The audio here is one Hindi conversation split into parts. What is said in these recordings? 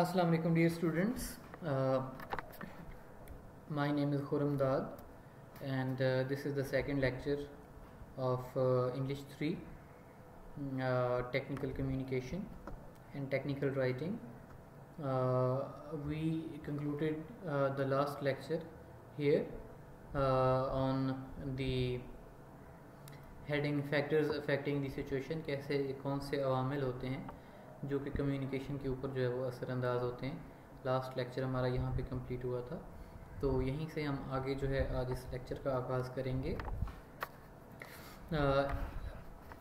अस्सलाम वालेकुम dear students, my name is Khuram Dad and this is the second lecture of English 3, Technical Communication and Technical Writing. We concluded the last lecture here on the heading factors affecting the situation, कैसे कौन से अवामिल होते हैं जो कि कम्युनिकेशन के ऊपर जो है वो असरअंदाज होते हैं। लास्ट लेक्चर हमारा यहाँ पे कंप्लीट हुआ था, तो यहीं से हम आगे जो है आज इस लेक्चर का आगाज़ करेंगे।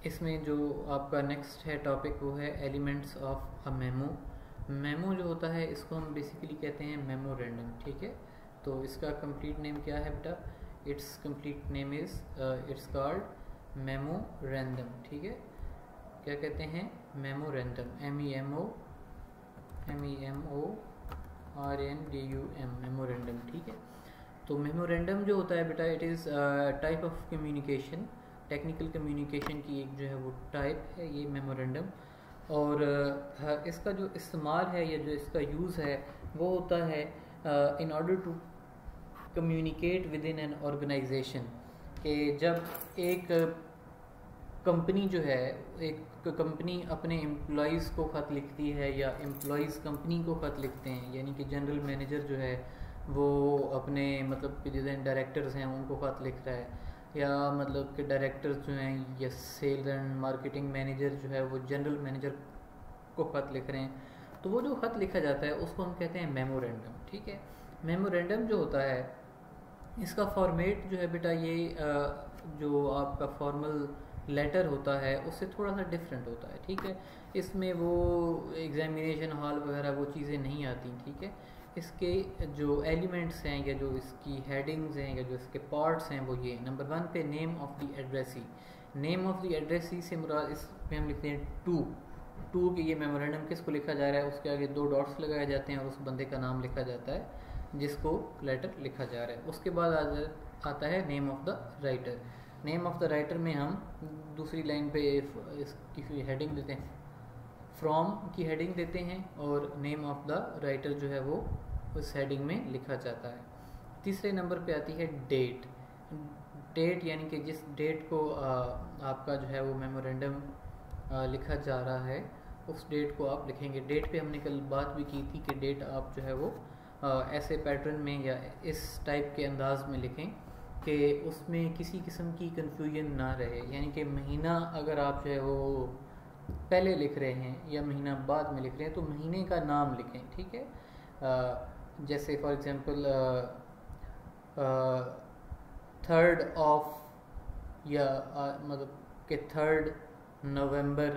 इसमें जो आपका नेक्स्ट है टॉपिक वो है elements of a memo. Memo जो होता है इसको हम बेसिकली कहते हैं मेमोरेंडम, ठीक है। तो इसका कंप्लीट नेम क्या है बेटा? It's complete name is it's called memorandum, ठीक है। क्या कहते हैं? मेमोरेंडम, MEMORANDUM, मेमोरेंडम, ठीक है। तो मेमोरेंडम जो होता है बेटा, it is type of communication, technical communication की एक जो है वो टाइप है ये मेमोरेंडम। और इसका जो इस्तेमाल है या जो इसका यूज़ है वो होता है in order to communicate with in an organisation, के जब एक कंपनी जो है, एक कंपनी अपने एम्प्लॉइज़ को ख़त लिखती है या एम्प्लॉइज़ कंपनी को ख़त लिखते हैं, यानी कि जनरल मैनेजर जो है वो अपने मतलब कि जैसे डायरेक्टर्स हैं उनको ख़त लिख रहा है, या मतलब कि डायरेक्टर्स जो हैं या सेल्स एंड मार्केटिंग मैनेजर जो है वो जनरल मैनेजर को ख़त लिख रहे हैं, तो वो जो ख़त लिखा जाता है उसको हम कहते हैं मेमोरेंडम, ठीक है। मेमोरेंडम जो होता है इसका फॉर्मेट जो है बेटा, ये जो आपका फॉर्मल लेटर होता है उससे थोड़ा सा डिफरेंट होता है, ठीक है। इसमें वो एग्जामिनेशन हॉल वगैरह वो चीज़ें नहीं आती, ठीक है। इसके जो एलिमेंट्स हैं या जो इसकी हेडिंग्स हैं या जो इसके पार्ट्स हैं वो ये नंबर वन पे name of the addressee. Name of the addressee से मुराद इसमें हम लिखते हैं टू कि ये मेमोरेंडम किसको लिखा जा रहा है, उसके आगे दो डॉट्स लगाए जाते हैं और उस बंदे का नाम लिखा जाता है जिसको लेटर लिखा जा रहा है। उसके बाद आता है name of the writer. Name of the writer में हम दूसरी लाइन पे इसकी हेडिंग देते हैं, फ्रॉम की हेडिंग देते हैं और नेम ऑफ़ द राइटर जो है वो उस हेडिंग में लिखा जाता है। तीसरे नंबर पे आती है डेट। डेट यानी कि जिस डेट को आपका जो है वो मेमोरेंडम लिखा जा रहा है उस डेट को आप लिखेंगे। डेट पे हमने कल बात भी की थी कि डेट आप जो है वो ऐसे पैटर्न में या इस टाइप के अंदाज में लिखें कि उसमें किसी किस्म की कन्फ्यूजन ना रहे, यानी कि महीना अगर आप जो है वो पहले लिख रहे हैं या महीना बाद में लिख रहे हैं तो महीने का नाम लिखें, ठीक है। जैसे फॉर एग्जांपल 3rd of या मतलब कि 3rd November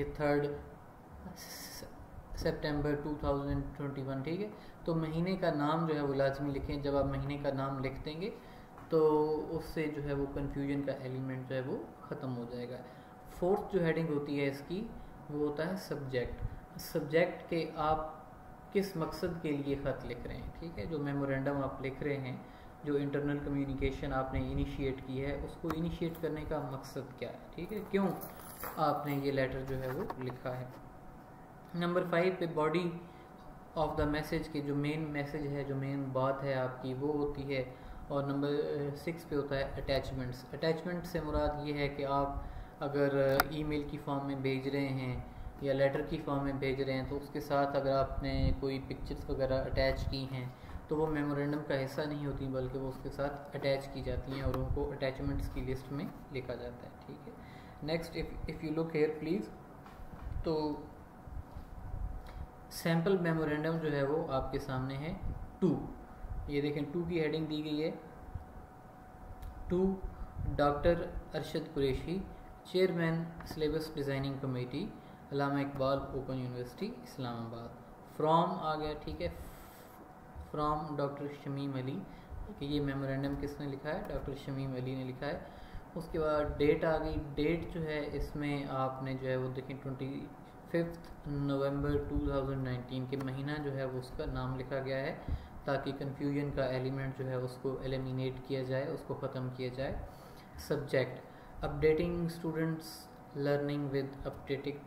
या 3rd September 2021, ठीक है। तो महीने का नाम जो है वो लाजमी लिखें। जब आप महीने का नाम लिख देंगे तो उससे जो है वो कन्फ्यूजन का एलिमेंट जो है वो ख़त्म हो जाएगा। फोर्थ जो हेडिंग होती है इसकी वो होता है सब्जेक्ट। सब्जेक्ट के आप किस मकसद के लिए ख़त लिख रहे हैं, ठीक है। जो मेमोरेंडम आप लिख रहे हैं, जो इंटरनल कम्युनिकेशन आपने इनिशिएट की है, उसको इनिशिएट करने का मकसद क्या है, ठीक है, क्यों आपने ये लेटर जो है वो लिखा है। नंबर 5 पे बॉडी ऑफ द मैसेज, के जो मेन मैसेज है, जो मेन बात है आपकी वो होती है। और नंबर 6 पे होता है अटैचमेंट्स। अटैचमेंट से मुराद ये है कि आप अगर ईमेल की फॉर्म में भेज रहे हैं या लेटर की फॉर्म में भेज रहे हैं तो उसके साथ अगर आपने कोई पिक्चर्स वगैरह अटैच की हैं तो वो मेमोरेंडम का हिस्सा नहीं होती, बल्कि वो उसके साथ अटैच की जाती हैं और उनको अटैचमेंट्स की लिस्ट में लिखा जाता है, ठीक है। Next if you look here please, तो सैम्पल मेमोरेंडम जो है वो आपके सामने है 2। ये देखें 2 की हेडिंग दी गई है। 2 doctor Arshad Qureshi, chairman syllabus designing committee, Allama Iqbal open university, Islamabad. From आ गया, ठीक है, फ्रॉम डॉक्टर शमीम अली, कि ये मेमोरेंडम किसने लिखा है? डॉक्टर शमीम अली ने लिखा है। उसके बाद डेट आ गई। डेट जो है इसमें आपने जो है वो देखें 25th November 2019 के महीना जो है वो उसका नाम लिखा गया है ताकि कन्फ्यूजन का एलिमेंट जो है उसको एलिमिनेट किया जाए, उसको ख़त्म किया जाए। Subject updating students learning with updating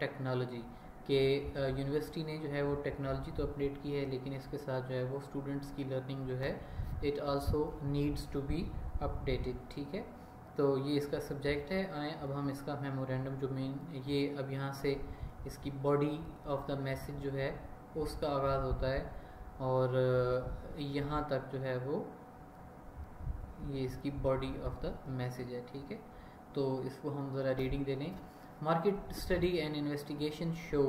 technology, कि यूनिवर्सिटी ने जो है वो टेक्नोलॉजी तो अपडेट की है, लेकिन इसके साथ जो है वो स्टूडेंट्स की लर्निंग जो है it also needs to be updated. ठीक है, तो ये इसका सब्जेक्ट है। आए अब हम इसका मेमोरेंडम जो मेन ये अब यहाँ से इसकी बॉडी ऑफ द मैसेज जो है उसका आगाज़ होता है और यहाँ तक जो है वो ये इसकी बॉडी ऑफ द मैसेज है। ठीक है, तो इसको हम ज़रा रीडिंग दे लें। Market study and investigation show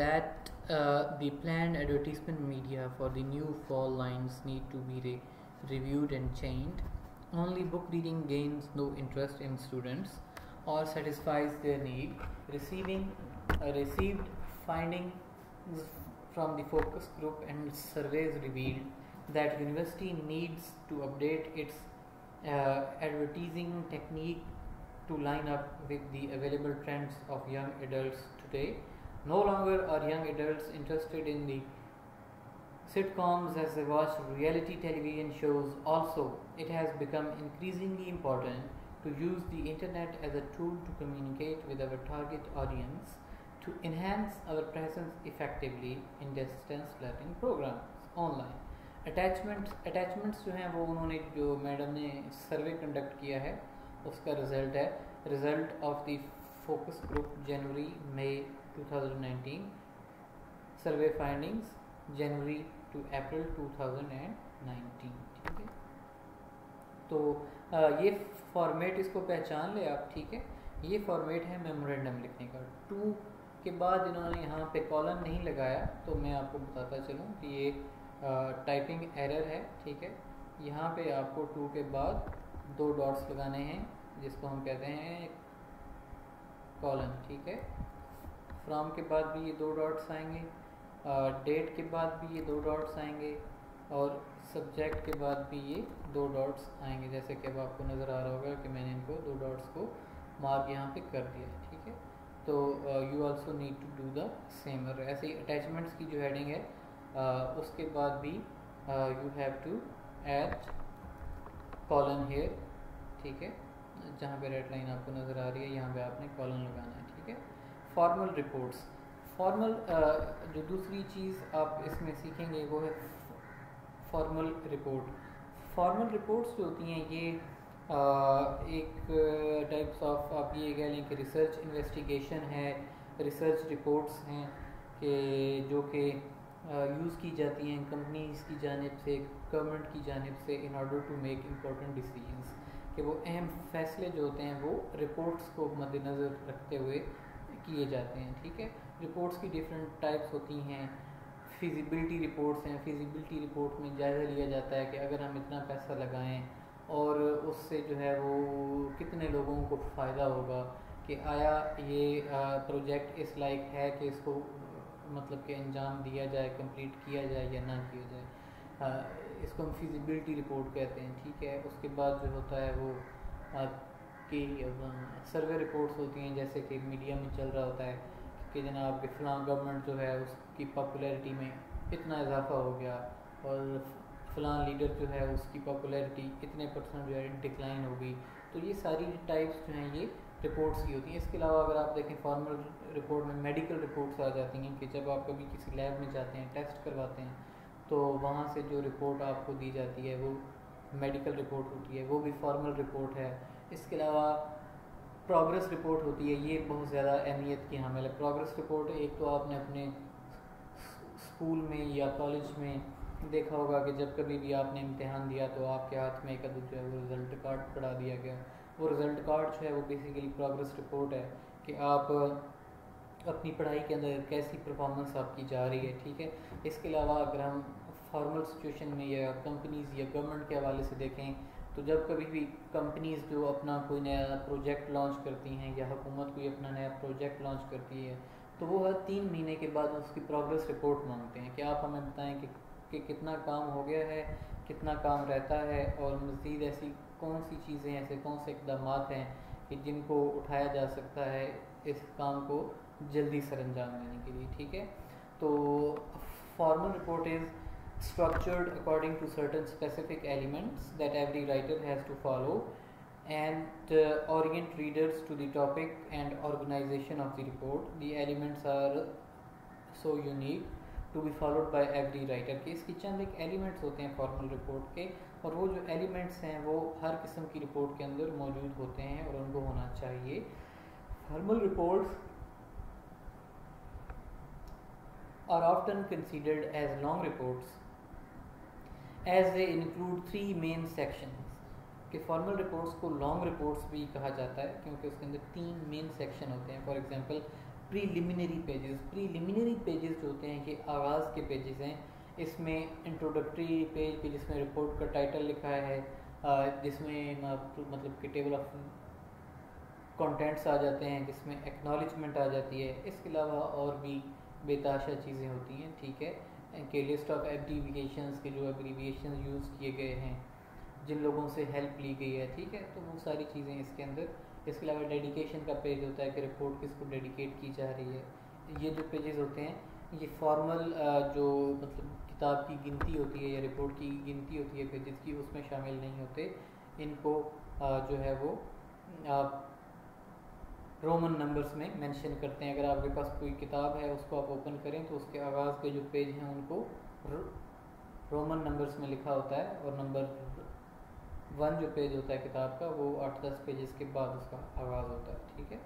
that the planned advertisement media for the new fall lines need to be reviewed and changed. Only book reading gains no interest in students or satisfies their need. Received findings from the focus group and surveys revealed that university needs to update its advertising technique to line up with the available trends of young adults today. No longer are young adults interested in the sitcoms as they watch reality television shows. Also, it has become increasingly important to use the internet as a tool to communicate with our target audience to enhance our presence effectively in distance learning programs online. Attachments जो हैं वो उन्होंने जो मैडम ने सर्वे कंडक्ट किया है उसका रिजल्ट है result of the focus group January May 2019 survey findings January to April 2019। ठीक है, तो ये फॉर्मेट इसको पहचान ले आप। ठीक है, ये फॉर्मेट है मेमोरेंडम लिखने का। टू के बाद इन्होंने यहाँ पे कॉलम नहीं लगाया, तो मैं आपको बताता चलूँ कि ये टाइपिंग एरर है। ठीक है, यहाँ पे आपको टू के बाद दो डॉट्स लगाने हैं जिसको हम कहते हैं कॉलम। ठीक है, फ्रॉम के बाद भी ये दो डॉट्स आएंगे, डेट के बाद भी ये दो डॉट्स आएंगे और सब्जेक्ट के बाद भी ये दो डॉट्स आएंगे। जैसे कि अब आपको नज़र आ रहा होगा कि मैंने इनको दो डॉट्स को मार्क यहाँ पे कर दिया है। ठीक है, तो you also need to do the same. और ऐसे ही अटैचमेंट्स की जो हेडिंग है उसके बाद भी you have to add column here. ठीक है, जहाँ पे रेड लाइन आपको नज़र आ रही है यहाँ पे आपने कॉलम लगाना है। ठीक है, फॉर्मल रिपोर्ट्स। फॉर्मल जो दूसरी चीज़ आप इसमें सीखेंगे वो है फॉर्मल रिपोर्ट। फॉर्मल रिपोर्ट्स जो होती हैं ये एक टाइप्स ऑफ आप ये कह लें कि रिसर्च इन्वेस्टिगेशन है, रिसर्च रिपोर्ट्स हैं कि जो कि यूज़ की जाती हैं कंपनीज़ की जानिब से, गवर्नमेंट की जानिब से in order to make important decisions कि वो अहम फैसले जो होते हैं वो रिपोर्ट्स को मद्देनज़र रखते हुए किए जाते हैं। ठीक है, रिपोर्ट्स की डिफरेंट टाइप्स होती हैं। फिजिबिलिटी रिपोर्ट्स हैं, फिजिबिलिटी रिपोर्ट में जायज़ा लिया जाता है कि अगर हम इतना पैसा लगाएं और उससे जो है वो कितने लोगों को फ़ायदा होगा कि आया ये प्रोजेक्ट इस लायक है कि इसको मतलब कि अंजाम दिया जाए, कंप्लीट किया जाए या ना किया जाए। इसको हम फिजिबिलिटी रिपोर्ट कहते हैं। ठीक है, उसके बाद जो होता है वो आपकी सर्वे रिपोर्ट्स होती हैं जैसे कि मीडिया में चल रहा होता है कि जनाब फिलां गवर्नमेंट जो है उसकी पॉपुलैरिटी में इतना इजाफा हो गया और फिलां लीडर जो है उसकी पॉपुलैरिटी इतने % जो है डिक्लाइन हो गई। तो ये सारी टाइप्स जो हैं ये रिपोर्ट्स की होती हैं। इसके अलावा अगर आप देखें फॉर्मल रिपोर्ट में मेडिकल रिपोर्ट्स आ जाती हैं कि जब आप कभी किसी लैब में जाते हैं टेस्ट करवाते हैं तो वहाँ से जो रिपोर्ट आपको दी जाती है वो मेडिकल रिपोर्ट होती है, वो भी फॉर्मल रिपोर्ट है। इसके अलावा प्रोग्रेस रिपोर्ट होती है, ये बहुत ज़्यादा अहमियत की हामिल है। प्रोग्रेस रिपोर्ट एक तो आपने अपने स्कूल में या कॉलेज में देखा होगा कि जब कभी भी आपने इम्तिहान दिया तो आपके हाथ में एक अदद जो है वो रिज़ल्ट कार्ड पकड़ा दिया गया। वो रिज़ल्ट कार्ड जो है वो बेसिकली प्रोग्रेस रिपोर्ट है कि आप अपनी पढ़ाई के अंदर कैसी परफॉर्मेंस आपकी जा रही है। ठीक है, इसके अलावा अगर हम फॉर्मल सिचुएशन में या कंपनीज़ या गवर्नमेंट के हवाले से देखें तो जब कभी भी कंपनीज़ जो अपना कोई नया प्रोजेक्ट लॉन्च करती हैं या हुकूमत कोई अपना नया प्रोजेक्ट लॉन्च करती है तो वो हर 3 महीने के बाद उसकी प्रोग्रेस रिपोर्ट मांगते हैं कि आप हमें बताएं कि कितना काम हो गया है, कितना काम रहता है और मज़ीद ऐसी कौन सी चीज़ें, ऐसे कौन से इक़दामात हैं कि जिनको उठाया जा सकता है इस काम को जल्दी सर अंजाम देने के लिए। ठीक है, तो formal report is structured according to certain specific elements that every writer has to follow and orient readers to the topic and organization of the report. The elements are so unique to be followed by every writer. कि इसके चंद एक एलिमेंट्स होते हैं फॉर्मल रिपोर्ट के, और वो जो एलिमेंट्स हैं वो हर किस्म की रिपोर्ट के अंदर मौजूद होते हैं और उनको होना चाहिए. Formal reports are often considered as long reports as they include three main sections. कि फॉर्मल रिपोर्ट्स को लॉन्ग रिपोर्ट्स भी कहा जाता है क्योंकि उसके अंदर तीन मेन सेक्शन होते हैं. For example preliminary pages. Preliminary pages जो होते हैं कि आगाज़ के पेजेस हैं, इसमें इंट्रोडक्टरी पेज कि जिसमें रिपोर्ट का टाइटल लिखा है, जिसमें मतलब कि टेबल ऑफ कंटेंट्स आ जाते हैं, जिसमें एक्नॉलेजमेंट आ जाती है. इसके अलावा और भी बेताशा चीज़ें होती हैं, ठीक है, कि लिस्ट ऑफ एब्रीविएशंस के जो एब्रीविएशन यूज़ किए गए हैं, जिन लोगों से हेल्प ली गई है, ठीक है, तो वो सारी चीज़ें इसके अंदर. इसके अलावा डेडिकेशन का पेज होता है कि रिपोर्ट किसको डेडिकेट की जा रही है. ये जो पेजेस होते हैं ये फॉर्मल जो मतलब किताब की गिनती होती है या रिपोर्ट की गिनती होती है पेजेस की, उसमें शामिल नहीं होते. इनको जो है वो आप रोमन नंबर्स में मेंशन करते हैं. अगर आपके पास कोई किताब है उसको आप ओपन करें तो उसके आगाज़ के जो पेज हैं उनको रोमन नंबर्स में लिखा होता है, और नंबर 1 जो पेज होता है किताब का वो 8-10 पेजेस के बाद उसका आगाज़ होता है, ठीक है.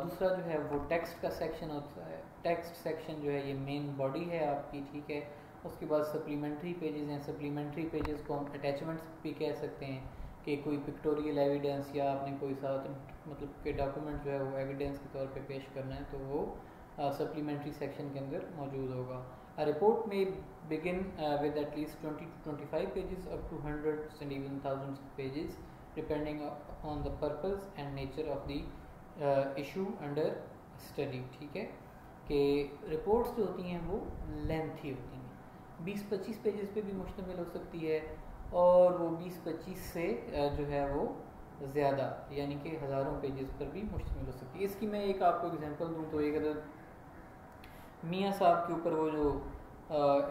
दूसरा जो है वो टेक्स्ट का सेक्शन होता है. टेक्स्ट सेक्शन जो है ये मेन बॉडी है आपकी, ठीक है. उसके बाद सप्लीमेंट्री पेजेस हैं. सप्लीमेंट्री पेजेस को हम अटैचमेंट्स भी कह सकते हैं कि कोई पिक्टोरियल एविडेंस या आपने कोई साथ मतलब के डॉक्यूमेंट जो है वो एविडेंस के तौर पे पेश करना है तो वो सप्लीमेंट्री सेक्शन के अंदर मौजूद होगा. रिपोर्ट में begin with at least 20 to 25 pages up to 100 and even thousands pages depending on the purpose and nature of the issue under study, ठीक है, कि रिपोर्ट्स जो होती हैं वो लेंथी होती हैं. 20-25 पेजेस पे भी मुश्तमिल हो सकती है और वो 20-25 से जो है वो ज़्यादा यानी कि हज़ारों पेजेस पर भी मुश्तमिल हो सकती है. इसकी मैं एक आपको एग्जांपल दूं तो एक अगर मियाँ साहब के ऊपर वो जो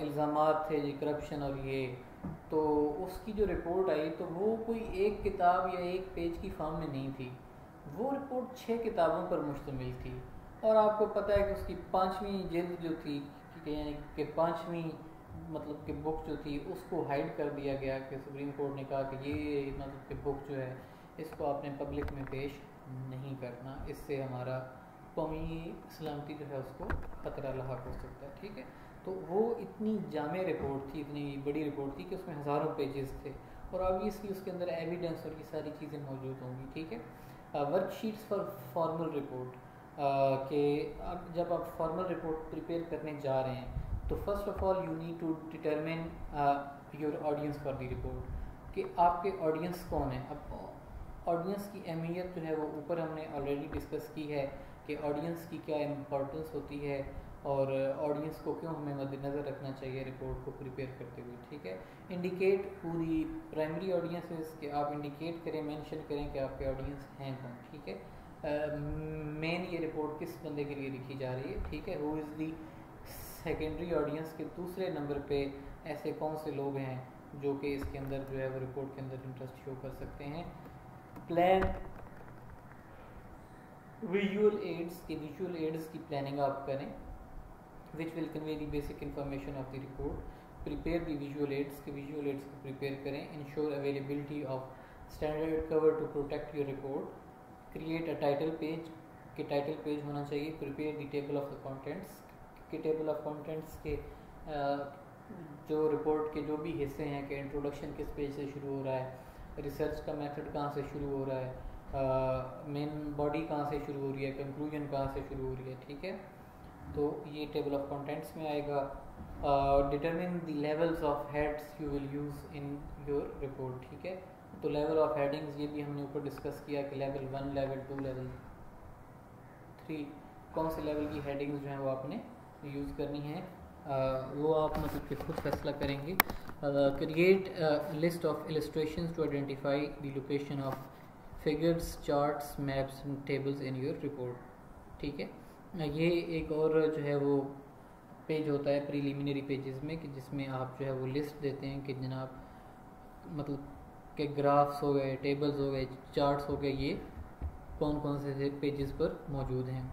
इल्ज़ामात थे जी करप्शन और ये, तो उसकी जो रिपोर्ट आई तो वो कोई एक किताब या एक पेज की फॉर्म में नहीं थी, वो रिपोर्ट 6 किताबों पर मुश्तमिल थी. और आपको पता है कि उसकी 5वीं जिल्द जो थी यानी कि 5वीं मतलब कि बुक जो थी उसको हाइड कर दिया गया कि सुप्रीम कोर्ट ने कहा कि ये मतलब कि बुक जो है इसको आपने पब्लिक में पेश नहीं करना, इससे हमारा कौमी सलामती जो है उसको खतरा लाहक हो सकता है, ठीक है. तो वो इतनी जामे रिपोर्ट थी, इतनी बड़ी रिपोर्ट थी कि उसमें हज़ारों पेजेस थे और ऑब्वियसली उसके अंदर एविडेंस और ये सारी चीज़ें मौजूद होंगी, ठीक है. वर्कशीट्स फॉर फॉर्मल रिपोर्ट के अब जब आप फॉर्मल रिपोर्ट प्रिपेयर करने जा रहे हैं तो first of all you need to determine your audience for the report कि आपके ऑडियंस कौन है. अब ऑडियंस की अहमियत जो है वो ऊपर हमने ऑलरेडी डिस्कस की है कि ऑडियंस की क्या इम्पोर्टेंस होती है और ऑडियंस को क्यों हमें मद्देनज़र रखना चाहिए रिपोर्ट को प्रिपेयर करते हुए, ठीक है. इंडिकेट पूरी प्राइमरी ऑडियंसेस के आप इंडिकेट करें, मेंशन करें कि आपके ऑडियंस हैं कौन, ठीक है. मेन ये रिपोर्ट किस बंदे के लिए लिखी जा रही है, ठीक है. Who is the secondary audience के दूसरे नंबर पर ऐसे कौन से लोग हैं जो कि इसके अंदर जो है वो रिपोर्ट के अंदर इंटरेस्ट शो कर सकते हैं. प्लान विजुअल एड्स के विजुअल एड्स की प्लानिंग आप करें which will convey the basic information of the report. Prepare the visual aids को प्रिपेयर करें. Ensure availability of standard cover to protect your report. Create a title page के टाइटल पेज होना चाहिए. Prepare the table of the contents के टेबल ऑफ कॉन्टेंट्स के जो रिपोर्ट के जो भी हिस्से हैं कि इंट्रोडक्शन किस पेज से शुरू हो रहा है, रिसर्च का मेथड कहाँ से शुरू हो रहा है, मेन बॉडी कहाँ से शुरू हो रही है, कंक्लूजन कहाँ से शुरू हो रही है, ठीक है. तो ये टेबल ऑफ कंटेंट्स में आएगा. Determine the levels of heads you will use in your report, ठीक है. तो लेवल ऑफ हेडिंग्स ये भी हमने ऊपर डिस्कस किया कि लेवल 1, लेवल 2, लेवल 3 कौन से लेवल की हेडिंग्स जो हैं वो आपने यूज़ करनी है. वो आप मतलब कि खुद फैसला करेंगे. Create list of illustrations to identify the location of figures, charts, maps and tables in your report, ठीक है. ये एक और जो है वो पेज होता है प्रीलिमिनरी पेजेस में कि जिसमें आप जो है वो लिस्ट देते हैं कि जनाब मतलब के ग्राफ्स हो गए, टेबल्स हो गए, चार्ट्स हो गए, ये कौन कौन से पेजेस पर मौजूद हैं।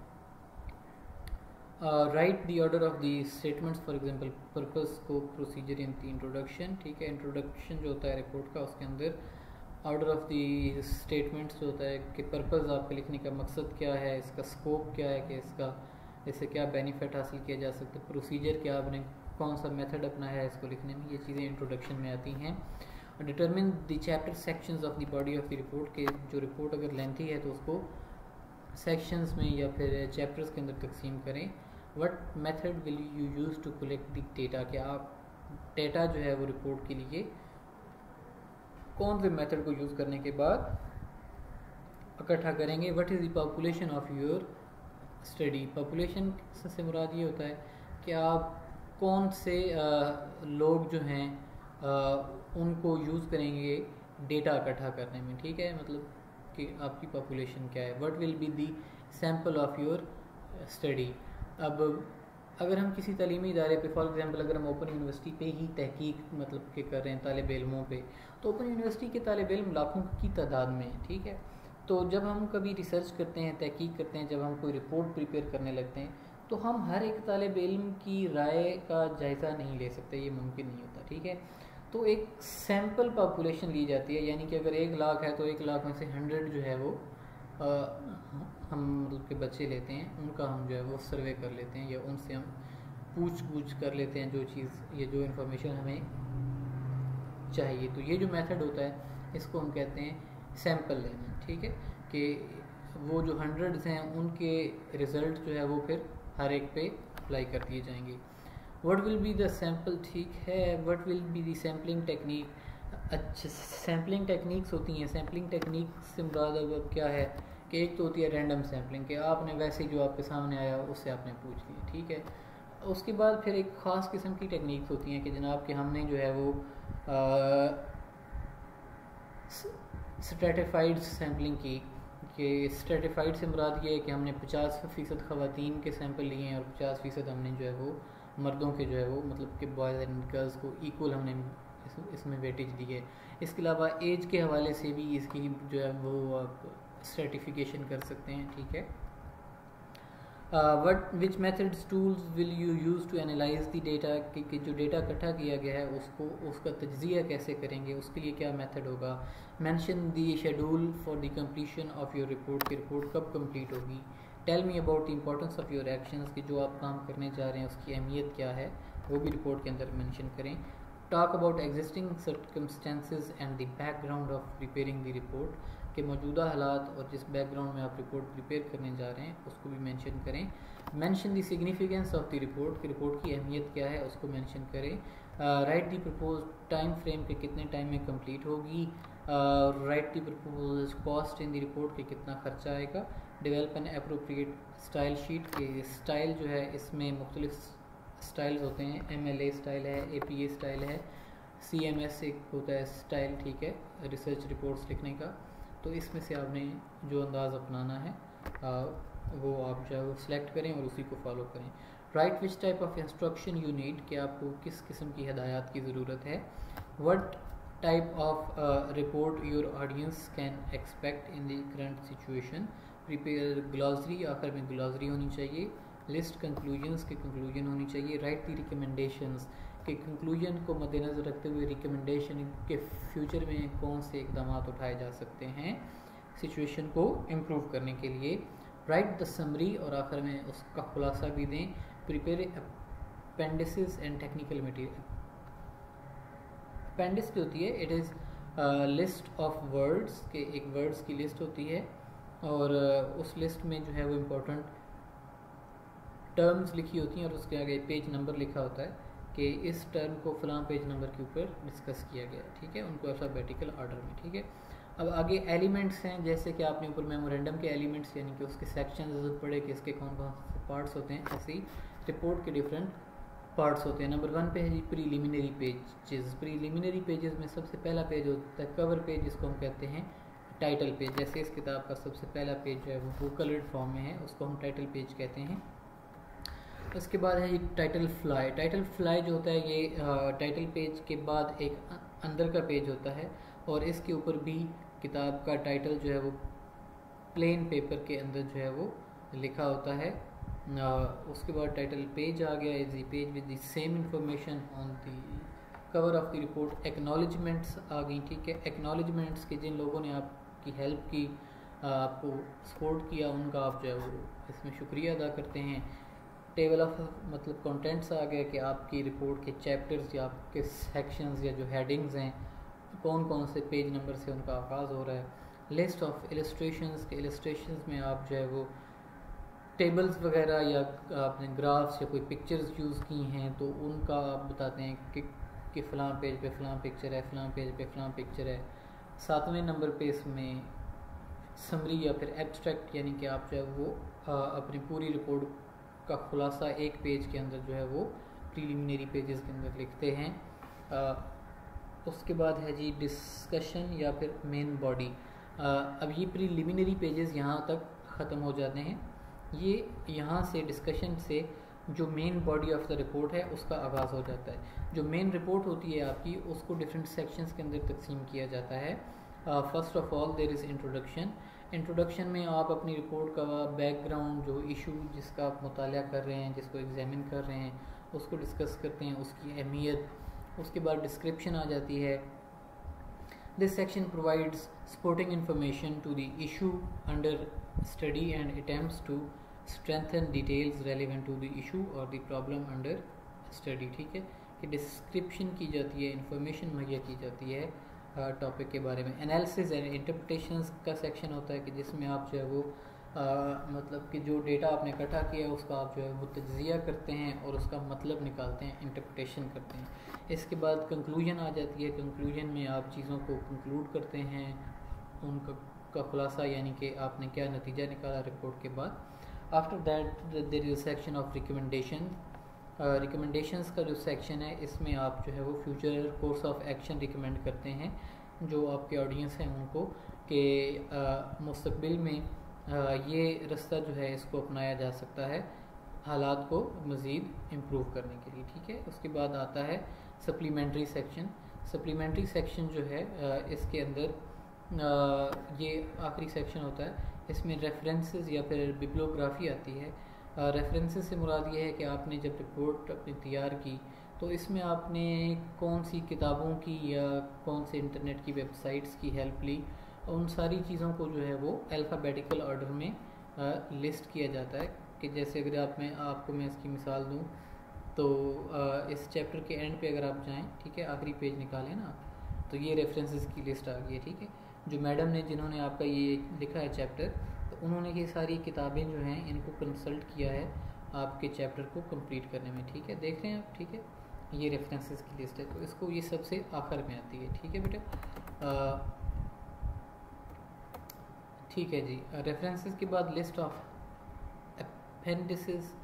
Write the order of the statements, for example purpose, scope, procedure and introduction. ठीक है, इंट्रोडक्शन जो होता है रिपोर्ट का, उसके अंदर ऑर्डर ऑफ द स्टेटमेंट्स जो होता है कि पर्पस आपके लिखने का मकसद क्या है, इसका स्कोप क्या है कि इसका इससे क्या बेनिफिट हासिल किया जा सकता है, प्रोसीजर क्या, आपने कौन सा मेथड अपना है इसको लिखने में, ये चीज़ें इंट्रोडक्शन में आती हैं। Determine the chapter sections of the body of the report, के जो रिपोर्ट अगर लेंथी है तो उसको सेक्शंस में या फिर चैप्टर्स के अंदर तकसीम करें। What method will you use to collect the data, क्या आप डेटा जो है वो रिपोर्ट के लिए कौन से मेथड को यूज़ करने के बाद इकट्ठा करेंगे। What is the population of your study, population से मुराद ये होता है कि आप कौन से लोग जो हैं उनको यूज़ करेंगे डेटा इकट्ठा करने में। ठीक है, मतलब कि आपकी पॉपुलेशन क्या है। What will be the sample of your study. अब अगर हम किसी तलीमी इदारे पे, फॉर एग्ज़ाम्पल अगर हम ओपन यूनिवर्सिटी पे ही तहकीक मतलब के कर रहे हैं तालब इलमों पे, तो ओपन यूनिवर्सिटी के तालब इलम लाखों की तादाद में है। ठीक है, तो जब हम कभी रिसर्च करते हैं, तहकीक करते हैं, जब हम कोई रिपोर्ट प्रिपेयर करने लगते हैं, तो हम हर एक तालब इल्म की राय का जायज़ा नहीं ले सकते, ये मुमकिन नहीं होता। ठीक है, तो एक सैम्पल पॉपुलेशन ली जाती है, यानी कि अगर 1 लाख है तो 1 लाख में से 100 जो है वो हम मतलब के बच्चे लेते हैं, उनका हम जो है वो सर्वे कर लेते हैं या उनसे हम पूछ कर लेते हैं जो चीज़, ये जो इन्फॉर्मेशन हमें चाहिए। तो ये जो मेथड होता है इसको हम कहते हैं सैम्पल लेना। ठीक है, कि वो जो 100 हैं उनके रिज़ल्ट जो है वो फिर हर एक पे अप्लाई कर दिए जाएंगे। What will be the sample, ठीक है, what will be the sampling technique. अच्छा, सैम्पलिंग टेक्निक्स होती हैं, सैम्पलिंग टेक्निक से मुराद अब क्या है कि एक तो होती है रैंडम सैम्पलिंग, कि आपने वैसे जो आपके सामने आया उससे आपने पूछ लिया। ठीक है, उसके बाद फिर एक ख़ास किस्म की टेक्निक्स होती हैं कि जनाब के हमने जो है वो स्ट्रेटिफाइड सैम्पलिंग की, कि स्ट्रेटिफाइड से मुराद ये है कि हमने 50% ख़वातीन के सैंपल लिए हैं और 50% हमने जो है वो मर्दों के जो है वो मतलब कि बॉयज़ एंड गर्ल्स को इक्वल हमने इसमें वेटेज दी है। इसके अलावा एज के हवाले से भी इसकी जो है वो आप स्ट्रेटिफिकेशन कर सकते हैं। ठीक है, what which methods tools will you use to analyse the data, कि जो डेटा इकट्ठा किया गया है उसको, उसका तज्ज़िया कैसे करेंगे, उसके लिए क्या मेथड होगा। Mention the schedule for the completion of your report, की रिपोर्ट कब कंप्लीट होगी। Tell me about the importance of your actions, कि जो आप काम करने जा रहे हैं उसकी अहमियत क्या है, वो भी रिपोर्ट के अंदर मेंशन करें। Talk about existing circumstances and the background of preparing the report, के मौजूदा हालात और जिस बैकग्राउंड में आप रिपोर्ट प्रिपेयर करने जा रहे हैं उसको भी मेंशन करें। Mention the significance of the report, कि रिपोर्ट की अहमियत क्या है उसको मेंशन करें। Write the propose time frame, के कितने टाइम में कंप्लीट होगी। Write the propose cost in the report, के कितना खर्चा आएगा। Develop an appropriate style sheet, के स्टाइल जो है इसमें मुख्तलिफ स्टाइल्स होते हैं, MLA स्टाइल है, APA स्टाइल है, CMS एक होता है स्टाइल। ठीक है, रिसर्च रिपोर्ट्स लिखने का, तो इसमें से आपने जो अंदाज़ अपनाना है वो आप जो है वो सिलेक्ट करें और उसी को फॉलो करें। Write which type of instruction you need, कि आपको किस किस्म की हदायत की ज़रूरत है। What type of report your audience can expect in the current situation. Prepare glossary, आखिर में ग्लॉसरी होनी चाहिए। लिस्ट कंक्लूजन्स, के कंक्लूजन होनी चाहिए। राइट दी रिकमेंडेशंस, के कंक्लूजन को मद्देनज़र रखते हुए रिकमेंडेशन के फ्यूचर में कौन से इकदाम उठाए जा सकते हैं सिचुएशन को इम्प्रूव करने के लिए। राइट द समरी, और आखिर में उसका खुलासा भी दें। Prepare appendices and technical material, appendix जो होती है it is list of words, के एक वर्ड्स की लिस्ट होती है और उस लिस्ट में जो है वो इम्पोर्टेंट टर्म्स लिखी होती हैं और उसके आगे पेज नंबर लिखा होता है कि इस टर्म को फलां पेज नंबर के ऊपर डिस्कस किया गया। ठीक है, उनको अल्फाबेटिकल ऑर्डर में। ठीक है, अब आगे एलिमेंट्स हैं, जैसे कि आपने ऊपर मेमोरेंडम के एलिमेंट्स यानी कि उसके सेक्शंस पढ़े कि इसके कौन कौन से पार्ट्स होते हैं, ऐसे ही रिपोर्ट के डिफरेंट पार्ट्स होते हैं। नंबर 1 पे है जी प्रीलिमिनरी पेजेस। प्रीलिमिनरी पेजेस में सबसे पहला पेज होता है कवर पेज, जिसको हम कहते हैं टाइटल पेज। जैसे इस किताब का सबसे पहला पेज जो है वो कलर्ड फॉर्म में है, उसको हम टाइटल पेज कहते हैं। उसके बाद है ये टाइटल फ्लाई। टाइटल फ्लाई जो होता है ये टाइटल पेज के बाद एक अंदर का पेज होता है और इसके ऊपर भी किताब का टाइटल जो है वो प्लेन पेपर के अंदर जो है वो लिखा होता है। उसके बाद टाइटल पेज आ गया, is the page with the same information on the cover of the report. Acknowledgements आ गई, ठीक है। एक्नॉलेजमेंट्स के जिन लोगों ने आपकी हेल्प की, आपको सपोर्ट किया, उनका आप जो है वो इसमें शुक्रिया अदा करते हैं। टेबल ऑफ मतलब कंटेंट्स आ गया कि आपकी रिपोर्ट के चैप्टर्स या आपके सेक्शंस या जो हेडिंग्स हैं कौन कौन से पेज नंबर से उनका आगाज़ हो रहा है। लिस्ट ऑफ इलस्ट्रेशंस के इलस्ट्रेशंस में आप जो है वो टेबल्स वगैरह या आपने ग्राफ्स या कोई पिक्चर्स यूज़ की हैं तो उनका आप बताते हैं कि फ़लाँ पेज पे फ़लाँ पिक्चर है, फ़लाँ पेज पे फ़लाँ पिक्चर है। 7वें नंबर पे इसमें समरी या फिर एब्स्ट्रैक्ट, यानी कि आप जो है वो अपनी पूरी रिपोर्ट का खुलासा एक पेज के अंदर जो है वो प्रीलिमिनरी पेजेस के अंदर लिखते हैं। उसके बाद है जी डिस्कशन या फिर मेन बॉडी। अब ये प्रीलिमिनरी पेजेस यहाँ तक ख़त्म हो जाते हैं। ये यहाँ से डिस्कशन से जो main body of the report है उसका आगाज़ हो जाता है। जो मेन रिपोर्ट होती है आपकी उसको डिफरेंट सेक्शंस के अंदर तकसीम किया जाता है। First of all there is introduction. Introduction में आप अपनी रिपोर्ट का बैकग्राउंड, जो इशू जिसका आप मुतालिया कर रहे हैं, जिसको एग्जामिन कर रहे हैं, उसको डिस्कस करते हैं, उसकी अहमियत। उसके बाद डिस्क्रिप्शन आ जाती है। This section provides supporting information to the issue under study and attempts to strengthen details relevant to the issue और द प्रॉब्लम अंडर स्टडी, ठीक है। कि डिस्क्रिप्शन की जाती है, इंफॉर्मेशन मुहैया की जाती है टॉपिक के बारे में। एनालिसिस एंड इंटरप्रिटेशंस का सेक्शन होता है कि जिसमें आप जो है वो मतलब कि जो डेटा आपने इकट्ठा किया है उसका आप जो है वो तज्जिया करते हैं और उसका मतलब निकालते हैं, इंटरप्रिटेशन करते हैं। इसके बाद कंक्लूजन आ जाती है। कंक्लूजन में आप चीज़ों को कंक्लूड करते हैं, उनका का खुलासा, यानी कि आपने क्या नतीजा निकाला रिपोर्ट के बाद। After that there is section of recommendation. Recommendations का जो सेक्शन है इसमें आप जो है वो future course of action recommend करते हैं जो आपके ऑडियंस हैं उनको, कि मुस्तकबिल में ये रास्ता जो है इसको अपनाया जा सकता है हालात को मज़ीद इम्प्रूव करने के लिए, ठीक है। उसके बाद आता है सप्लीमेंट्री सेक्शन। सप्लीमेंट्री सेक्शन जो है इसके अंदर ये आखिरी सेक्शन होता है। इसमें रेफरेंसेस या फिर बिब्लियोग्राफी आती है। रेफरेंसेस से मुराद ये है कि आपने जब रिपोर्ट अपनी तैयार की तो इसमें आपने कौन सी किताबों की या कौन से इंटरनेट की वेबसाइट्स की हेल्प ली, उन सारी चीज़ों को जो है वो अल्फ़ाबेटिकल ऑर्डर में लिस्ट किया जाता है। कि जैसे अगर मैं इसकी मिसाल दूं तो इस चैप्टर के एंड पे अगर आप जाएं, ठीक है, आखिरी पेज निकालें ना, तो ये रेफरेंसेस की लिस्ट आ गई है, ठीक है। जो मैडम ने जिन्होंने आपका ये लिखा है चैप्टर, उन्होंने ये सारी किताबें जो हैं इनको कंसल्ट किया है आपके चैप्टर को कंप्लीट करने में, ठीक है। देख रहे हैं आप, ठीक है, ये रेफरेंसेस की लिस्ट है तो इसको ये सबसे आखिर में आती है, ठीक है बेटा। ठीक है जी। रेफरेंसेस के बाद लिस्ट ऑफ अपेंडिसेस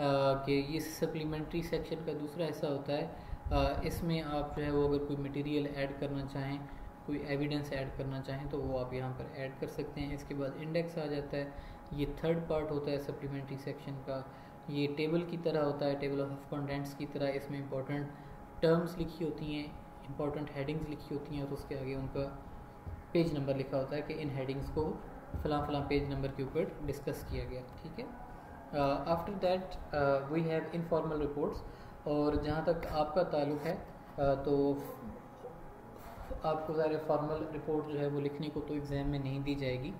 के ये सप्लीमेंट्री सेक्शन का दूसरा हिस्सा होता है। इसमें आप जो है वो अगर कोई मटेरियल ऐड करना चाहें, कोई एविडेंस ऐड करना चाहें तो वो आप यहाँ पर ऐड कर सकते हैं। इसके बाद इंडेक्स आ जाता है, ये थर्ड पार्ट होता है सप्लीमेंट्री सेक्शन का। ये टेबल की तरह होता है, टेबल ऑफ कंटेंट्स की तरह। इसमें इंपॉर्टेंट टर्म्स लिखी होती हैं, इंपॉर्टेंट हेडिंग्स लिखी होती हैं और उसके आगे उनका पेज नंबर लिखा होता है कि इन हेडिंग्स को फलां फलां पेज नंबर के ऊपर डिस्कस किया गया, ठीक है। After that we have informal reports. और जहाँ तक आपका ताल्लुक़ है तो आपको ज़ाहिर फॉर्मल रिपोर्ट जो है वो लिखने को तो एग्ज़ाम में नहीं दी जाएगी।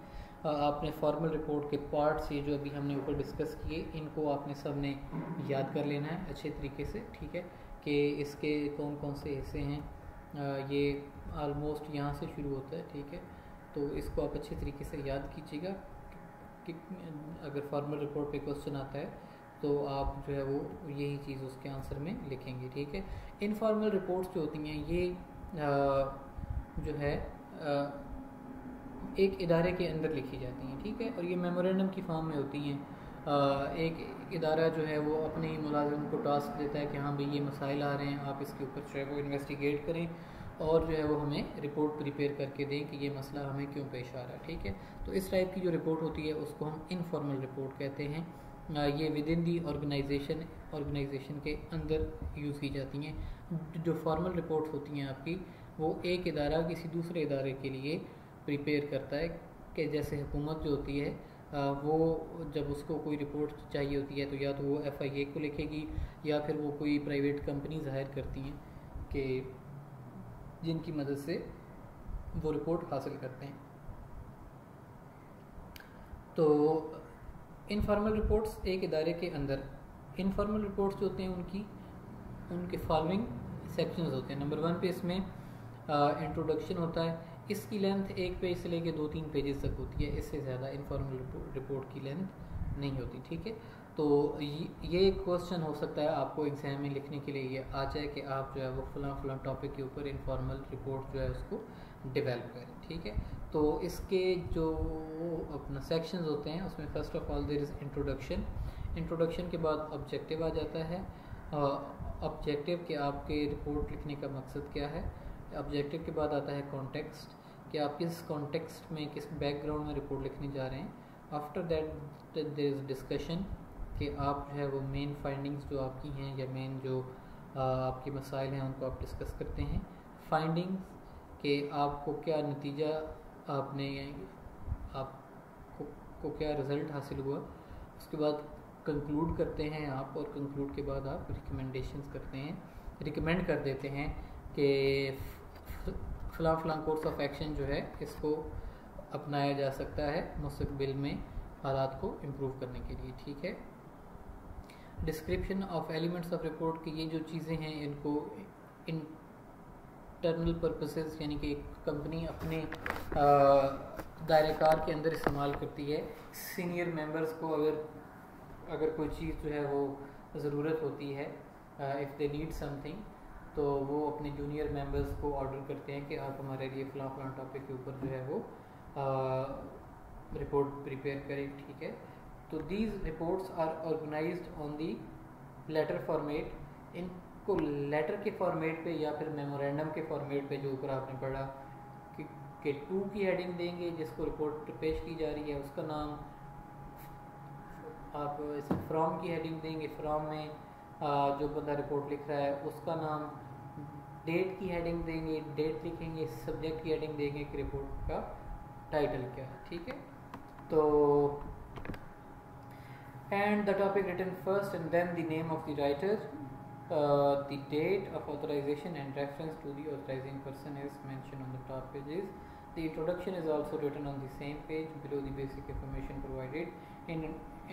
आपने फॉर्मल रिपोर्ट के पार्ट्स ये जो अभी हमने ऊपर डिस्कस किए इनको आपने सबने याद कर लेना है अच्छे तरीके से, ठीक है। कि इसके कौन कौन से हिस्से हैं, ये आलमोस्ट यहाँ से शुरू होता है, ठीक है। तो इसको आप अच्छे तरीके से याद कीजिएगा कि अगर फॉर्मल रिपोर्ट पे क्वेश्चन आता है तो आप जो है वो यही चीज़ उसके आंसर में लिखेंगे, ठीक है। इनफॉर्मल रिपोर्ट्स जो होती हैं ये जो है एक इदारे के अंदर लिखी जाती हैं, ठीक है। और ये मेमोरेंडम की फॉर्म में होती हैं। एक इदारा जो है वो अपने ही मुलाजिम को टास्क देता है कि हाँ भाई ये मसाइल आ रहे हैं, आप इसके ऊपर जो है वो इन्वेस्टिगेट करें और जो है वो हमें रिपोर्ट प्रिपेयर करके दें कि ये मसला हमें क्यों पेश आ रहा है, ठीक है। तो इस टाइप की जो रिपोर्ट होती है उसको हम इनफॉर्मल रिपोर्ट कहते हैं। ये विद इन दी ऑर्गेनाइजेशन के अंदर यूज़ की जाती हैं। जो फॉर्मल रिपोर्ट होती हैं आपकी वो एक इदारा किसी दूसरे इदारे के लिए प्रिपेयर करता है। कि जैसे हुकूमत जो होती है वो जब उसको कोई रिपोर्ट चाहिए होती है तो या तो वो FIA को लिखेगी या फिर वो कोई प्राइवेट कंपनीज हायर करती हैं कि जिनकी मदद से वो रिपोर्ट हासिल करते हैं। तो इनफॉर्मल रिपोर्ट्स एक इदारे के अंदर इनफॉर्मल रिपोर्ट्स जो होते हैं उनके फॉलोइंग सेक्शंस होते हैं। नंबर 1 पे इसमें इंट्रोडक्शन होता है, इसकी लेंथ 1 पेज से लेके 2-3 पेजेस तक होती है, इससे ज़्यादा इनफॉर्मल रिपोर्ट की लेंथ नहीं होती। ठीक है, तो ये एक क्वेश्चन हो सकता है आपको एग्जाम में लिखने के लिए ये आ जाए कि आप जो है वो फलां टॉपिक के ऊपर इनफॉर्मल रिपोर्ट जो है उसको डेवलप करें। ठीक है, तो इसके जो अपना सेक्शंस होते हैं उसमें first of all there is introduction. Introduction के बाद ऑब्जेक्टिव आ जाता है। ऑब्जेक्टिव के आपके रिपोर्ट लिखने का मकसद क्या है। ऑब्जेक्टिव के बाद आता है कॉन्टेक्स्ट, कि आप किस कॉन्टेक्स्ट में किस बैकग्राउंड में रिपोर्ट लिखने जा रहे हैं। After that there is discussion, कि आप जो है वो मेन फाइंडिंग्स जो आपकी हैं या मेन जो आपके मसाइल हैं उनको आप डिस्कस करते हैं। फाइंडिंग्स के आपको क्या नतीजा आपको क्या रिज़ल्ट हासिल हुआ। उसके बाद कंक्लूड करते हैं आप, और कंक्लूड के बाद आप रिकमेंडेशंस करते हैं, रिकमेंड कर देते हैं कि फलां कोर्स ऑफ एक्शन जो है इसको अपनाया जा सकता है मुस्तकबिल में हालात को इम्प्रूव करने के लिए। ठीक है, description of elements of report, की ये जो चीज़ें हैं इनको इंटरनल पर्पसेस यानी कि कंपनी अपने दायरेकार के अंदर इस्तेमाल करती है। सीनियर मेंबर्स को अगर कोई चीज़ जो है वो ज़रूरत होती है, इफ़ दे नीड समथिंग, तो वो अपने जूनियर मेंबर्स को ऑर्डर करते हैं कि आप हमारे लिए फलां टॉपिक के ऊपर जो है वो रिपोर्ट प्रिपेयर करें। ठीक है, तो these reports are organized on the letter format. इनको लेटर के फॉर्मेट पे या फिर मेमोरेंडम के फॉर्मेट पे, जो ऊपर आपने पढ़ा कि 2 की हेडिंग देंगे, जिसको रिपोर्ट पेश की जा रही है उसका नाम आप फ्रॉम की हेडिंग देंगे, फ्रॉम में जो बंदा रिपोर्ट लिख रहा है उसका नाम, डेट की हेडिंग देंगे, डेट लिखेंगे, सब्जेक्ट की हेडिंग देंगे कि रिपोर्ट का टाइटल क्या है। ठीक है, तो and the topic written first and then the name of the writer, the date of authorization and reference to the authorizing person is mentioned on the top pages. The introduction is also written on the same page below the basic information provided. In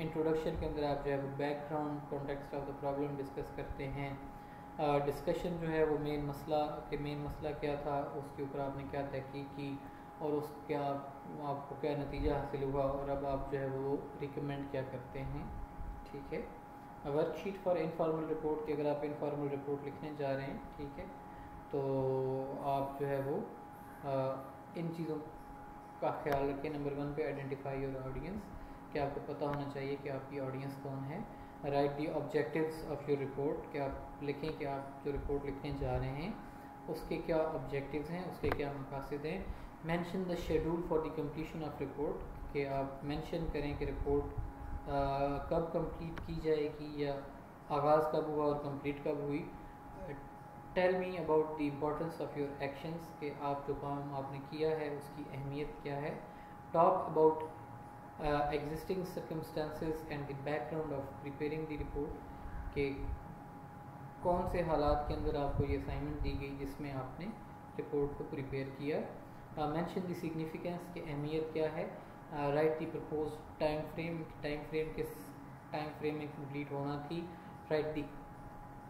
introduction के अंदर आप जो है वो background context of the problem discuss करते हैं। Discussion जो है वो main मसला क्या था उसके ऊपर आपने क्या तहकीक की और उसका आपको क्या नतीजा हासिल हुआ और अब आप जो है वो रिकमेंड क्या करते हैं। ठीक है, वर्कशीट फॉर इनफॉर्मल रिपोर्ट, की अगर आप इनफॉर्मल रिपोर्ट लिखने जा रहे हैं, ठीक है, तो आप जो है वो इन चीज़ों का ख्याल रखें। नंबर 1 पे आइडेंटिफाई योर ऑडियंस, कि आपको पता होना चाहिए कि आपकी ऑडियंस कौन है। Write the objectives of your report, कि आप लिखें कि आप जो रिपोर्ट लिखने जा रहे हैं उसके क्या ऑब्जेक्टिव्स हैं, उसके क्या मकासद हैं। Mention the schedule for the completion of report, कि आप मेंशन करें कि रिपोर्ट कब कंप्लीट की जाएगी या आगाज़ कब हुआ और कंप्लीट कब हुई। Tell me about the importance of your actions, कि आप जो काम आपने किया है उसकी अहमियत क्या है। Talk about existing circumstances and the background of preparing the report, कि कौन से हालात के अंदर आपको ये असाइनमेंट दी गई जिसमें आपने रिपोर्ट को प्रिपेयर किया। मेंशन द सिग्निफिकेंस, की अहमियत क्या है। Write the propose time frame में कंप्लीट होना थी। Write the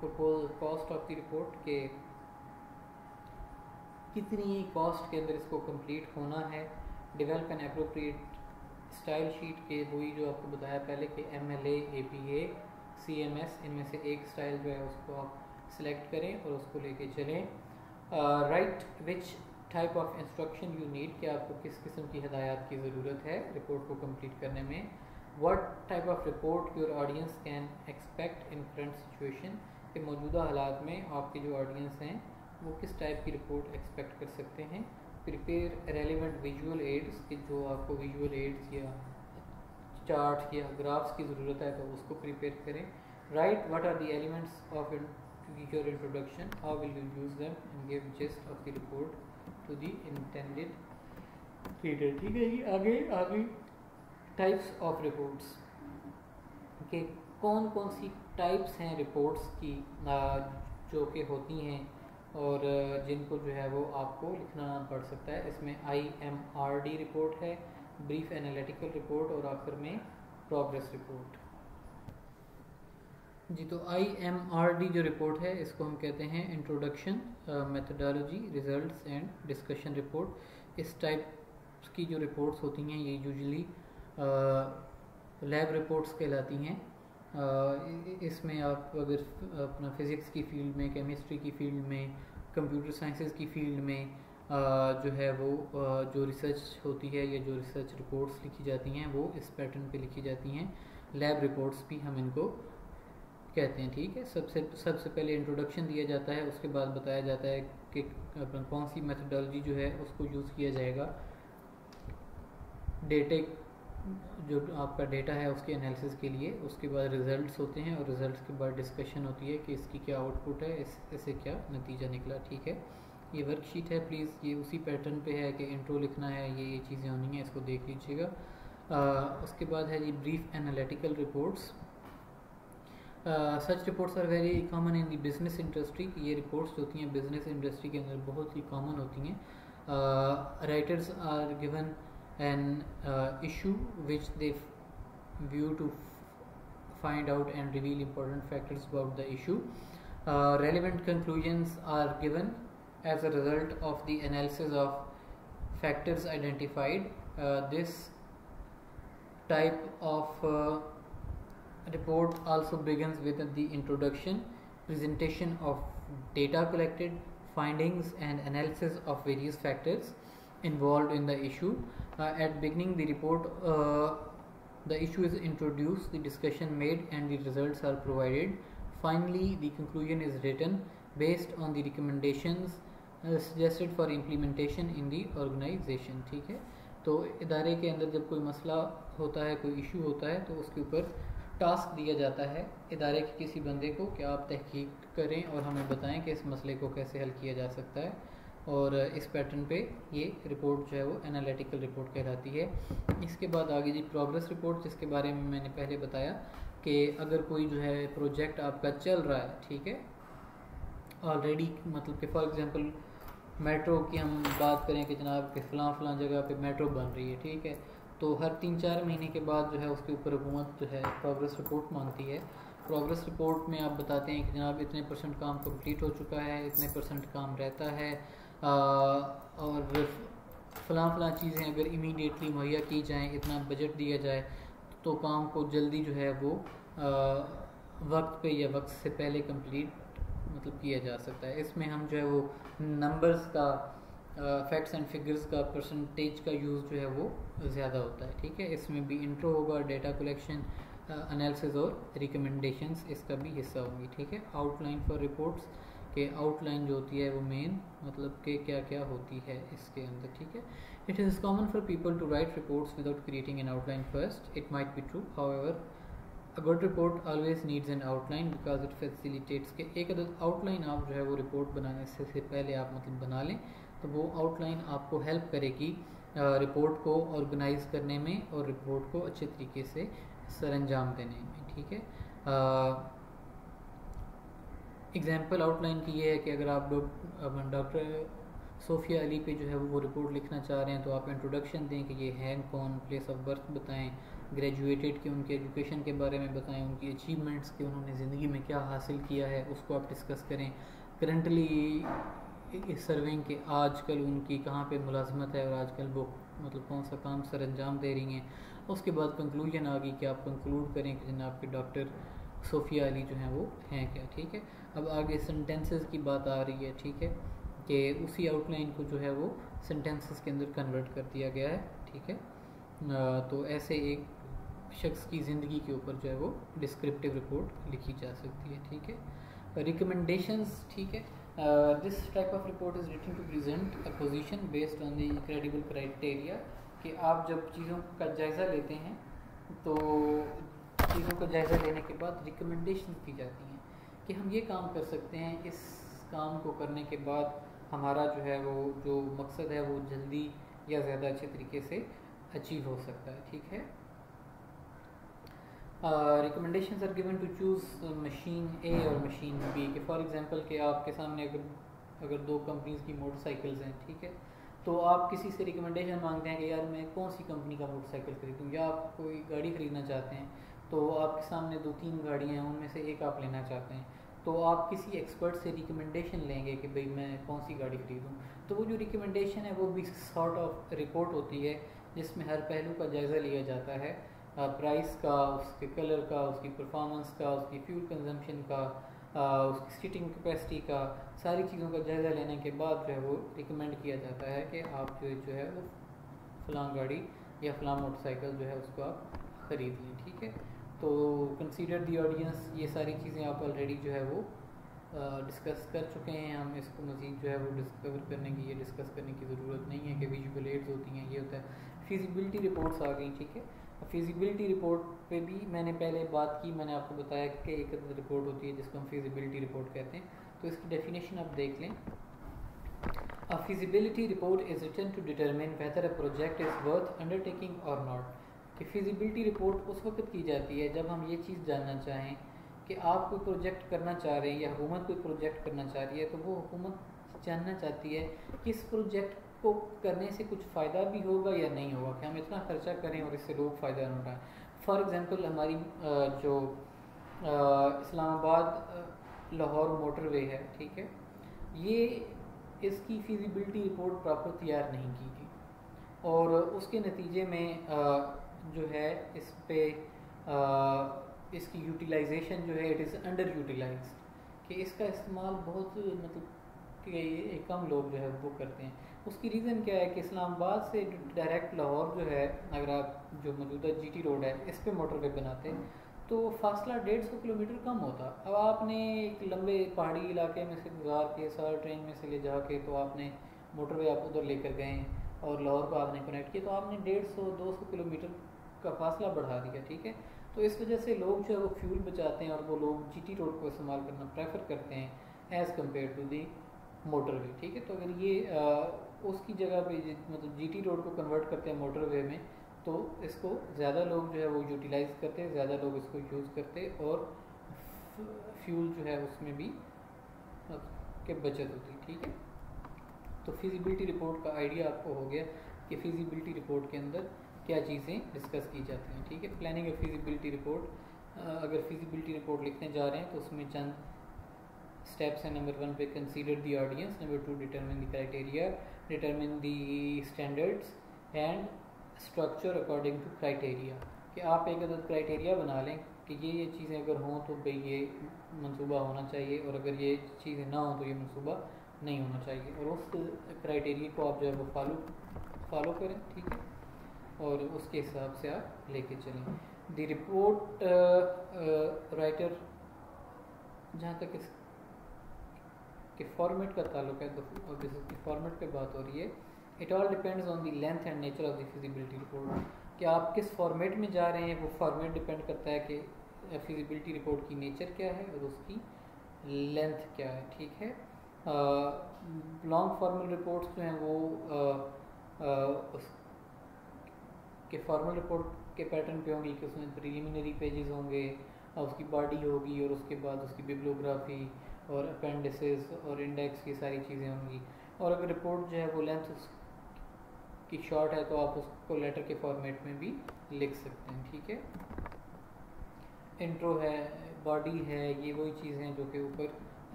propose cost of the report, के कितनी कॉस्ट के अंदर इसको कंप्लीट होना है। Develop an appropriate style sheet, के वही जो आपको बताया पहले कि MLA, APA, CMS, इनमें से एक स्टाइल जो है उसको आप सिलेक्ट करें और उसको लेके चलें। Write which type of instruction you need, कि आपको किस किस्म की हिदायत की ज़रूरत है रिपोर्ट को कंप्लीट करने में। What type of report your audience can expect in current situation, के मौजूदा हालात में आपकी जो ऑडियंस हैं वो किस टाइप की रिपोर्ट एक्सपेक्ट कर सकते हैं। प्रिपेयर रेलिवेंट विजुअल एड्स, कि जो आपको विजुअल एड्स या चार्ट या ग्राफ्स की ज़रूरत है तो उसको प्रिपेयर करें। Write what are the elements of give your introduction, how will you use them and give gist of the report to the intended reader. ठीक है जी, आगे आ गई टाइप्स ऑफ रिपोर्ट्स के कौन कौन सी टाइप्स हैं रिपोर्ट्स की जो कि होती हैं और जिनको जो है वो आपको लिखना पड़ सकता है. इसमें IMRD रिपोर्ट है, ब्रीफ एनालिटिकल रिपोर्ट और आखिर में प्रोग्रेस रिपोर्ट. जी तो IMRD जो रिपोर्ट है इसको हम कहते हैं introduction, methodology, results and discussion report. इस टाइप की जो रिपोर्ट्स होती हैं ये यूजुअली लैब रिपोर्ट्स कहलाती हैं. इसमें आप अगर अपना फिज़िक्स की फील्ड में, केमिस्ट्री की फील्ड में, कंप्यूटर साइंसेस की फील्ड में जो है वो जो रिसर्च होती है या जो रिसर्च रिपोर्ट्स लिखी जाती हैं वो इस पैटर्न पे लिखी जाती हैं. लैब रिपोर्ट्स भी हम इनको कहते हैं. ठीक है, सबसे पहले इंट्रोडक्शन दिया जाता है, उसके बाद बताया जाता है कि कौन सी मेथडोलॉजी जो है उसको यूज़ किया जाएगा, डेटे जो आपका डेटा है उसके एनालिसिस के लिए, उसके बाद रिजल्ट्स होते हैं और रिजल्ट्स के बाद डिस्कशन होती है कि इसकी क्या आउटपुट है, इससे क्या नतीजा निकला. ठीक है, ये वर्कशीट है, प्लीज़ ये उसी पैटर्न पे है कि इंट्रो लिखना है, ये चीज़ें होनी है, इसको देख लीजिएगा. उसके बाद है जी brief analytical reports. Such reports are very common in the business industry. ये रिपोर्ट्स होती हैं बिज़नेस इंडस्ट्री के अंदर बहुत ही कॉमन होती हैं. Writers are given an issue which they view to find out and reveal important factors about the issue. Relevant conclusions are given as a result of the analysis of factors identified. This type of report also begins with the introduction, presentation of data collected, findings and analysis of various factors involved in the issue. At beginning the report the issue is introduced, the discussion made and the results are provided. Finally the conclusion is written based on the recommendations suggested for implementation in the organization. ठीक है, तो इदारे के अंदर जब कोई मसला होता है, कोई इशू होता है, तो उसके ऊपर टास्क दिया जाता है इदारे के किसी बंदे को कि आप तहकीक करें और हमें बताएं कि इस मसले को कैसे हल किया जा सकता है. और इस पैटर्न पे ये रिपोर्ट जो है वो एनालिटिकल रिपोर्ट कहलाती है. इसके बाद आगे जी प्रोग्रेस रिपोर्ट, जिसके बारे में मैंने पहले बताया कि अगर कोई जो है प्रोजेक्ट आपका चल रहा है, ठीक है, ऑलरेडी मतलब कि फॉर एग्जांपल मेट्रो की हम बात करें कि जनाब कि फ़लाँ जगह पे मेट्रो बन रही है, ठीक है, तो हर 3-4 महीने के बाद जो है उसके ऊपर हुकूमत जो है प्रोग्रेस रिपोर्ट मांगती है. प्रोग्रेस रिपोर्ट में आप बताते हैं कि जनाब इतने % काम कम्प्लीट हो चुका है, इतने % काम रहता है और फलां चीज़ें अगर इमीडिएटली मुहैया की जाएं, इतना बजट दिया जाए तो काम को जल्दी जो है वो वक्त पे या वक्त से पहले कंप्लीट मतलब किया जा सकता है. इसमें हम जो है वो नंबर्स का, फैक्ट्स एंड फिगर्स का, परसेंटेज का यूज़ जो है वो ज़्यादा होता है. ठीक है, इसमें भी इंट्रो होगा, डेटा कलेक्शन, एनालिसिस और रिकमेंडेशंस इसका भी हिस्सा होंगी. ठीक है, आउटलाइन फॉर रिपोर्ट्स के आउटलाइन जो होती है वो मेन मतलब के क्या क्या होती है इसके अंदर. ठीक है, it is common for people to write reports without creating an outline first. It might be true, however a good report always needs an outline because it facilitates के एक आउटलाइन आप जो है वो रिपोर्ट बनाने से पहले आप मतलब बना लें तो वो आउटलाइन आपको हेल्प करेगी रिपोर्ट को ऑर्गेनाइज करने में और रिपोर्ट को अच्छे तरीके से सरंजाम देने में. ठीक है, एग्जाम्पल आउटलाइन की ये है कि अगर आप लोग डॉक्टर सोफिया अली पे जो है वो रिपोर्ट लिखना चाह रहे हैं तो आप इंट्रोडक्शन दें कि ये हैं कौन, प्लेस ऑफ बर्थ बताएं, ग्रेजुएटेड के उनके एजुकेशन के बारे में बताएं, उनकी अचीवमेंट्स के उन्होंने ज़िंदगी में क्या हासिल किया है उसको आप डिस्कस करें, करंटली इस सर्विंग के आजकल उनकी कहाँ पे मुलाजमत है और आजकल वो मतलब कौन सा काम सर अंजाम दे रही हैं. उसके बाद कंक्लूजन आ गई कि आप कंक्लूड करें कि जनाब के डॉक्टर सोफिया अली जो हैं वो हैं क्या. ठीक है, अब आगे सेंटेंसेस की बात आ रही है. ठीक है, कि उसी आउटलाइन को जो है वो सेंटेंसेस के अंदर कन्वर्ट कर दिया गया है. ठीक है, तो ऐसे एक शख्स की ज़िंदगी के ऊपर जो है वो डिस्क्रिप्टिव रिपोर्ट लिखी जा सकती है. ठीक है, रिकमेंडेशंस. ठीक है, this type of report is written to present a position based on the credible criteria. कि आप जब चीज़ों का जायज़ा लेते हैं तो चीज़ों का जायज़ा लेने के बाद रिकमेंडेशन दी जाती हैं कि हम ये काम कर सकते हैं, इस काम को करने के बाद हमारा जो है वो जो मकसद है वो जल्दी या ज़्यादा अच्छे तरीके से अचीव हो सकता है। ठीक है, recommendations are given to choose machine A और machine B के फॉर एग्ज़ाम्पल के आपके सामने अगर दो कंपनीज़ की मोटरसाइकिल्स हैं, ठीक है, तो आप किसी से रिकमेंडेशन मांगते हैं कि यार मैं कौन सी कंपनी का मोटरसाइकिल खरीदूँ, या आप कोई गाड़ी ख़रीदना चाहते हैं तो आपके सामने दो तीन गाड़ियाँ हैं, उनमें से एक आप लेना चाहते हैं, तो आप किसी एक्सपर्ट से रिकमेंडेशन लेंगे कि भाई मैं कौन सी गाड़ी खरीदूँ। तो वो जो रिकमेंडेशन है वो भी सॉर्ट ऑफ रिपोर्ट होती है जिसमें हर पहलू का जायज़ा लिया जाता है, प्राइस का, उसके कलर का, उसकी परफॉर्मेंस का, उसकी फ्यूल कंजम्पशन का, उसकी सीटिंग कैपेसिटी का, सारी चीज़ों का जायज़ा लेने के बाद जो है वो रिकमेंड किया जाता है कि आप जो है वो फलां गाड़ी या फलां मोटरसाइकिल जो है उसको आप ख़रीद लें। ठीक है, तो कंसीडर दी ऑडियंस, ये सारी चीज़ें आप ऑलरेडी जो है वो डिस्कस कर चुके हैं। हम इसको मज़ीद जो है वो डिस्कवर करने की, ये डिस्कस करने की ज़रूरत नहीं है कि विजुअल एड्स होती हैं, ये होता है। फिजिबिलिटी रिपोर्ट्स आ गई, ठीक है, फिजिबिलिटी रिपोर्ट पे भी मैंने पहले बात की, मैंने आपको बताया कि एक रिपोर्ट होती है जिसको हम फिजिबिलिटी रिपोर्ट कहते हैं, तो इसकी डेफिनेशन आप देख लें। A feasibility report is written to determine whether a project is worth undertaking और नॉट। कि फिजिबिलिटी रिपोर्ट उस वक्त की जाती है जब हम ये चीज़ जानना चाहें कि आप कोई प्रोजेक्ट करना चाह रहे हैं या हुकूमत कोई प्रोजेक्ट करना चाह रही है, तो वो हुकूमत जानना चाहती है कि इस प्रोजेक्ट को करने से कुछ फ़ायदा भी होगा या नहीं होगा, कि हम इतना खर्चा करें और इससे लोग फ़ायदा ना उठाएँ। फॉर एग्ज़ाम्पल हमारी जो इस्लामाबाद लाहौर मोटरवे है, ठीक है, ये इसकी फिजिबिलिटी रिपोर्ट प्रॉपर तैयार नहीं की गई और उसके नतीजे में जो है इस पर इसकी यूटिलाइजेशन जो है इट इज़ अंडर यूटिलाइज, कि इसका इस्तेमाल बहुत मतलब कि कम लोग जो है वो करते हैं। उसकी रीज़न क्या है कि इस्लामाबाद से डायरेक्ट लाहौर जो है, अगर आप जो मौजूदा जीटी रोड है इस पे मोटरवे बनाते तो फासला 150 किलोमीटर कम होता। अब आपने एक लंबे पहाड़ी इलाके में से गुजार के सारा ट्रेन में से ले जा के तो आपने मोटरवे आप उधर लेकर गए और लाहौर को आपने कनेक्ट किया, तो आपने 150-200 किलोमीटर का फासला बढ़ा दिया। ठीक है, तो इस वजह से लोग जो है वो फ्यूल बचाते हैं और वो लोग जीटी रोड को इस्तेमाल करना प्रेफर करते हैं as compare to the motorway. ठीक है, तो अगर ये उसकी जगह पे मतलब जीटी रोड को कन्वर्ट करते हैं मोटरवे में, तो इसको ज़्यादा लोग जो है वो यूटिलाइज़ करते, ज़्यादा लोग इसको यूज़ करते और फ्यूल जो है उसमें भी के बचत होती। ठीक है, तो फिजिबिलिटी रिपोर्ट का आइडिया आपको हो गया कि फिजिबिलिटी रिपोर्ट के अंदर क्या चीज़ें डिस्कस की जाती हैं। ठीक है, प्लानिंग और फिजिबिलिटी रिपोर्ट, अगर फिजिबिलिटी रिपोर्ट लिखने जा रहे हैं तो उसमें चंद स्टेप्स हैं। नंबर 1 पे consider the audience, number 2 determine the criteria, determine the standards and structure according to criteria, कि आप एक अदद क्राइटेरिया बना लें कि ये चीज़ें अगर हों तो भाई ये मंसूबा होना चाहिए और अगर ये चीज़ें ना हों तो ये मंसूबा नहीं होना चाहिए, और उस क्राइटेरिया को आप जो है वो फॉलो करें। ठीक है, और उसके हिसाब से आप लेके चलें। द रिपोर्ट राइटर, जहाँ तक इस फॉर्मेट का ताल्लुक है तो फॉर्मेट पे बात हो रही है, it all depends on the length and nature of the feasibility report, कि आप किस फॉर्मेट में जा रहे हैं वो फॉर्मेट डिपेंड करता है कि फिजिबिलिटी रिपोर्ट की नेचर क्या है और उसकी लेंथ क्या है। ठीक है, लॉन्ग फॉर्मल रिपोर्ट्स जो हैं वो उसके फॉर्मल रिपोर्ट के पैटर्न पे होंगी कि उसमें प्रीलिमिनरी पेजेस होंगे, उसकी बॉडी होगी और उसके बाद उसकी बिब्लियोग्राफी और अपेंडिसेस और इंडेक्स की सारी चीज़ें होंगी, और अगर रिपोर्ट जो है वो लेंथ उसकी शॉर्ट है तो आप उसको लेटर के फॉर्मेट में भी लिख सकते हैं। ठीक है, इंट्रो है, बॉडी है, ये वही चीज़ें हैं जो कि ऊपर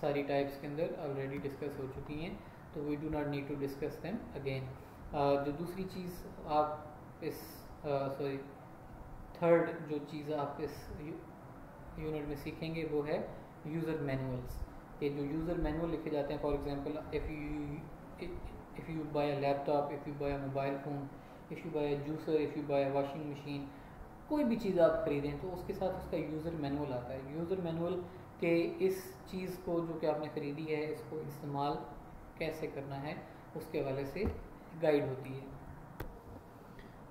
सारी टाइप्स के अंदर ऑलरेडी डिस्कस हो चुकी हैं, तो we do not need to discuss them again. जो दूसरी चीज़ आप इस थर्ड जो चीज़ आप इस यूनिट में सीखेंगे वो है यूज़र मैनुअल्स, ये जो यूज़र मैनुअल लिखे जाते हैं। For example if you buy a laptop, if you buy a mobile phone, if you buy a juicer, if you buy a washing machine, कोई भी चीज़ आप ख़रीदें तो उसके साथ उसका यूज़र मैनुअल आता है। यूज़र मैनुअल के इस चीज़ को जो कि आपने ख़रीदी है इसको इस्तेमाल कैसे करना है उसके हवाले से गाइड होती है।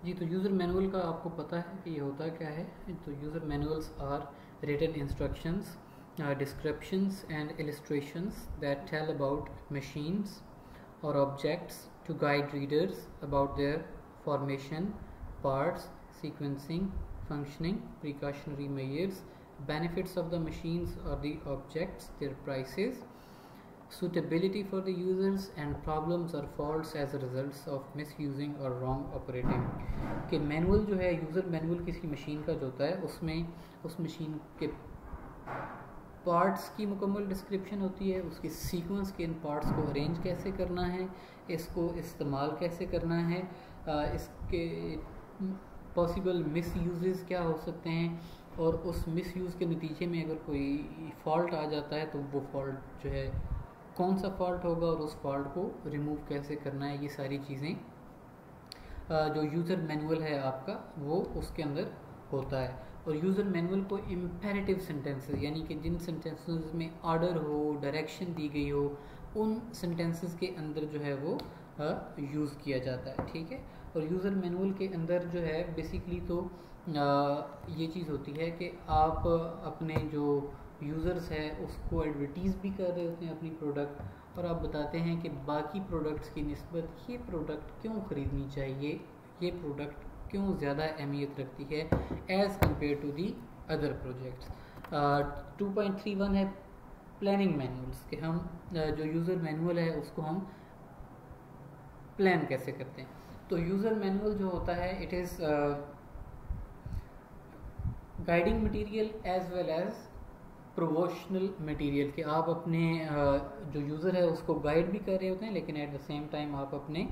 जी, तो यूज़र मैनुअल का आपको पता है कि ये होता क्या है, तो user manuals are written instructions descriptions and illustrations that tell about machines or objects to guide readers about their formation, parts, sequencing, functioning, precautionary measures, benefits of the machines or the objects, their prices, suitability for the users, and problems or faults as a result of misusing or wrong operating. कि मैनुअल जो है, यूज़र मैनुअल किसी मशीन का जो होता है उसमें उस मशीन के पार्ट्स की मुकम्मल डिस्क्रिप्शन होती है, उसकी सीक्वेंस के इन पार्ट्स को अरेंज कैसे करना है, इसको इस्तेमाल कैसे करना है, इसके पॉसिबल मिस यूजेस क्या हो सकते हैं, और उस मिस यूज़ के नतीजे में अगर कोई फॉल्ट आ जाता है तो वो फॉल्ट जो है कौन सा फॉल्ट होगा और उस फॉल्ट को रिमूव कैसे करना है, ये सारी चीज़ें जो यूज़र मैनुअल है आपका वो उसके अंदर होता है। और यूज़र मैनुअल को इम्पेरेटिव सेंटेंसेस यानी कि जिन सेंटेंसेस में ऑर्डर हो, डायरेक्शन दी गई हो, उन सेंटेंसेस के अंदर जो है वो यूज़ किया जाता है, ठीक है। और यूज़र मैनुअल के अंदर जो है बेसिकली तो ये चीज़ होती है कि आप अपने जो यूज़र्स है उसको एडवर्टीज़ भी कर रहे होते हैं अपनी प्रोडक्ट, और आप बताते हैं कि बाकी प्रोडक्ट्स की निस्बत ये प्रोडक्ट क्यों ख़रीदनी चाहिए, ये प्रोडक्ट क्यों ज़्यादा अहमियत रखती है as compare to the other projects. 2.31 है प्लानिंग मैनुअल्स, कि हम जो यूज़र मैनुअल है उसको हम प्लान कैसे करते हैं। तो यूज़र मैनुअल जो होता है it is guiding material as well as promotional material, के आप अपने जो यूज़र है उसको गाइड भी कर रहे होते हैं लेकिन एट द सेम टाइम आप अपने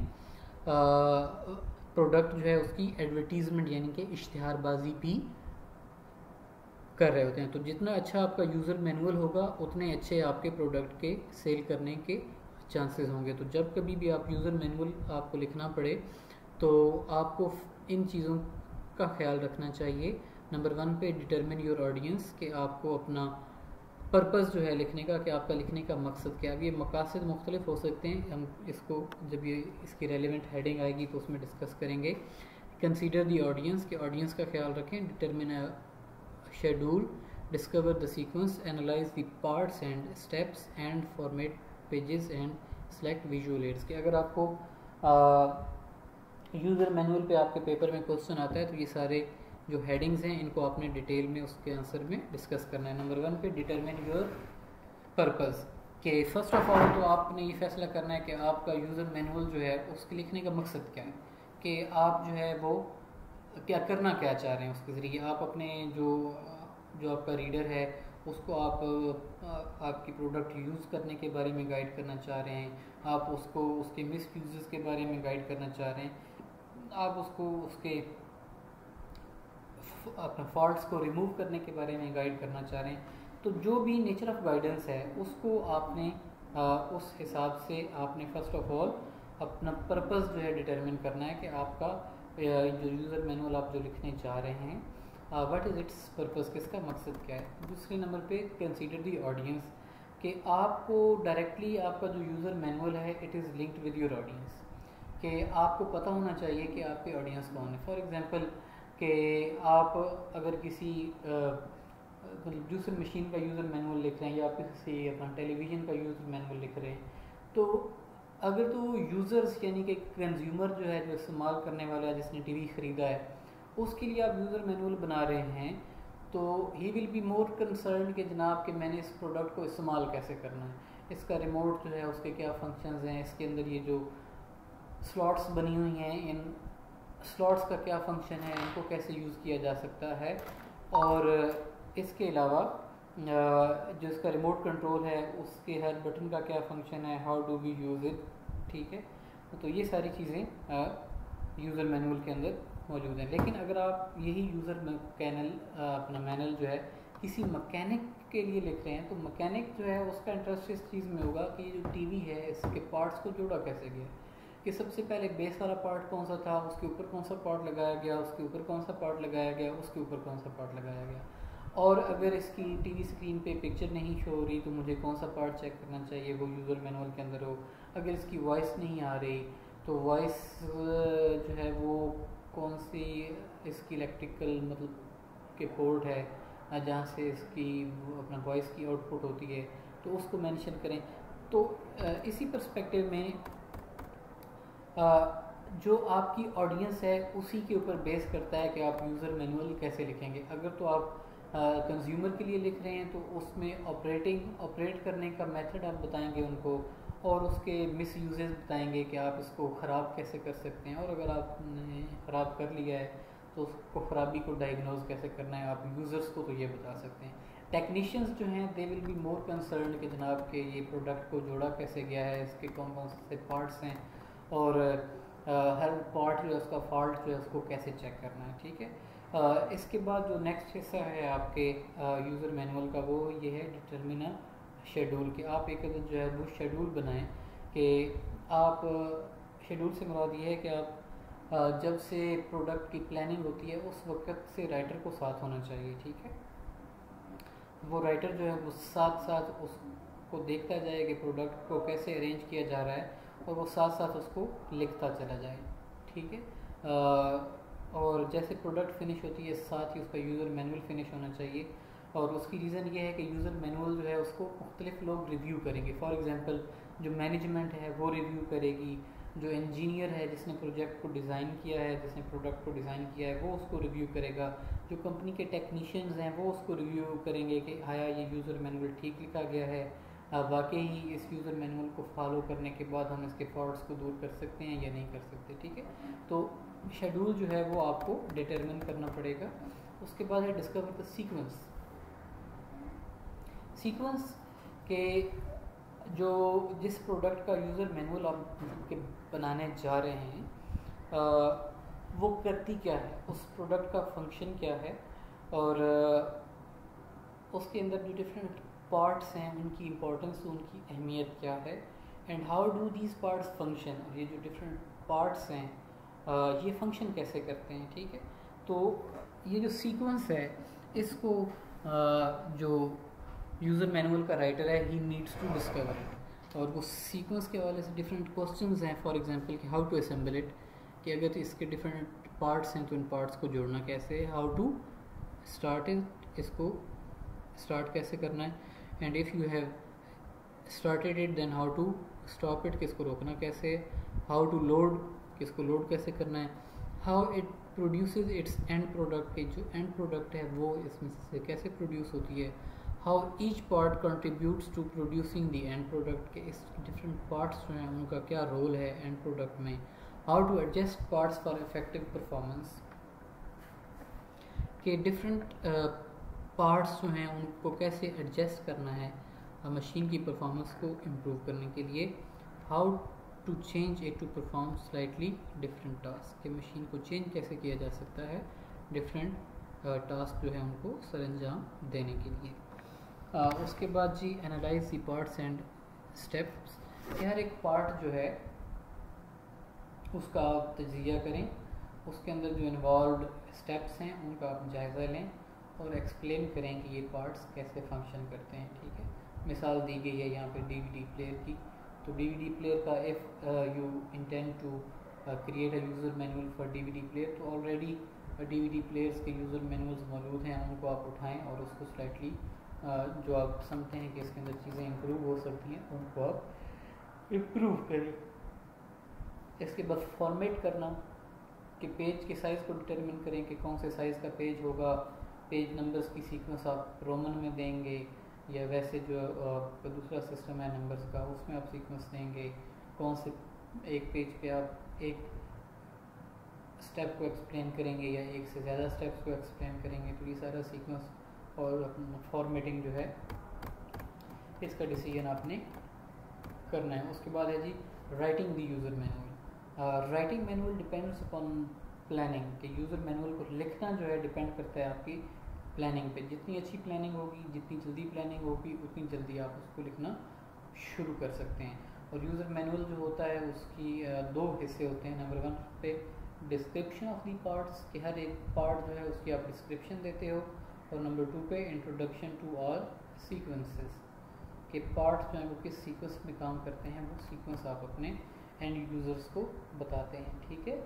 प्रोडक्ट जो है उसकी एडवर्टीज़मेंट यानी कि इश्तिहारबाजी भी कर रहे होते हैं। तो जितना अच्छा आपका यूज़र मैनुअल होगा उतने अच्छे आपके प्रोडक्ट के सेल करने के चांसेस होंगे। तो जब कभी भी आप यूज़र मैनुअल आपको लिखना पड़े तो आपको इन चीज़ों का ख्याल रखना चाहिए। नंबर 1 पे डिटरमिन योर ऑडियंस, कि आपको अपना पर्पस जो है लिखने का, कि आपका लिखने का मकसद क्या है। ये मकासद मुख्तलिफ हो सकते हैं, हम इसको जब ये इसकी रेलिवेंट हेडिंग आएगी तो उसमें डिस्कस करेंगे। कंसीडर दी ऑडियंस, के ऑडियंस का ख्याल रखें। Determine schedule, discover the sequence, analyze the parts and steps and format pages and select visual aids. के अगर आपको यूज़र मैनुअल पे आपके पेपर में क्वेश्चन आता है तो ये सारे जो हेडिंग्स हैं इनको आपने डिटेल में उसके आंसर में डिस्कस करना है। नंबर 1 पे डिटरमिन योर पर्पस, के फर्स्ट ऑफ ऑल तो आपने ये फैसला करना है कि आपका यूज़र मैनुअल जो है उसके लिखने का मकसद क्या है, कि आप जो है वो क्या करना क्या चाह रहे हैं उसके ज़रिए। आप अपने जो आपका रीडर है उसको आप आपकी प्रोडक्ट यूज़ करने के बारे में गाइड करना चाह रहे हैं, आप उसको उसके मिस यूजेस के बारे में गाइड करना चाह रहे हैं, आप उसको उसके अपने फॉल्ट्स को रिमूव करने के बारे में गाइड करना चाह रहे हैं। तो जो भी नेचर ऑफ गाइडेंस है उसको आपने उस हिसाब से आपने फर्स्ट ऑफ ऑल अपना पर्पस जो है डिटरमिन करना है, कि आपका जो यूज़र मैनुअल आप जो लिखने चाह रहे हैं व्हाट इज़ इट्स पर्पस, किसका मकसद क्या है। दूसरे नंबर पे कंसीडर दी ऑडियंस, कि आपको डायरेक्टली आपका जो यूज़र मैनुअल है it is linked with your audience, कि आपको पता होना चाहिए कि आपके ऑडियंस कौन है। फॉर एग्ज़ाम्पल कि आप अगर किसी मतलब जूसर मशीन का यूज़र मैनुअल लिख रहे हैं या आप किसी अपना टेलीविज़न का यूज़र मैनुअल लिख रहे हैं, तो अगर तो यूज़र्स यानी कि कंज्यूमर जो है, जो इस्तेमाल करने वाला है, जिसने टीवी ख़रीदा है, उसके लिए आप यूज़र मैनुअल बना रहे हैं तो he will be more concern कि जनाब कि मैंने इस प्रोडक्ट को इस्तेमाल कैसे करना है, इसका रिमोट जो है उसके क्या फंक्शंस हैं, इसके अंदर ये जो स्लॉट्स बनी हुई हैं इन स्लॉट्स का क्या फंक्शन है, इनको कैसे यूज़ किया जा सकता है, और इसके अलावा जो इसका रिमोट कंट्रोल है उसके हर बटन का क्या फंक्शन है, how do we use it, ठीक है। तो ये सारी चीज़ें यूज़र मैनुअल के अंदर मौजूद हैं। लेकिन अगर आप यही यूज़र मैनुअल अपना मैनुअल जो है किसी मकैनिक के लिए लिख रहे हैं तो मकैनिक जो है उसका इंटरेस्ट इस चीज़ में होगा कि जो टीवी है इसके पार्ट्स को जोड़ा कैसे गया, कि सबसे पहले बेस वाला पार्ट कौन सा था, उसके ऊपर कौन सा पार्ट लगाया गया, उसके ऊपर कौन सा पार्ट लगाया गया, उसके ऊपर कौन सा पार्ट लगाया गया, और अगर इसकी टीवी स्क्रीन पे पिक्चर नहीं शो हो रही तो मुझे कौन सा पार्ट चेक करना चाहिए, वो यूज़र मैनुअल के अंदर हो। अगर इसकी वॉइस नहीं आ रही तो वॉइस जो है वो कौन सी इसकी इलेक्ट्रिकल मतलब के पोर्ट है, जहाँ से इसकी अपना वॉइस की आउटपुट होती है तो उसको मेंशन करें। तो इसी पर्सपेक्टिव में जो आपकी ऑडियंस है उसी के ऊपर बेस करता है कि आप यूज़र मैनुअल कैसे लिखेंगे। अगर तो आप कंज्यूमर के लिए लिख रहे हैं तो उसमें ऑपरेट करने का मेथड आप बताएंगे उनको और उसके मिस यूजेस बताएंगे कि आप इसको ख़राब कैसे कर सकते हैं, और अगर आपने ख़राब कर लिया है तो उसको ख़राबी को डायग्नोज कैसे करना है आप यूज़र्स को तो ये बता सकते हैं। टेक्नीशियंस जो हैं they will be more concern कि जनाब के ये प्रोडक्ट को जोड़ा कैसे गया है, इसके कौन कौन से पार्ट्स हैं और हर पार्ट जो उसका फॉल्ट जो है उसको कैसे चेक करना है, ठीक है। इसके बाद जो नेक्स्ट हिस्सा है आपके यूज़र मैनुअल का वो ये है डिटर्मिन शेड्यूल कि आप एक जो है वो शेड्यूल बनाएं कि आप शेड्यूल से मुराद ये है कि आप जब से प्रोडक्ट की प्लानिंग होती है उस वक्त से राइटर को साथ होना चाहिए, ठीक है। वो राइटर जो है वो साथ साथ उसको देखता जाए कि प्रोडक्ट को कैसे अरेंज किया जा रहा है और वो साथ साथ उसको लिखता चला जाए, ठीक है। और जैसे प्रोडक्ट फिनिश होती है साथ ही उसका यूज़र मैनुअल फिनिश होना चाहिए, और उसकी रीज़न ये है कि यूज़र मैनुअल जो है उसको मुख्तलिफ लोग रिव्यू करेंगे। फॉर एग्ज़ाम्पल जो मैनेजमेंट है वो रिव्यू करेगी, जो इंजीनियर है जिसने प्रोजेक्ट को डिज़ाइन किया है, जिसने प्रोडक्ट को डिज़ाइन किया है वो उसको रिव्यू करेगा, जो कंपनी के टेक्नीशियंस हैं वो उसको रिव्यू करेंगे कि हाया ये यूज़र मैनुअल ठीक लिखा गया है, वाकई ही इस यूज़र मैनुअल को फॉलो करने के बाद हम इसके फॉल्ट्स को दूर कर सकते हैं या नहीं कर सकते, ठीक है। तो शेड्यूल जो है वो आपको डिटरमिन करना पड़ेगा। उसके बाद है डिस्कवर द सीक्वेंस। सीक्वेंस के जो जिस प्रोडक्ट का यूज़र मैनुअल आप के बनाने जा रहे हैं वो करती क्या है, उस प्रोडक्ट का फंक्शन क्या है और उसके अंदर जो डिफरेंट पार्ट्स हैं उनकी इम्पोर्टेंस उनकी अहमियत क्या है, and how do these parts function, ये जो डिफरेंट पार्ट्स हैं ये फंक्शन कैसे करते हैं, ठीक है। तो ये जो सीक्वेंस है इसको जो यूज़र मैनुअल का राइटर है he needs to discover it, और वो सीक्वेंस के हवाले से डिफरेंट क्वेश्चंस हैं। फॉर एग्जांपल कि हाउ टू असेंबल इट, कि अगर तो इसके डिफरेंट पार्ट्स हैं तो इन पार्ट्स को जोड़ना कैसे है, हाउ टू स्टार्ट इट, इसको स्टार्ट कैसे करना है, and if you have started it then how to stop it, किसको रोकना कैसे है, हाउ टू लोड, किसको लोड कैसे करना है, how it produces its end product, के जो एंड प्रोडक्ट है वो इसमें से कैसे प्रोड्यूस होती है, how each part contributes to producing the end product, के इस डिफरेंट पार्ट्स जो हैं उनका क्या रोल है एंड प्रोडक्ट में, how to adjust parts for effective performance, के डिफरेंट पार्ट्स जो हैं उनको कैसे एडजस्ट करना है मशीन की परफॉर्मेंस को इम्प्रूव करने के लिए, how to change it to perform slightly different task, के मशीन को चेंज कैसे किया जा सकता है डिफरेंट टास्क जो है उनको सर अंजाम देने के लिए। उसके बाद जी analyze the parts and steps, हर एक पार्ट जो है उसका आप तजिया करें, उसके अंदर जो इन्वॉल्व स्टेप्स हैं उनका आप जायज़ा लें और एक्सप्लेन करें कि ये पार्ट्स कैसे फंक्शन करते हैं, ठीक है। मिसाल दी गई है यहाँ पे डीवीडी प्लेयर की, तो डीवीडी प्लेयर का if you intend to create a user manual for DVD player, तो ऑलरेडी डीवीडी प्लेयर्स के यूज़र मैनुअल्स मौजूद हैं, उनको आप उठाएँ और उसको स्लाइटली जो आप समझते हैं कि इसके अंदर चीज़ें इम्प्रूव हो सकती हैं उनको आप इम्प्रूव करें। इसके बाद फॉर्मेट करना, कि पेज के साइज़ को डिटरमिन करें कि कौन से साइज़ का पेज होगा, पेज नंबर्स की सीक्वेंस आप रोमन में देंगे या वैसे जो आपका दूसरा सिस्टम है नंबर्स का उसमें आप सीक्वेंस देंगे, कौन से एक पेज पे आप एक स्टेप को एक्सप्लेन करेंगे या एक से ज़्यादा स्टेप्स को एक्सप्लेन करेंगे, तो ये सारा सीक्वेंस और अपना फॉर्मेटिंग जो है इसका डिसीजन आपने करना है। उसके बाद है जी writing the user manual. Writing manual depends upon planning, कि यूज़र मैनुअल को लिखना जो है डिपेंड करता है आपकी प्लानिंग पे, जितनी अच्छी प्लानिंग होगी, जितनी जल्दी प्लानिंग होगी उतनी जल्दी आप उसको लिखना शुरू कर सकते हैं। और यूज़र मैनुअल जो होता है उसकी दो हिस्से होते हैं, नंबर वन पे डिस्क्रिप्शन ऑफ दी पार्ट्स, कि हर एक पार्ट जो है उसकी आप डिस्क्रिप्शन देते हो, और नंबर 2 पे इंट्रोडक्शन टू ऑल सीक्वेंसेस, के पार्ट्स जो हैं वो किस सीक्वेंस में काम करते हैं वो सीक्वेंस आप अपने एंड यूज़र्स को बताते हैं, ठीक है।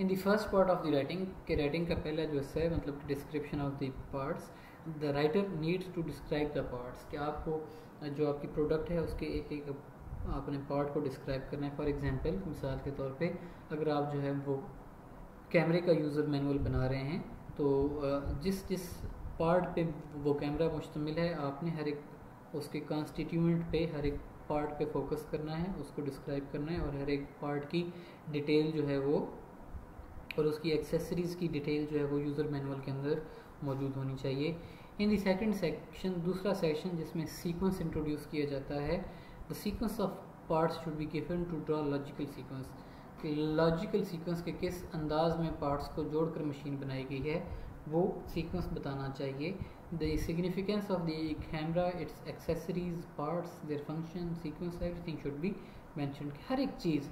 In the first part of the writing के राइटिंग का पहला जो है मतलब description of the parts the writer needs to describe the parts कि आपको जो आपकी प्रोडक्ट है उसके एक एक अपने पार्ट को डिस्क्राइब करना है। फॉर एग्जांपल मिसाल के तौर पे अगर आप जो है वो कैमरे का यूज़र मैनुअल बना रहे हैं तो जिस जिस पार्ट पे वो कैमरा मुश्तमिल है आपने हर एक उसके कॉन्स्टिट्यूएंट पे हर एक पार्ट पे फोकस करना है, उसको डिस्क्राइब करना है और हर एक पार्ट की डिटेल जो है वो और उसकी एक्सेसरीज़ की डिटेल जो है वो यूज़र मैनुअल के अंदर मौजूद होनी चाहिए। इन द सेकंड सेक्शन दूसरा सेक्शन जिसमें सीक्वेंस इंट्रोड्यूस किया जाता है the sequence of parts should be given to draw logical sequence कि लॉजिकल सीक्वेंस के किस अंदाज में पार्ट्स को जोड़कर मशीन बनाई गई है वो सीक्वेंस बताना चाहिए। The significance of the camera its accessories parts their function sequence everything should be mentioned. हर एक चीज़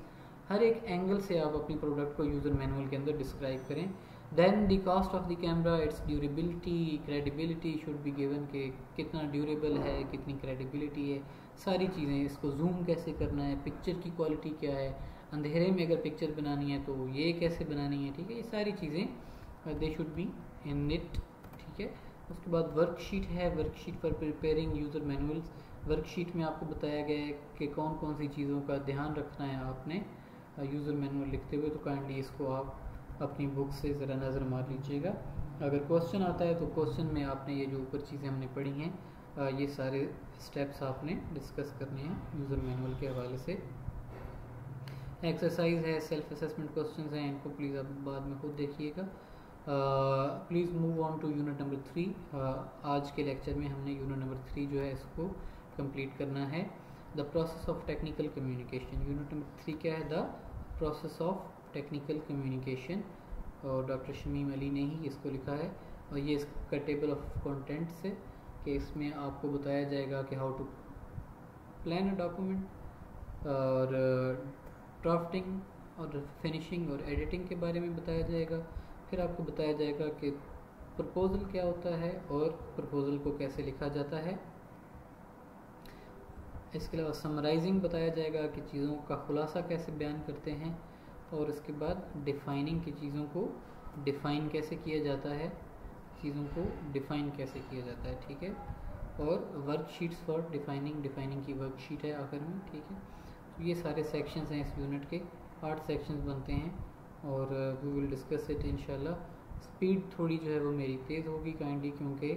हर एक एंगल से आप अपनी प्रोडक्ट को यूज़र मैनुअल के अंदर डिस्क्राइब करें। Then the cost of the camera its durability credibility should be given के कितना ड्यूरेबल है कितनी क्रेडिबिलिटी है सारी चीज़ें, इसको जूम कैसे करना है, पिक्चर की क्वालिटी क्या है, अंधेरे में अगर पिक्चर बनानी है तो ये कैसे बनानी है, ठीक है, ये सारी चीज़ें they should be in it, ठीक है। उसके बाद वर्कशीट है, वर्कशीट पर प्रिपेयरिंग यूज़र मैनुअल्स, वर्कशीट में आपको बताया गया है कि कौन कौन सी चीज़ों का ध्यान रखना है आपने यूज़र मैनुअल लिखते हुए, तो काइंडली इसको आप अपनी बुक से ज़रा नज़र मार लीजिएगा। अगर क्वेश्चन आता है तो क्वेश्चन में आपने ये जो ऊपर चीज़ें हमने पढ़ी हैं ये सारे स्टेप्स आपने डिस्कस करने हैं यूज़र मैनुअल के हवाले से। एक्सरसाइज है, सेल्फ असेसमेंट क्वेश्चंस हैं, इनको प्लीज़ आप बाद में खुद देखिएगा। Please move on to unit number 3। आज के लेक्चर में हमने यूनिट नंबर 3 जो है इसको कंप्लीट करना है। The process of technical communication, unit number 3 क्या है, the process of technical communication, और डॉक्टर शमीम अली ने ही इसको लिखा है और ये इसका टेबल ऑफ कंटेंट्स है कि इसमें आपको बताया जाएगा कि how to plan a document और ड्राफ्टिंग और फिनिशिंग और एडिटिंग के बारे में बताया जाएगा। फिर आपको बताया जाएगा कि प्रपोजल क्या होता है और प्रपोजल को कैसे लिखा जाता है। इसके अलावा समराइजिंग बताया जाएगा कि चीज़ों का खुलासा कैसे बयान करते हैं और इसके बाद डिफाइनिंग की चीज़ों को डिफ़ाइन कैसे किया जाता है, चीज़ों को डिफ़ाइन कैसे किया जाता है, ठीक है, और वर्कशीट्स फॉर डिफाइनिंग, डिफाइनिंग की वर्कशीट है आखिर में, ठीक है। तो ये सारे सेक्शंस हैं इस यूनिट के, 8 सेक्शंस बनते हैं और वी विल डिस्कस इट इंशाल्लाह। स्पीड थोड़ी जो है वो मेरी तेज़ होगी काइंडली क्योंकि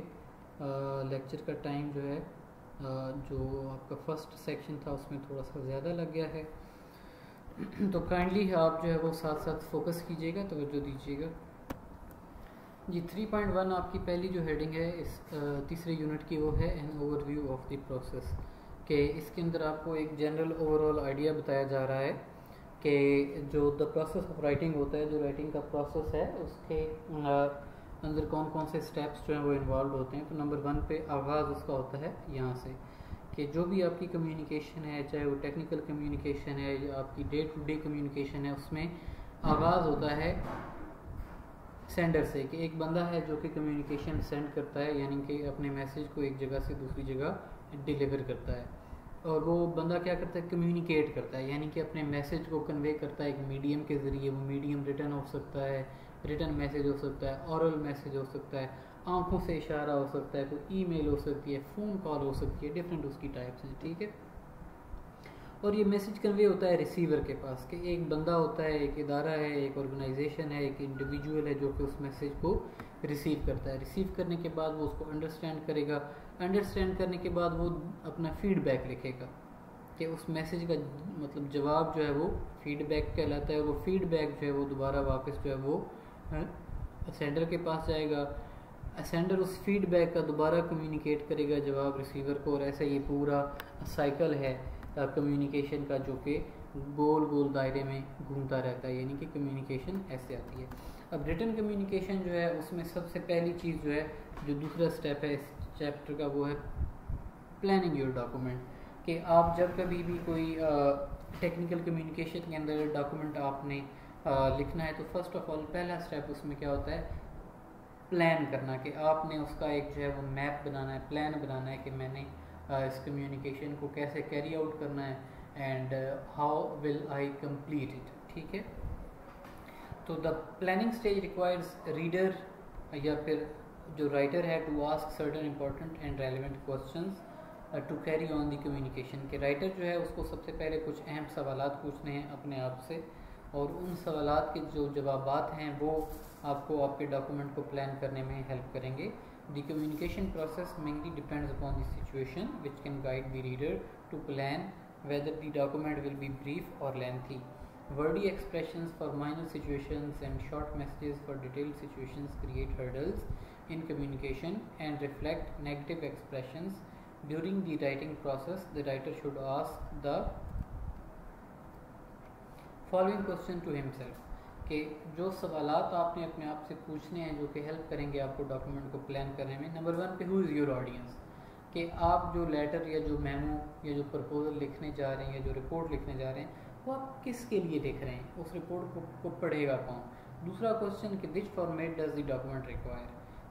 लेक्चर का टाइम जो है जो आपका फर्स्ट सेक्शन था उसमें थोड़ा सा ज़्यादा लग गया है तो काइंडली आप जो है वो साथ साथ फोकस कीजिएगा, तवज्जो दीजिएगा जी। 3.1 आपकी पहली जो हेडिंग है इस तीसरे यूनिट की वो है an overview of the process के इसके अंदर आपको एक जनरल ओवरऑल आइडिया बताया जा रहा है कि जो द प्रोसेस ऑफ राइटिंग होता है, जो राइटिंग का प्रोसेस है उसके अंदर कौन कौन से स्टेप्स जो हैं वो इन्वॉल्व होते हैं। तो नंबर 1 पे आगाज़ उसका होता है यहाँ से कि जो भी आपकी कम्युनिकेशन है चाहे वो टेक्निकल कम्युनिकेशन है या आपकी डे टू डे कम्युनिकेशन है उसमें आगाज़ होता है सेंडर से कि एक बंदा है जो कि कम्युनिकेशन सेंड करता है यानी कि अपने मैसेज को एक जगह से दूसरी जगह डिलीवर करता है और वो बंदा क्या करता है, कम्युनिकेट करता है यानी कि अपने मैसेज को कन्वे करता है एक मीडियम के ज़रिए। वो मीडियम रिटर्न हो सकता है, रिटर्न मैसेज हो सकता है, औरल मैसेज हो सकता है, आँखों से इशारा हो सकता है, कोई ईमेल हो सकती है, फ़ोन कॉल हो सकती है, डिफरेंट उसकी टाइप्स हैं, ठीक है। और ये मैसेज कन्वे होता है रिसीवर के पास कि एक बंदा होता है, एक इदारा है, एक ऑर्गेनाइजेशन है, एक इंडिविजुअल है जो कि उस मैसेज को रिसीव करता है। रिसीव करने के बाद वो उसको अंडरस्टैंड करेगा, अंडरस्टैंड करने के बाद वो अपना फीडबैक लिखेगा कि उस मैसेज का मतलब जवाब जो है वो फीडबैक कहलाता है। वो फीडबैक जो है वो दोबारा वापस जो है वो सेंडर के पास जाएगा, सेंडर उस फीडबैक का दोबारा कम्युनिकेट करेगा जवाब रिसीवर को और ऐसा ये पूरा साइकिल है कम्युनिकेशन का जो कि गोल गोल दायरे में घूमता रहता है यानी कि कम्युनिकेशन ऐसे आती है। अब रिटन कम्युनिकेशन जो है उसमें सबसे पहली चीज़ जो है जो दूसरा स्टेप है इस चैप्टर का वो है प्लानिंग योर डॉक्यूमेंट कि आप जब कभी भी कोई टेक्निकल कम्युनिकेशन के अंदर डॉक्यूमेंट आपने लिखना है तो फर्स्ट ऑफ ऑल पहला स्टेप उसमें क्या होता है, प्लान करना कि आपने उसका एक जो है वो मैप बनाना है, प्लान बनाना है कि मैंने इस कम्युनिकेशन को कैसे कैरी आउट करना है and how will I complete it, ठीक है। तो the planning stage requires reader या फिर जो राइटर है to ask certain important and relevant questions to carry on the communication के राइटर जो है उसको सबसे पहले कुछ अहम सवाल पूछने हैं अपने आप से और उन सवाल के जो जवाबात हैं वो आपको आपके डॉक्यूमेंट को प्लान करने में हेल्प करेंगे। The communication process mainly depends upon the situation which can guide the reader to plan whether the document will be brief or lengthy. Wordy expressions for minor situations and short messages for detailed situations create hurdles in communication and reflect negative expressions. During the writing process, the writer should ask the following question to himself. कि जो सवालात आपने अपने आप से पूछने हैं जो कि हेल्प करेंगे आपको डॉक्यूमेंट को प्लान करने में। नंबर वन पे who is your audience? कि आप जो लेटर या जो मेमो या जो प्रपोजल लिखने जा रहे हैं या जो रिपोर्ट लिखने जा रहे हैं वो आप किसके लिए लिख रहे हैं, उस रिपोर्ट को पढ़ेगा कौन। दूसरा क्वेश्चन कि which format does the document require,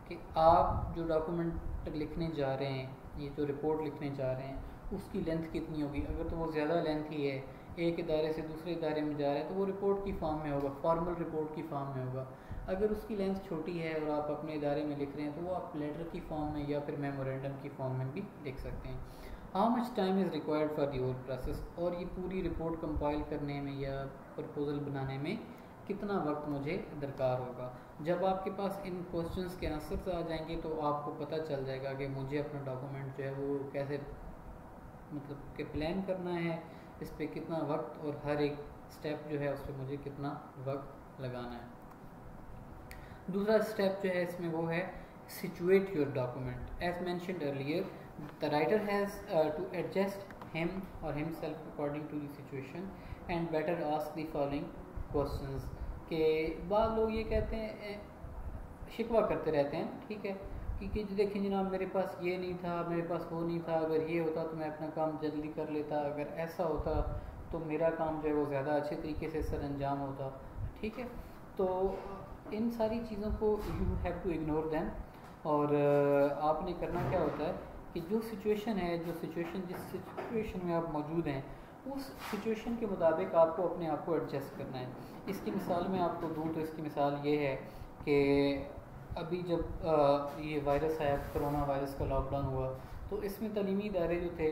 कि आप जो डॉक्यूमेंट लिखने जा रहे हैं ये जो रिपोर्ट लिखने जा रहे हैं उसकी लेंथ कितनी होगी। अगर तो वो ज़्यादा लेंथ ही है, एक इदारे से दूसरे इदारे में जा रहे हैं तो वो रिपोर्ट की फॉर्म में होगा, फॉर्मल रिपोर्ट की फॉर्म में होगा। अगर उसकी लेंथ छोटी है और आप अपने इदारे में लिख रहे हैं तो वो आप लेटर की फॉर्म में या फिर मेमोरेंडम की फॉर्म में भी लिख सकते हैं। How much time is required for the whole process, और ये पूरी रिपोर्ट कंपाइल करने में या प्रपोजल बनाने में कितना वक्त मुझे दरकार होगा। जब आपके पास इन क्वेश्चंस के आंसर्स आ जाएंगे तो आपको पता चल जाएगा कि मुझे अपना डॉक्यूमेंट जो है वो कैसे मतलब कि प्लान करना है, इस पर कितना वक्त और हर एक स्टेप जो है उस पर मुझे कितना वक्त लगाना है। दूसरा स्टेप जो है इसमें वो है situate your document. As mentioned earlier the writer has to adjust him और himself according to the situation and better ask the following questions. के बाद लोग ये कहते हैं, शिकवा करते रहते हैं, ठीक है, कि देखिए जनाब मेरे पास ये नहीं था, मेरे पास वो नहीं था, अगर ये होता तो मैं अपना काम जल्दी कर लेता, अगर ऐसा होता तो मेरा काम जो है वो ज़्यादा अच्छे तरीके से सर अंजाम होता। ठीक है, तो इन सारी चीज़ों को you have to ignore then. और आपने करना क्या होता है कि जो सिचुएशन है, जो सिचुएशन जिस सिचुएशन में आप मौजूद हैं उस सिचुएशन के मुताबिक आपको अपने आप को एडजस्ट करना है। इसकी मिसाल मैं आपको दूँ तो इसकी मिसाल ये है कि अभी जब ये वायरस आया, कोरोना वायरस का लॉकडाउन हुआ, तो इसमें तलीमी इदारे जो थे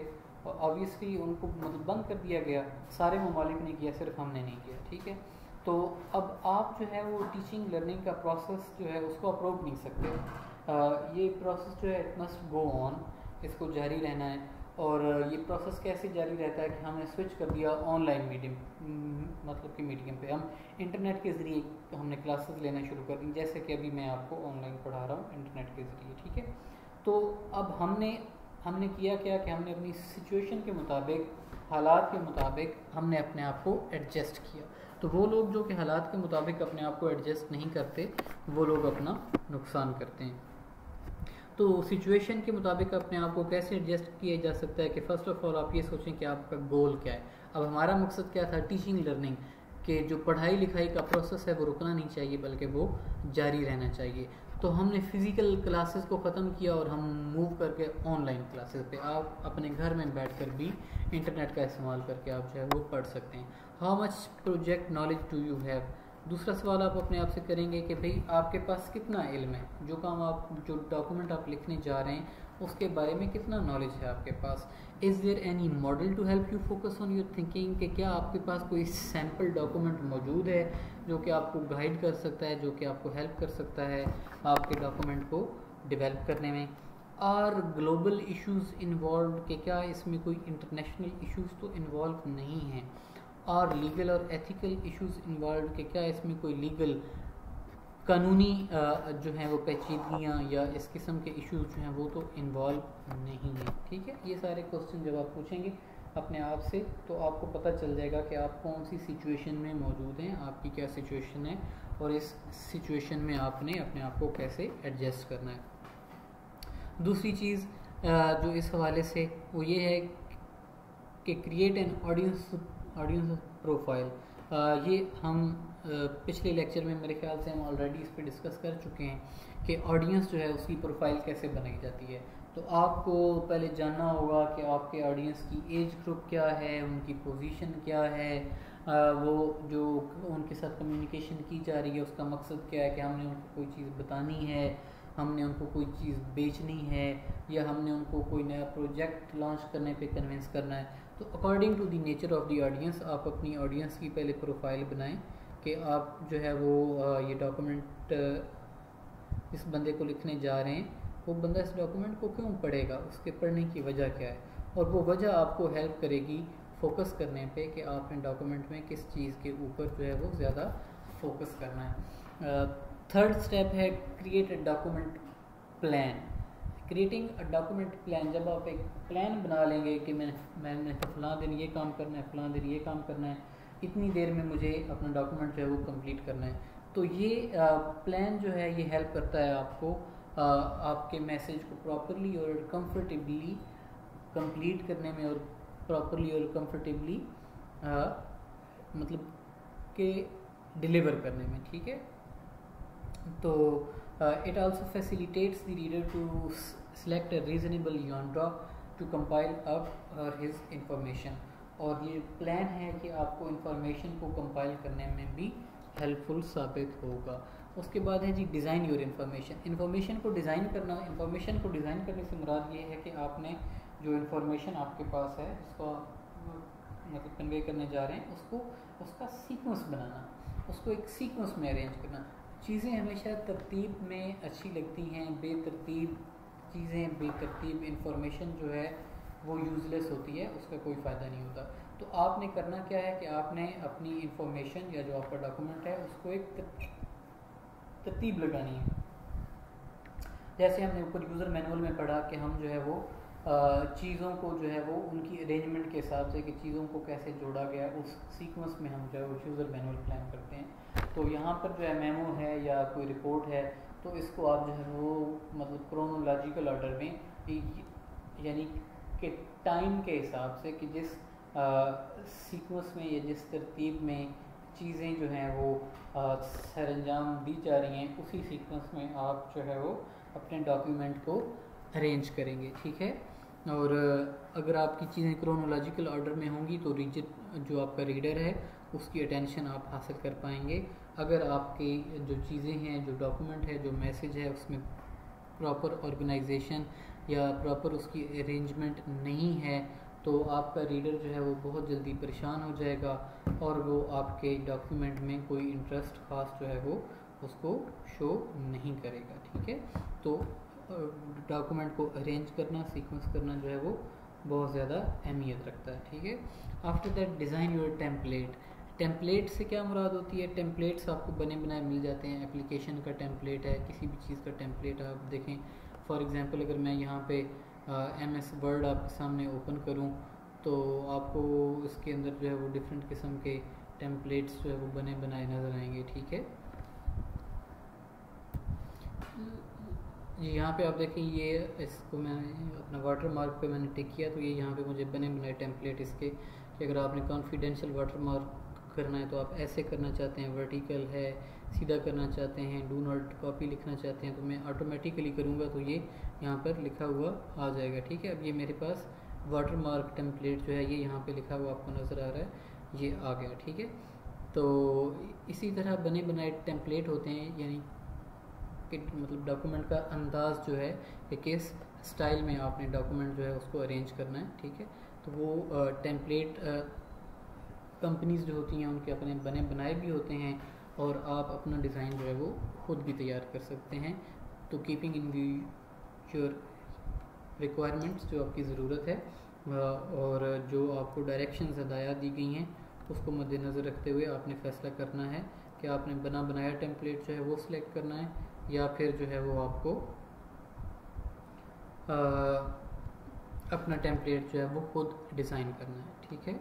ऑब्वियसली उनको मतलब बंद कर दिया गया, सारे ममालिक ने किया, सिर्फ हमने नहीं किया। ठीक है, तो अब आप जो है वो टीचिंग लर्निंग का प्रोसेस जो है उसको अप्रूव नहीं सकते। ये प्रोसेस जो है इट मस्ट गो ऑन, इसको जारी रहना है। और ये प्रोसेस कैसे जारी रहता है कि हमने स्विच कर दिया ऑनलाइन मीडियम, मतलब कि मीडियम पे हम इंटरनेट के ज़रिए हमने क्लासेस लेना शुरू कर दी, जैसे कि अभी मैं आपको ऑनलाइन पढ़ा रहा हूँ इंटरनेट के ज़रिए। ठीक है, तो अब हमने किया क्या कि हमने अपनी सिचुएशन के मुताबिक, हालात के मुताबिक हमने अपने आप को एडजस्ट किया। तो वो लोग जो कि हालात के मुताबिक अपने आप को एडजस्ट नहीं करते वो लोग अपना नुकसान करते हैं। तो सिचुएशन के मुताबिक अपने आप को कैसे एडजस्ट किया जा सकता है कि फ़र्स्ट ऑफ ऑल आप ये सोचें कि आपका गोल क्या है। अब हमारा मकसद क्या था, टीचिंग लर्निंग के जो पढ़ाई लिखाई का प्रोसेस है वो रुकना नहीं चाहिए बल्कि वो जारी रहना चाहिए। तो हमने फ़िज़िकल क्लासेस को ख़त्म किया और हम मूव करके ऑनलाइन क्लासेस पे, आप अपने घर में बैठ कर भी इंटरनेट का इस्तेमाल करके आप जो है वो पढ़ सकते हैं। How much project knowledge do you have, दूसरा सवाल आप अपने आप से करेंगे कि भाई आपके पास कितना इल्म है, जो काम आप जो डॉक्यूमेंट आप लिखने जा रहे हैं उसके बारे में कितना नॉलेज है आपके पास। Is there any model to help you focus on your thinking, कि क्या आपके पास कोई सैम्पल डॉक्यूमेंट मौजूद है जो कि आपको गाइड कर सकता है, जो कि आपको हेल्प कर सकता है आपके डॉक्यूमेंट को डिवेल्प करने में। आर ग्लोबल इशूज़ इन्वॉल्व, कि क्या इसमें कोई इंटरनेशनल इशूज़ तो इन्वॉल्व नहीं हैं। और लीगल और एथिकल इश्यूज़ इन्वॉल्व, के क्या इसमें कोई लीगल कानूनी जो हैं वो पेचीदगियाँ या इस किस्म के इश्यूज़ जो हैं वो तो इन्वॉल्व नहीं हैं। ठीक है, ये सारे क्वेश्चन जब आप पूछेंगे अपने आप से तो आपको पता चल जाएगा कि आप कौन सी सिचुएशन में मौजूद हैं, आपकी क्या सिचुएशन है और इस सिचुएशन में आपने अपने आप को कैसे एडजस्ट करना है। दूसरी चीज़ जो इस हवाले से वो ये है कि क्रिएट एन ऑडियंस प्रोफाइल। ये हम पिछले लेक्चर में मेरे ख्याल से हम ऑलरेडी इस पे डिस्कस कर चुके हैं कि ऑडियंस जो है उसकी प्रोफाइल कैसे बनाई जाती है। तो आपको पहले जानना होगा कि आपके ऑडियंस की एज ग्रुप क्या है, उनकी पोजीशन क्या है, वो जो उनके साथ कम्युनिकेशन की जा रही है उसका मकसद क्या है कि हमने उनको कोई चीज़ बतानी है, हमने उनको कोई चीज़ बेचनी है, या हमने उनको कोई नया प्रोजेक्ट लॉन्च करने पे कन्विंस करना है। तो according to the nature of the audience आप अपनी ऑडियंस की पहले प्रोफाइल बनाएं कि आप जो है वो ये डॉक्यूमेंट इस बंदे को लिखने जा रहे हैं, वो बंदा इस डॉक्यूमेंट को क्यों पढ़ेगा, उसके पढ़ने की वजह क्या है, और वो वजह आपको हेल्प करेगी फोकस करने पे कि आपने डॉक्यूमेंट में किस चीज़ के ऊपर जो है वो ज़्यादा फोकस करना है। थर्ड स्टेप है create a document plan. Creating a document plan, जब आप एक प्लान बना लेंगे कि मैंने फलां दिन ये काम करना है, फलां दिन ये काम करना है, इतनी देर में मुझे अपना डॉक्यूमेंट जो है वो कंप्लीट करना है, तो ये प्लान जो है ये हेल्प करता है आपको आपके मैसेज को प्रॉपरली और कंफर्टेबली कंप्लीट करने में, और प्रॉपरली और कंफर्टेबली मतलब के डिलीवर करने में, ठीक है। तो it also facilitates the reader to select a reasonable यूनड्रॉप to compile up his information, और ये प्लान है कि आपको इंफॉर्मेशन को कंपाइल करने में भी हेल्पफुल साबित होगा। उसके बाद है जी डिज़ाइन योर इंफॉर्मेशन। इंफॉर्मेशन को डिज़ाइन करना, इंफॉर्मेशन को डिज़ाइन करने से मुराद ये है कि आपने जो इन्फॉर्मेशन आपके पास है उसको मतलब कन्वे करने जा रहे हैं उसको, उसका सीक्वेंस बनाना, उसको एक सीक्वेंस में अरेंज करना। चीज़ें हमेशा तरतीब में अच्छी लगती हैं, बेतरतीब चीज़ें, बेतरतीब इन्फॉर्मेशन जो है वो यूज़लेस होती है, उसका कोई फ़ायदा नहीं होता। तो आपने करना क्या है कि आपने अपनी इंफॉर्मेशन या जो आपका डॉक्यूमेंट है उसको एक तरतीब लगानी है। जैसे हमने ऊपर यूज़र मैनुअल में पढ़ा कि हम जो है वो चीज़ों को जो है वो उनकी अरेंजमेंट के हिसाब से कि चीज़ों को कैसे जोड़ा गया उस सीक्वेंस में हम जो है वो यूज़र मैनुअल प्लान करते हैं। तो यहाँ पर जो है मेमो है या कोई रिपोर्ट है तो इसको आप जो है वो मतलब क्रोनोलॉजिकल ऑर्डर में, यानी कि टाइम के हिसाब से कि जिस सीक्वेंस में या जिस तरतीब में चीज़ें जो हैं वो सर अंजाम दी जा रही हैं उसी सीक्वेंस में आप जो है वो अपने डॉक्यूमेंट को अरेंज करेंगे, ठीक है। और अगर आपकी चीज़ें क्रोनोलॉजिकल ऑर्डर में होंगी तो जो आपका रीडर है उसकी अटेंशन आप हासिल कर पाएंगे। अगर आपकी जो चीज़ें हैं, जो डॉक्यूमेंट है, जो मैसेज है उसमें प्रॉपर ऑर्गेनाइजेशन या प्रॉपर उसकी अरेंजमेंट नहीं है तो आपका रीडर जो है वो बहुत जल्दी परेशान हो जाएगा और वो आपके डॉक्यूमेंट में कोई इंटरेस्ट खास जो है वो उसको शो नहीं करेगा, ठीक है। तो डॉक्यूमेंट को अरेंज करना, सीक्वेंस करना जो है वो बहुत ज़्यादा अहमियत रखता है, ठीक है। After that design your template. Template से क्या मुराद होती है? टेम्पलेट्स आपको बने बनाए मिल जाते हैं। एप्लीकेशन का टेम्पलेट है, किसी भी चीज़ का टेम्पलेट आप देखें। फॉर एग्ज़ाम्पल अगर मैं यहाँ पे MS वर्ड आपके सामने ओपन करूँ तो आपको इसके अंदर जो है वो डिफरेंट किस्म के टेम्पलेट्स जो है वो बने बनाए नज़र आएंगे, ठीक है। यहाँ पे आप देखें, ये इसको मैंने अपना वाटर मार्क पर मैंने टिक किया तो ये यहाँ पे मुझे बने बनाए टेम्पलेट इसके कि अगर आपने कॉन्फिडेंशियल वाटर मार्क करना है तो आप ऐसे करना चाहते हैं, वर्टिकल है, सीधा करना चाहते हैं, डू नॉट कॉपी लिखना चाहते हैं तो मैं ऑटोमेटिकली करूँगा तो ये यहाँ पर लिखा हुआ आ जाएगा, ठीक है। अब ये मेरे पास वाटर मार्क टेम्पलेट जो है ये यहाँ पर लिखा हुआ आपको नज़र आ रहा है, ये आ गया, ठीक है। तो इसी तरह बने बनाए टेम्पलेट होते हैं, यानी मतलब डॉक्यूमेंट का अंदाज जो है कि किस स्टाइल में आपने डॉक्यूमेंट जो है उसको अरेंज करना है, ठीक है। तो वो टेम्पलेट कंपनीज जो होती हैं उनके अपने बने बनाए भी होते हैं और आप अपना डिज़ाइन जो है वो खुद भी तैयार कर सकते हैं। तो कीपिंग इन योर रिक्वायरमेंट्स, जो आपकी ज़रूरत है और जो आपको डायरेक्शंस हदायत दी गई हैं उसको मद्देनज़र रखते हुए आपने फैसला करना है कि आपने बना बनाया टेम्पलेट जो है वो सिलेक्ट करना है या फिर जो है वो आपको अपना टेम्पलेट जो है वो खुद डिज़ाइन करना है, ठीक है।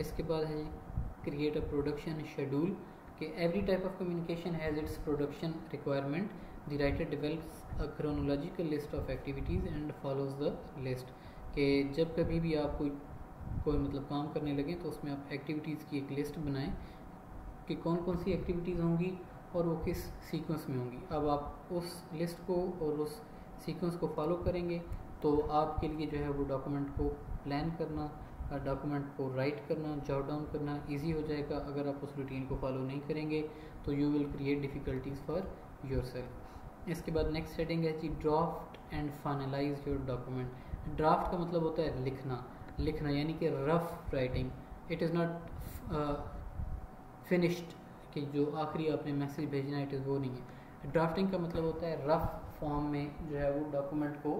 इसके बाद है क्रिएट अ प्रोडक्शन शेड्यूल कि every type of communication has its production requirement, the writer develops a chronological list of activities and follows the list कि जब कभी भी आप कोई मतलब काम करने लगें तो उसमें आप एक्टिविटीज़ की एक लिस्ट बनाएं कि कौन कौन सी एक्टिविटीज़ होंगी और वो किस सीक्वेंस में होंगी। अब आप उस लिस्ट को और उस सीक्वेंस को फॉलो करेंगे तो आपके लिए जो है वो डॉक्यूमेंट को प्लान करना, डॉक्यूमेंट को राइट करना, जॉट डाउन करना इजी हो जाएगा। अगर आप उस रूटीन को फॉलो नहीं करेंगे तो you will create difficulties for yourself. इसके बाद नेक्स्ट हेडिंग है जी draft and finalise your document. Draft का मतलब होता है लिखना, लिखना यानी कि rough writing. It is not finished कि जो आखिरी आपने मैसेज भेजना है, इट इज़ वो नहीं है। ड्राफ्टिंग का मतलब होता है रफ़ फॉर्म में जो है वो डॉक्यूमेंट को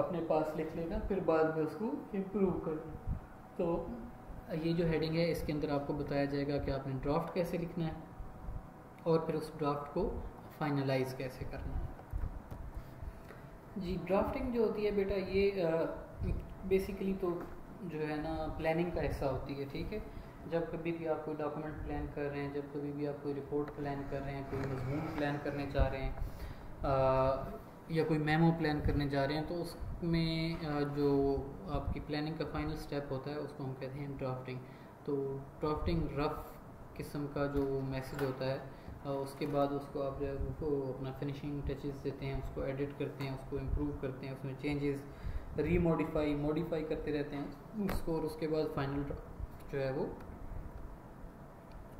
अपने पास लिख लेना, फिर बाद में उसको इम्प्रूव करना। तो ये जो हेडिंग है इसके अंदर आपको बताया जाएगा कि आपने ड्राफ्ट कैसे लिखना है और फिर उस ड्राफ्ट को फाइनलाइज कैसे करना है। जी ड्राफ्टिंग जो होती है बेटा ये बेसिकली तो जो है ना प्लानिंग का हिस्सा होती है, ठीक है। जब कभी भी आप कोई डॉक्यूमेंट प्लान कर रहे हैं, जब कभी भी आप कोई रिपोर्ट प्लान कर रहे हैं, कोई मजमून प्लान करने जा रहे हैं या कोई मेमो प्लान करने जा रहे हैं, तो उसमें जो आपकी प्लानिंग का फाइनल स्टेप होता है उसको हम कहते हैं ड्राफ्टिंग। तो ड्राफ्टिंग रफ किस्म का जो मैसेज होता है उसके बाद उसको आप जो है उसको अपना फिनिशिंग टचेस देते हैं, उसको एडिट करते हैं, उसको इम्प्रूव करते हैं, उसमें चेंजेस रीमॉडिफाई मॉडिफाई करते रहते हैं उसको, और उसके बाद फाइनल जो है वो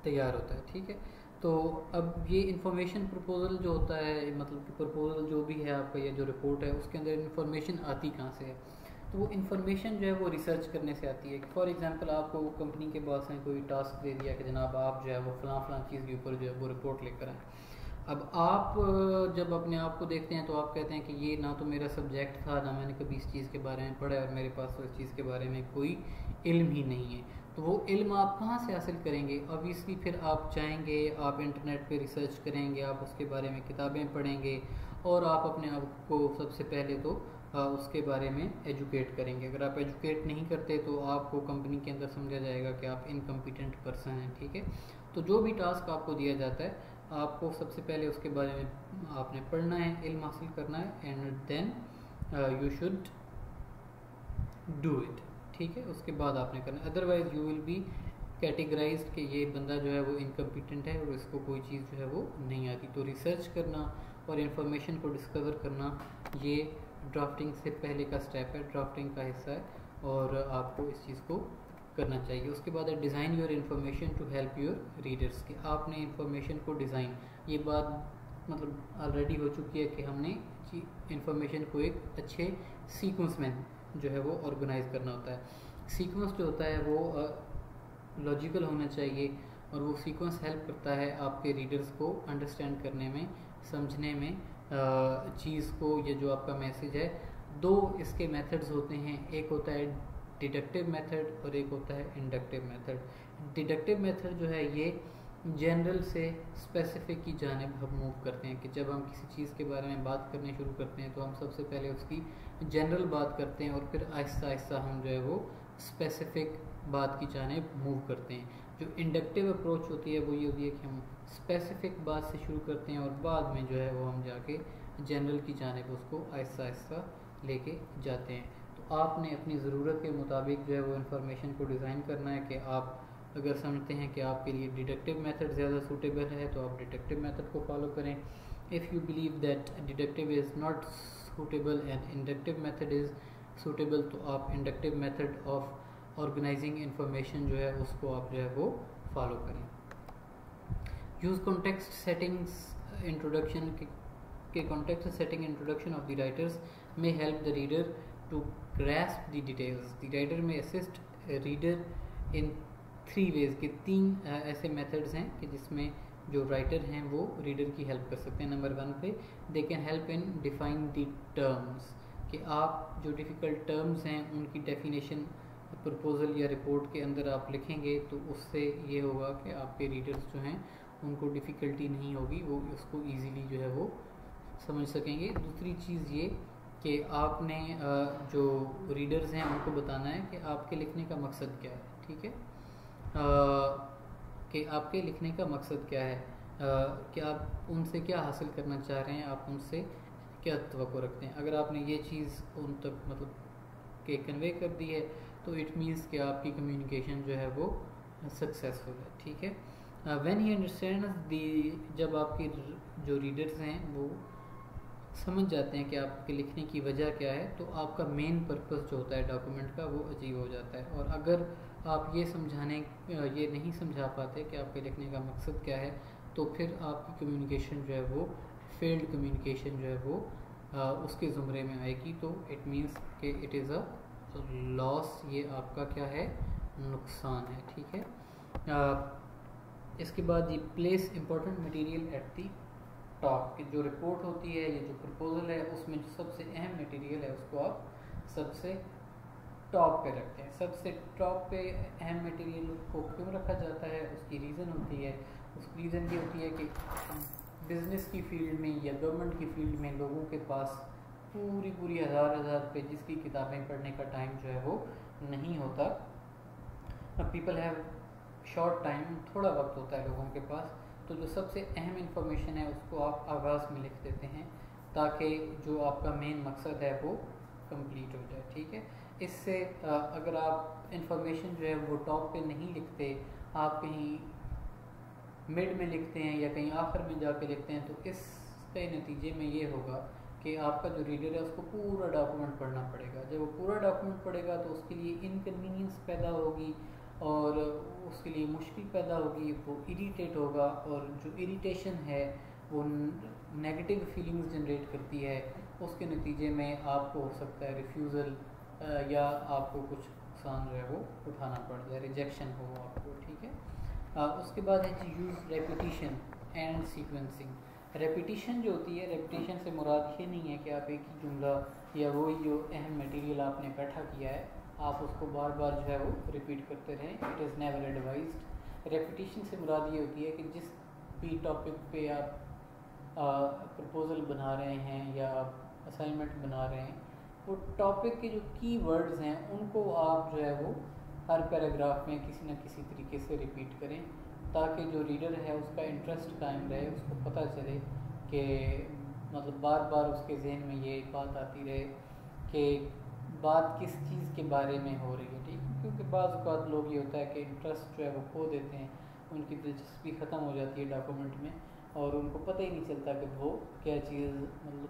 तैयार होता है, ठीक है। तो अब ये इंफॉर्मेशन प्रपोजल जो होता है, मतलब प्रपोजल जो भी है आपका या जो रिपोर्ट है उसके अंदर इन्फॉर्मेशन आती कहाँ से है? तो वो इन्फॉर्मेशन जो है वो रिसर्च करने से आती है। फॉर एग्जांपल आपको कंपनी के बॉस ने कोई टास्क दे दिया कि जनाब आप जो है वो फलां फलां चीज़ के ऊपर जो है वो रिपोर्ट लेकर आए। अब आप जब अपने आप को देखते हैं तो आप कहते हैं कि ये ना तो मेरा सब्जेक्ट था, ना मैंने कभी इस चीज़ के बारे में पढ़ा और मेरे पास तो इस चीज़ के बारे में कोई इल्म ही नहीं है। तो वो इल्म आप कहाँ से हासिल करेंगे? ऑब्वियसली फिर आप जाएंगे, आप इंटरनेट पे रिसर्च करेंगे, आप उसके बारे में किताबें पढ़ेंगे और आप अपने आप को सबसे पहले तो उसके बारे में एजुकेट करेंगे। अगर आप एजुकेट नहीं करते तो आपको कंपनी के अंदर समझा जाएगा कि आप इनकम्पिटेंट पर्सन हैं, ठीक है। तो जो भी टास्क आपको दिया जाता है आपको सबसे पहले उसके बारे में आपने पढ़ना है, इल्म हासिल करना है, and then you should do it, ठीक है। उसके बाद आपने करना है, otherwise you will be categorised कि ये बंदा जो है वो इनकम्पिटेंट है और इसको कोई चीज़ जो है वो नहीं आती। तो रिसर्च करना और इन्फॉर्मेशन को डिस्कवर करना ये ड्राफ्टिंग से पहले का स्टेप है, ड्राफ्टिंग का हिस्सा है और आपको इस चीज़ को करना चाहिए। उसके बाद है design your information to help your readers, की आपने इन्फॉर्मेशन को डिज़ाइन, ये बात मतलब ऑलरेडी हो चुकी है कि हमने इन्फॉर्मेशन को एक अच्छे सीक्वेंस में जो है वो ऑर्गेनाइज करना होता है। सीक्वेंस जो होता है वो लॉजिकल होना चाहिए और वो सीक्वेंस हेल्प करता है आपके रीडर्स को अंडरस्टैंड करने में, समझने में चीज़ को। ये जो आपका मैसेज है, दो इसके मेथड्स होते हैं, एक होता है डिडक्टिव मेथड और एक होता है इंडक्टिव मेथड। डिडक्टिव मेथड जो है ये जनरल से स्पेसिफिक की जानिब हम मूव करते हैं कि जब हम किसी चीज़ के बारे में बात करने शुरू करते हैं तो हम सबसे पहले उसकी जनरल बात करते हैं और फिर आहिस्ता आहिस्ता हम जो है वो स्पेसिफिक बात की जानिब मूव करते हैं। जो इंडक्टिव अप्रोच होती है वो ये होती है कि हम स्पेसिफिक बात से शुरू करते हैं और बाद में जो है वो हम जाके जनरल की जानिब उसको आहिस्ता आहिस्ता लेके जाते हैं। आपने अपनी ज़रूरत के मुताबिक जो है वो इन्फॉर्मेशन को डिज़ाइन करना है कि आप अगर समझते हैं कि आपके लिए डिडक्टिव मेथड ज़्यादा सूटेबल है तो आप डिडक्टिव मेथड को फॉलो करें। If you believe that deductive is not suitable and inductive method is suitable तो आप inductive method of organising information जो है उसको आप जो है वो फॉलो करें। यूज़ कॉन्टेक्स्ट सेटिंग्स इंट्रोडक्शन के context setting introduction of the writers may help the reader to grasp the details. The writer may assist a reader in three ways, के तीन ऐसे methods हैं कि जिसमें जो writer हैं वो reader की help कर सकते हैं। Number one पे they can help in define the terms, कि आप जो difficult terms हैं उनकी definition proposal या report के अंदर आप लिखेंगे तो उससे ये होगा कि आपके readers जो हैं उनको difficulty नहीं होगी, वो उसको easily जो है वो समझ सकेंगे। दूसरी चीज़ ये कि आपने जो रीडर्स हैं उनको बताना है कि आपके लिखने का मकसद क्या है, ठीक है, कि आपके लिखने का मकसद क्या है, कि आप उनसे क्या हासिल करना चाह रहे हैं, आप उनसे क्या तवक्को रखते हैं। अगर आपने ये चीज़ उन तक मतलब के कन्वे कर दी है तो इट मीन्स कि आपकी कम्युनिकेशन जो है वो सक्सेसफुल है, ठीक है। व्हेन ही अंडरस्टैंड्स दी, जब आपके जो रीडर्स हैं वो समझ जाते हैं कि आपके लिखने की वजह क्या है, तो आपका मेन पर्पस जो होता है डॉक्यूमेंट का वो अचीव हो जाता है। और अगर आप ये नहीं समझा पाते कि आपके लिखने का मकसद क्या है, तो फिर आपकी कम्युनिकेशन जो है वो फेल्ड कम्युनिकेशन जो है वो उसके ज़ुमरे में आएगी। तो इट मीन्स कि इट इज़ अ लॉस, ये आपका क्या है, नुकसान है। ठीक है, इसके बाद ये place important material at the top, की जो रिपोर्ट होती है, ये जो प्रपोजल है, उसमें जो सबसे अहम मटेरियल है उसको आप सबसे टॉप पे रखते हैं। सबसे टॉप पे अहम मटेरियल को क्यों रखा जाता है, उसकी रीज़न होती है, उस रीज़न ये होती है कि बिज़नेस की फील्ड में या गवर्नमेंट की फील्ड में लोगों के पास पूरी पूरी हज़ार पेजेस की किताबें पढ़ने का टाइम जो है वो नहीं होता। पीपल हैव शॉर्ट टाइम, थोड़ा वक्त होता है लोगों के पास, तो जो सबसे अहम इन्फॉर्मेशन है उसको आप आगाज़ में लिख देते हैं ताकि जो आपका मेन मकसद है वो कंप्लीट हो जाए। ठीक है, इससे अगर आप इंफॉर्मेशन जो है वो टॉप पे नहीं लिखते, आप कहीं मिड में लिखते हैं या कहीं आखिर में जाके लिखते हैं, तो इसके नतीजे में ये होगा कि आपका जो रीडर है उसको पूरा डॉक्यूमेंट पढ़ना पड़ेगा। जब वो पूरा डॉक्यूमेंट पढ़ेगा तो उसके लिए इनकन्वीनियंस पैदा होगी और उसके लिए मुश्किल पैदा होगी, वो इरिटेट होगा, और जो इरिटेशन है वो नेगेटिव फीलिंग्स जनरेट करती है। उसके नतीजे में आपको हो सकता है रिफ्यूज़ल या आपको कुछ नुकसान जो है वो उठाना पड़ जाए, रिजेक्शन हो आपको। ठीक है, उसके बाद है जी use repetition and sequencing. Repetition जो होती है, रेपिटिशन से मुराद ये नहीं है कि आप एक ही जुमला या वही जो अहम मटेरियल आपने इकट्ठा किया है आप उसको बार बार जो है वो रिपीट करते रहें, it is never advised. Repetition से मुराद ये होती है कि जिस भी टॉपिक पे आप प्रपोजल बना रहे हैं या आप असाइनमेंट बना रहे हैं, वो टॉपिक के जो की वर्ड्स हैं उनको आप जो है वो हर पैराग्राफ में किसी न किसी तरीके से रिपीट करें ताकि जो रीडर है उसका इंटरेस्ट कायम रहे, उसको पता चले कि मतलब बार बार उसके जहन में ये बात आती रहे कि बात किस चीज़ के बारे में हो रही है। ठीक, क्योंकि बाज़ अवत लोग ये होता है कि इंटरेस्ट जो है वो खो देते हैं, उनकी दिलचस्पी ख़त्म हो जाती है डॉक्यूमेंट में और उनको पता ही नहीं चलता कि वो क्या चीज़ मतलब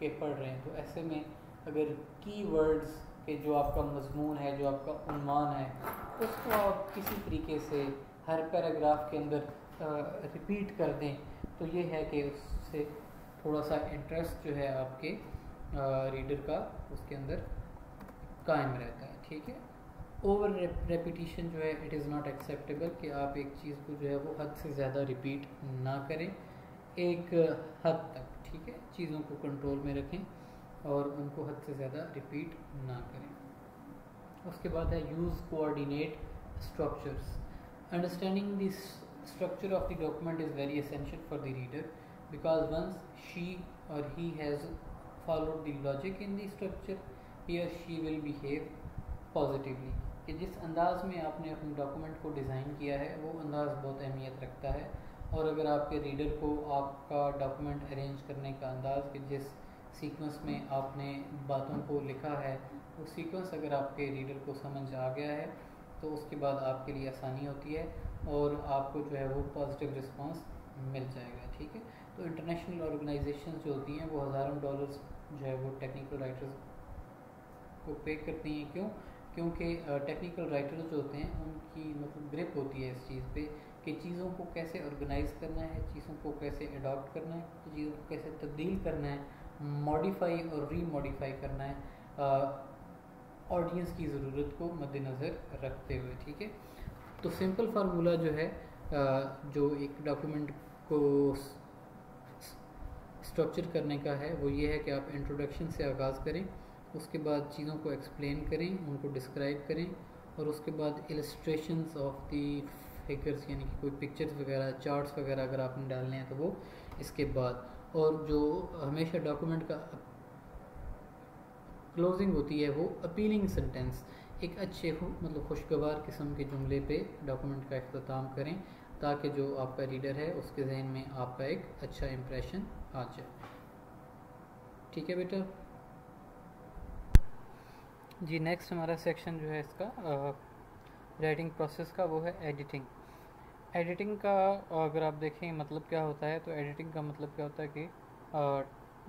के पढ़ रहे हैं। तो ऐसे में अगर कीवर्ड्स के जो आपका मजमून है, जो आपका उन्वान है, उसको आप किसी तरीके से हर पैराग्राफ के अंदर रिपीट कर दें तो ये है कि उससे थोड़ा सा इंटरेस्ट जो है आपके रीडर का उसके अंदर कायम रहता है। ठीक है, ओवर रेपिटिशन जो है इट इज़ नॉट एक्सेप्टेबल, कि आप एक चीज़ को जो है वो हद से ज़्यादा रिपीट ना करें, एक हद तक। ठीक है, चीज़ों को कंट्रोल में रखें और उनको हद से ज़्यादा रिपीट ना करें। उसके बाद है use coordinate structures. Understanding the structure of the document is very essential for the reader because once she और he has followed the logic in the structure या शी विल बिहेव पॉजिटिवली। कि जिस अंदाज़ में आपने अपने डॉक्यूमेंट को डिज़ाइन किया है वो अंदाज़ बहुत अहमियत रखता है, और अगर आपके रीडर को आपका डॉक्यूमेंट अरेंज करने का अंदाज़ कि जिस सीक्वेंस में आपने बातों को लिखा है वो सीक्वेंस अगर आपके रीडर को समझ आ गया है तो उसके बाद आपके लिए आसानी होती है और आपको जो है वो पॉजिटिव रिस्पॉन्स मिल जाएगा। ठीक है, तो इंटरनेशनल ऑर्गेनाइजेशन जो होती हैं वो हज़ारों डॉलर्स जो है वो टेक्निकल राइटर्स को पे करती हैं। क्यों? क्योंकि टेक्निकल राइटर्स जो होते हैं उनकी मतलब ग्रिप होती है इस चीज़ पे कि चीज़ों को कैसे ऑर्गेनाइज करना है, चीज़ों को कैसे अडॉप्ट करना है, चीज़ों को कैसे तब्दील करना है, मॉडिफाई और रीमॉडिफाई करना है ऑडियंस की ज़रूरत को मद्देनज़र रखते हुए। ठीक है, तो सिंपल फार्मूला जो है जो एक डॉक्यूमेंट को स्ट्रक्चर करने का है वो ये है कि आप इंट्रोडक्शन से आगाज़ करें, उसके बाद चीज़ों को एक्सप्लेन करें, उनको डिस्क्राइब करें, और उसके बाद इलस्ट्रेशंस ऑफ दी फिगर्स यानी कि कोई पिक्चर्स वगैरह, चार्ट्स वगैरह अगर आपने डालने हैं तो वो इसके बाद। और जो हमेशा डॉक्यूमेंट का क्लोजिंग होती है वो अपीलिंग सेंटेंस, एक अच्छे मतलब खुशगवार किस्म के जुमले पे डॉक्यूमेंट का अख्ताम करें ताकि जो आपका रीडर है उसके जहन में आपका एक अच्छा इम्प्रेशन आ जाए। ठीक है बेटा जी, नेक्स्ट हमारा सेक्शन जो है इसका राइटिंग प्रोसेस का वो है एडिटिंग। एडिटिंग का अगर आप देखें मतलब क्या होता है, तो एडिटिंग का मतलब क्या होता है कि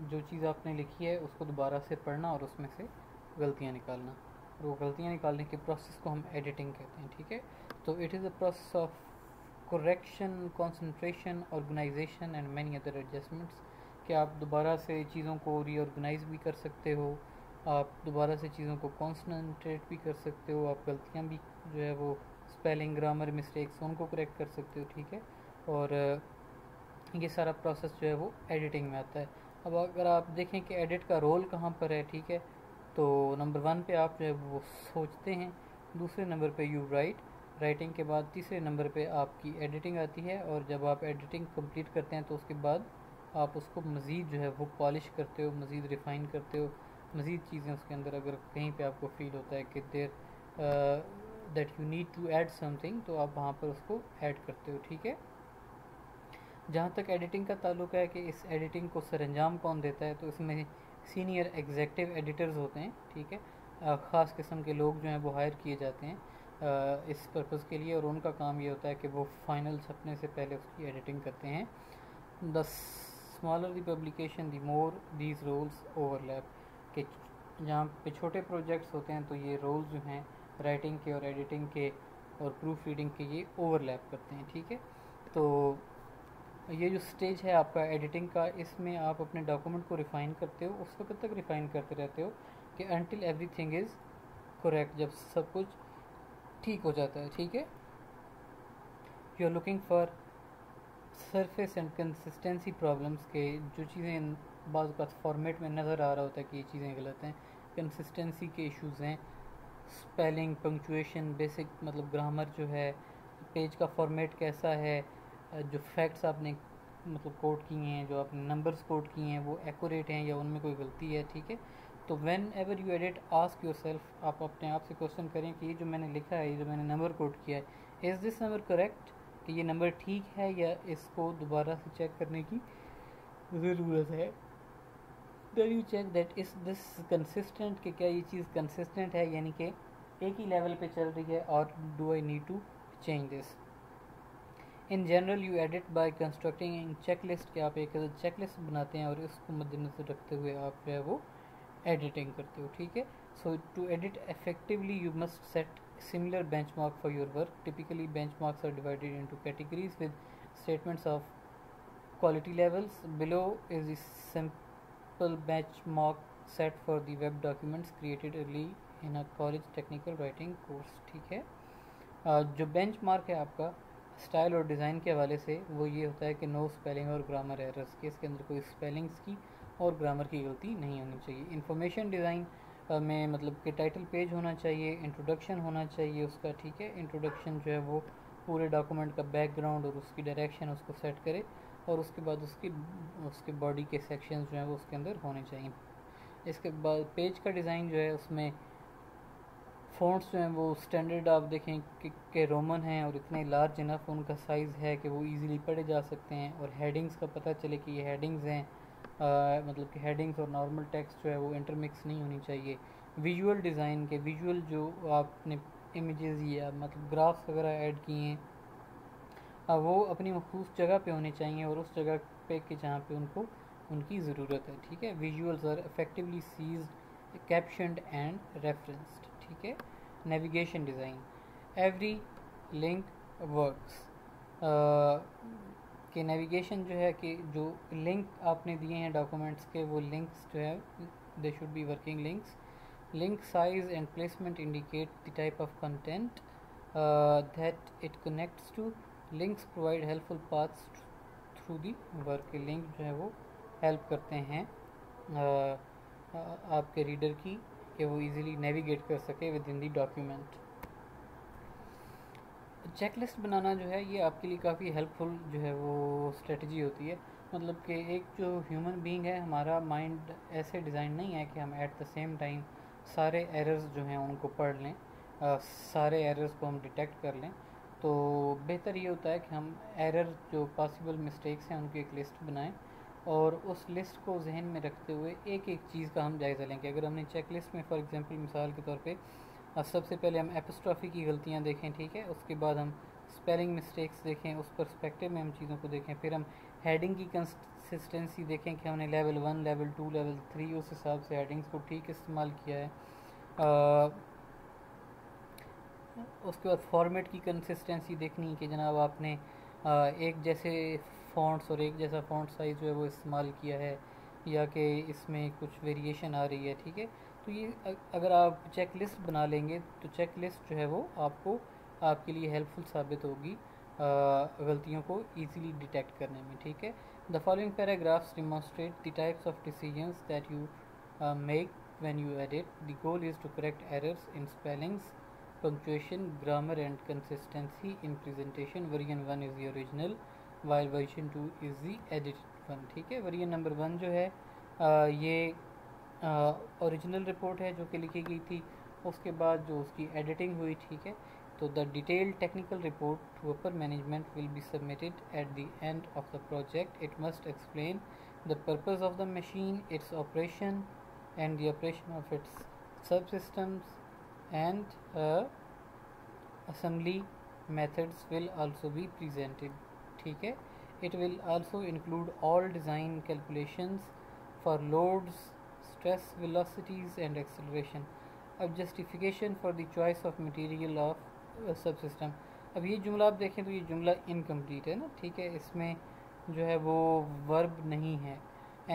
जो चीज़ आपने लिखी है उसको दोबारा से पढ़ना और उसमें से गलतियाँ निकालना। वो गलतियाँ निकालने के प्रोसेस को हम एडिटिंग कहते हैं, ठीक है। तो it is a process of correction, concentration, organisation and many other adjustments. कि आप दोबारा से चीज़ों को रीऑर्गेनाइज भी कर सकते हो, आप दोबारा से चीज़ों को कॉन्सनट्रेट भी कर सकते हो, आप गलतियाँ भी जो है वो स्पेलिंग, ग्रामर मिस्टेक्स उनको करेक्ट कर सकते हो, ठीक है। और ये सारा प्रोसेस जो है वो एडिटिंग में आता है। अब अगर आप देखें कि एडिट का रोल कहाँ पर है, ठीक है, तो नंबर 1 पे आप जो है वो सोचते हैं, दूसरे नंबर पे यू राइट, राइटिंग के बाद तीसरे नंबर पे आपकी एडिटिंग आती है। और जब आप एडिटिंग कंप्लीट करते हैं तो उसके बाद आप उसको मज़ीद जो है वो पॉलिश करते हो, मज़ीद रिफ़ाइन करते हो, मज़ीद चीज़ें उसके अंदर। अगर कहीं पे आपको फील होता है कि there that you need to add something, तो आप वहाँ पर उसको ऐड करते हो, ठीक है। जहाँ तक एडिटिंग का ताल्लुक है कि इस एडिटिंग को सरंजाम कौन देता है, तो इसमें सीनियर एग्जेक्टिव एडिटर्स होते हैं, ठीक है। ख़ास किस्म के लोग जो हैं वो हायर किए जाते हैं इस पर्पज़ के लिए, और उनका काम ये होता है कि वो फाइनल छपने से पहले उसकी एडिटिंग करते हैं। The smaller the publication the more these roles overlap. कि जहाँ पे छोटे प्रोजेक्ट्स होते हैं तो ये रोल्स जो हैं राइटिंग के और एडिटिंग के और प्रूफ रीडिंग के ये ओवरलैप करते हैं, ठीक है। तो ये जो स्टेज है आपका एडिटिंग का, इसमें आप अपने डॉक्यूमेंट को रिफ़ाइन करते हो, उस वक्त तक रिफ़ाइन करते रहते हो कि अनटिल एवरीथिंग इज़ करेक्ट, जब सब कुछ ठीक हो जाता है, ठीक है। You are looking for surface and consistency problems. के जो चीज़ें बाज़ का फॉर्मेट में नज़र आ रहा होता है कि ये चीज़ें गलत हैं, कंसिस्टेंसी के इश्यूज़ हैं, स्पेलिंग, पंक्चुएशन, बेसिक मतलब ग्रामर जो है, पेज का फॉर्मेट कैसा है, जो फैक्ट्स आपने मतलब कोट किए हैं, जो आपने नंबर्स कोट किए हैं वो एक्यूरेट हैं या उनमें कोई गलती है, ठीक है। तो whenever you edit ask yourself, आप अपने आप से क्वेश्चन करें कि ये जो मैंने लिखा है, ये जो मैंने नंबर कोट किया है, इज़ दिस नंबर करेक्ट, कि ये नंबर ठीक है या इसको दोबारा से चेक करने की ज़रूरत है। Then you check that is this consistent, कि क्या ये चीज़ कंसिस्टेंट है, यानी कि एक ही लेवल पे चल रही है, और do I need to change this. In general you edit by constructing in checklist. के आप एक चेक लिस्ट बनाते हैं और इसको मद्देनजर रखते हुए आप जो है वो एडिटिंग करते हो, ठीक है। So to edit effectively you must set similar benchmark for your work. Typically benchmarks are divided into categories with statements of quality levels. Below is the sample benchmark set for the web documents created early in a college technical writing course, ठीक है। जो benchmark है आपका style और design के हवाले से, वो ये होता है कि no spelling और grammar errors, के इसके अंदर कोई spellings की और grammar की गलती नहीं होनी चाहिए। Information design में मतलब कि title page होना चाहिए, introduction होना चाहिए उसका, ठीक है। introduction जो है वो पूरे document का background और उसकी direction उसको set करे, और उसके बाद उसके बॉडी के सेक्शंस जो हैं वो उसके अंदर होने चाहिए। इसके बाद पेज का डिज़ाइन जो है, उसमें फ़ॉन्ट्स जो हैं वो स्टैंडर्ड आप देखें कि रोमन हैं और इतने लार्ज इनफ उनका साइज़ है कि वो इजीली पढ़े जा सकते हैं, और हेडिंग्स का पता चले कि ये हेडिंग्स हैं, मतलब कि हेडिंग्स और नॉर्मल टेक्स्ट जो है वो इंटरमिक्स नहीं होनी चाहिए। विजुअल डिज़ाइन के विजुअल जो आपने इमेजेस या मतलब ग्राफ्स वगैरह ऐड किए हैं, वो अपनी मखसूस जगह पे होने चाहिए और उस जगह पे कि जहाँ पे उनको उनकी ज़रूरत है, ठीक है। Visuals are effectively sized, captioned and referenced, ठीक है। Navigation design, every link works. के नेविगेशन जो है कि जो लिंक आपने दिए हैं डॉक्यूमेंट्स के, वो लिंक्स जो है they should be working links. Link size and placement indicate the type of content that it connects to. Links provide helpful paths through the work. के लिंक जो है वो हेल्प करते हैं आपके रीडर की कि वो इजीली नेविगेट कर सके within the document. Checklist बनाना जो है ये आपके लिए काफ़ी हेल्पफुल जो है वो स्ट्रेटजी होती है। मतलब कि एक जो ह्यूमन बीइंग है, हमारा माइंड ऐसे डिज़ाइन नहीं है कि हम एट द सेम टाइम सारे एरर्स जो हैं उनको पढ़ लें, सारे एरर्स को हम डिटेक्ट कर लें। तो बेहतर ये होता है कि हम एरर जो पॉसिबल मिस्टेक्स हैं उनकी एक लिस्ट बनाएं और उस लिस्ट को जहन में रखते हुए एक एक चीज़ का हम जायज़ा लेंगे। अगर हमने चेक लिस्ट में फॉर एग्जांपल मिसाल के तौर पे सबसे पहले हम एपिस्ट्रॉफी की गलतियां देखें, ठीक है। उसके बाद हम स्पेलिंग मिस्टेक्स देखें, उस पर्सपेक्टिव में हम चीज़ों को देखें। फिर हम हेडिंग की कंसिस्टेंसी देखें कि हमने लेवल 1, लेवल 2, लेवल 3 उस हिसाब से हेडिंग्स को ठीक इस्तेमाल किया है। उसके बाद फॉर्मेट की कंसिस्टेंसी देखनी कि जनाब आपने एक जैसे फ़ॉन्ट्स और एक जैसा फ़ॉन्ट साइज़ जो है वो इस्तेमाल किया है या कि इसमें कुछ वेरिएशन आ रही है, ठीक है। तो ये अगर आप चेक लिस्ट बना लेंगे तो चेक लिस्ट जो है वो आपको आपके लिए हेल्पफुल साबित होगी गलतियों को ईज़िली डिटेक्ट करने में, ठीक है। The following paragraphs demonstrate the types of decisions that you make when you edit. The goal is to correct errors in spellings, punctuation, grammar and consistency in presentation. Version 1 is the original while version 2 is the edited one, ठीक है। वर्जन नंबर 1 जो है ये ओरिजिनल रिपोर्ट है जो कि लिखी गई थी, उसके बाद जो उसकी एडिटिंग हुई, ठीक है। तो the detail technical report to upper management will be submitted at the end of the project. It must explain the purpose of the machine, its operation and the operation of its सब systems and assembly methods will also be presented, ठीक है। It will also include all design calculations for loads, stress, velocities and acceleration. अब justification for the choice of material of subsystem. अब ये जुमला आप देखें तो ये जुमला incomplete है ना, ठीक है। इसमें जो है वो verb नहीं है।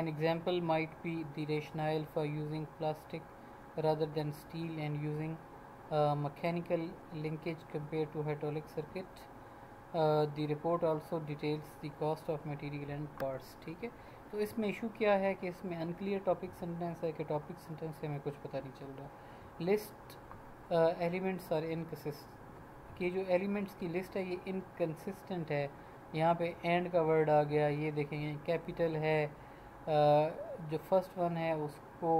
An example might be the rationale for using plastic rather than steel and using mechanical linkage compared to hydraulic circuit. The report also details the cost of material and parts, ठीक है। तो इसमें इशू क्या है कि इसमें अनक्लियर टॉपिक सेंटेंस है कि टॉपिक सेंटेंस से हमें कुछ पता नहीं चल रहा। लिस्ट एलिमेंट्स आर इनकंसिस्टेंट, ये जो एलिमेंट्स की लिस्ट है ये इनकंसिस्टेंट है। यहाँ पे एंड का वर्ड आ गया, ये देखेंगे कैपिटल है, जो फर्स्ट वन है उसको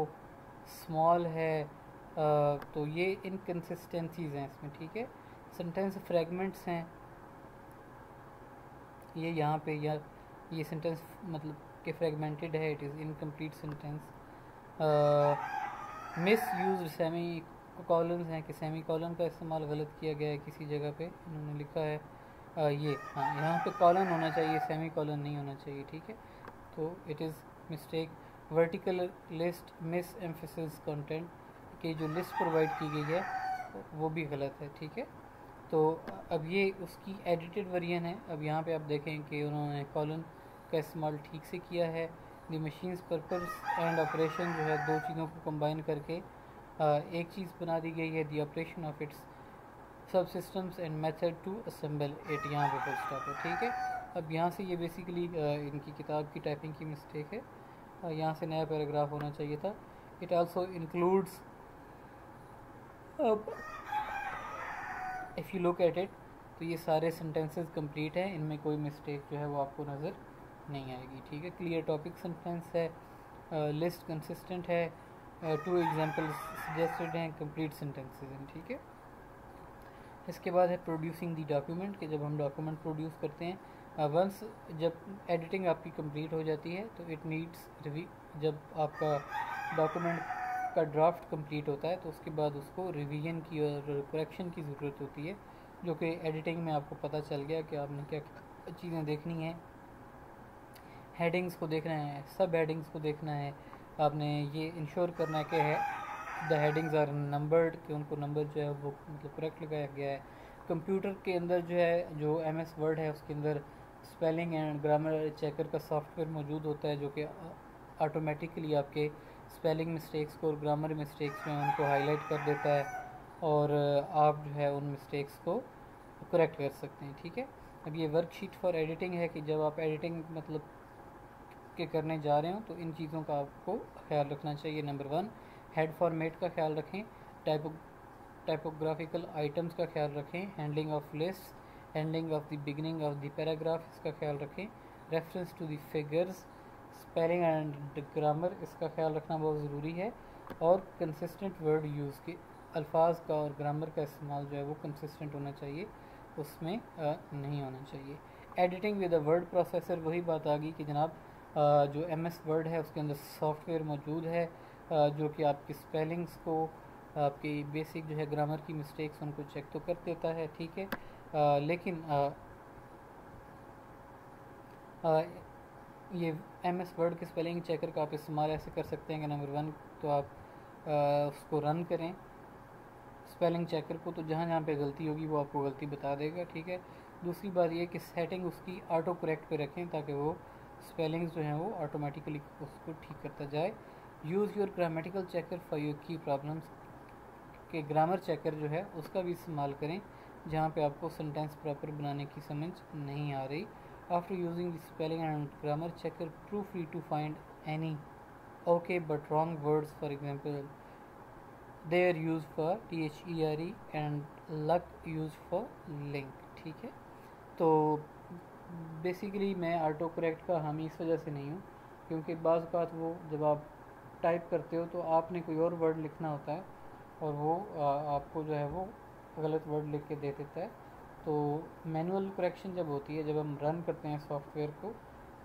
स्मॉल है, तो ये इनकंसिस्टेंसीज हैं इसमें, ठीक है। सेंटेंस फ्रेगमेंट्स हैं, ये यहाँ पे या ये सेंटेंस मतलब के फ्रेगमेंटेड है, it is incomplete sentence. Misused semicolons हैं कि सेमी कॉलम का इस्तेमाल गलत किया गया है किसी जगह पे, इन्होंने लिखा है ये, हाँ यहाँ पे कॉलम होना चाहिए, सेमी कॉलम नहीं होना चाहिए, ठीक है। तो it is mistake. Vertical list miss emphasis content की जो लिस्ट प्रोवाइड की गई है वो भी गलत है, ठीक है। तो अब ये उसकी एडिटेड वर्जन है। अब यहाँ पे आप देखें कि उन्होंने कॉलम का इस्तेमाल ठीक से किया है। The machine's purpose and operation जो है दो चीज़ों को कंबाइन करके एक चीज़ बना दी गई है। द ऑपरेशन ऑफ इट्स सब systems and method to assemble it, यहाँ पे फर्स्ट स्टॉप है, ठीक है। अब यहाँ से ये बेसिकली इनकी किताब की टाइपिंग की मिस्टेक है, यहाँ से नया पैराग्राफ होना चाहिए था। इट आल्सो इंक्लूड्स, अब if you look at it तो ये सारे सेंटेंसेस कंप्लीट हैं, इनमें कोई मिस्टेक जो है वो आपको नज़र नहीं आएगी, ठीक है। क्लियर टॉपिक सेंटेंस है, लिस्ट कंसिस्टेंट है, टू एग्जांपल्स सजेस्टेड हैं, कंप्लीट सेंटेंसेस हैं, ठीक है। इसके बाद है प्रोड्यूसिंग दी डॉक्यूमेंट, कि जब हम डॉक्यूमेंट प्रोड्यूस करते हैं वंस जब एडिटिंग आपकी कंप्लीट हो जाती है तो इट नीड्स रिव्यू। जब आपका डॉक्यूमेंट का ड्राफ्ट कंप्लीट होता है तो उसके बाद उसको रिवीजन की और करेक्शन की ज़रूरत होती है, जो कि एडिटिंग में आपको पता चल गया कि आपने क्या चीज़ें देखनी है। हेडिंग्स को देखना है, सब हेडिंग्स को देखना है, आपने ये इंश्योर करना है कि है द हेडिंग्स आर नंबर्ड, कि उनको नंबर जो है वो मतलब करेक्ट लगाया गया है। कंप्यूटर के अंदर जो है जो MS वर्ड है उसके अंदर स्पेलिंग एंड ग्रामर चेकर का सॉफ्टवेयर मौजूद होता है जो कि ऑटोमेटिकली आपके स्पेलिंग मिस्टेक्स को और ग्रामर मिस्टेक्स में उनको हाईलाइट कर देता है और आप जो है उन मिस्टेक्स को करेक्ट कर सकते हैं, ठीक है। अब ये वर्कशीट फॉर एडिटिंग है कि जब आप एडिटिंग मतलब के करने जा रहे हो तो इन चीज़ों का आपको ख्याल रखना चाहिए। नंबर 1 हेड फॉर्मेट का ख्याल रखें, टाइपोग्राफिकल आइटम्स का ख्याल रखें, handling of list, handling of the beginning of the paragraph इसका ख्याल रखें, reference to the figures, spelling and grammar इसका ख्याल रखना बहुत ज़रूरी है, और कंसिस्टेंट वर्ड यूज़ के अल्फाज का और ग्रामर का इस्तेमाल जो है वो कंसिस्टेंट होना चाहिए, उसमें नहीं होना चाहिए। Editing with a word processor, वही बात आ गई कि जनाब जो MS वर्ड है उसके अंदर सॉफ्टवेयर मौजूद है जो कि आपकी स्पेलिंग्स को, आपकी बेसिक जो है ग्रामर की मिस्टेक्स उनको चेक तो कर देता है, ठीक है। लेकिन ये एम एस वर्ड के स्पेलिंग चेकर का आप इस्तेमाल ऐसे कर सकते हैं कि नंबर वन तो आप उसको रन करें स्पेलिंग चेकर को, तो जहाँ जहाँ पे गलती होगी वो आपको गलती बता देगा, ठीक है। दूसरी बात ये कि सेटिंग उसकी ऑटो करेक्ट पे रखें ताकि वो स्पेलिंग्स जो हैं वो ऑटोमेटिकली उसको ठीक करता जाए। Use your grammatical checker for your key problems के ग्रामर चेकर जो है उसका भी इस्तेमाल करें जहाँ पे आपको सेंटेंस प्रॉपर बनाने की समझ नहीं आ रही। After using the spelling and grammar checker proofread to find any okay but wrong words, for example they are use for THERE and luck use for link, ठीक है। तो बेसिकली मैं ऑटो करेक्ट का हामी इस वजह से नहीं हूँ क्योंकि बाज़ बात वो जब आप टाइप करते हो तो आपने कोई और वर्ड लिखना होता है और वो आपको जो है वो गलत वर्ड लिख के दे देता है। तो मैनुअल करेक्शन जब होती है, जब हम रन करते हैं सॉफ्टवेयर को,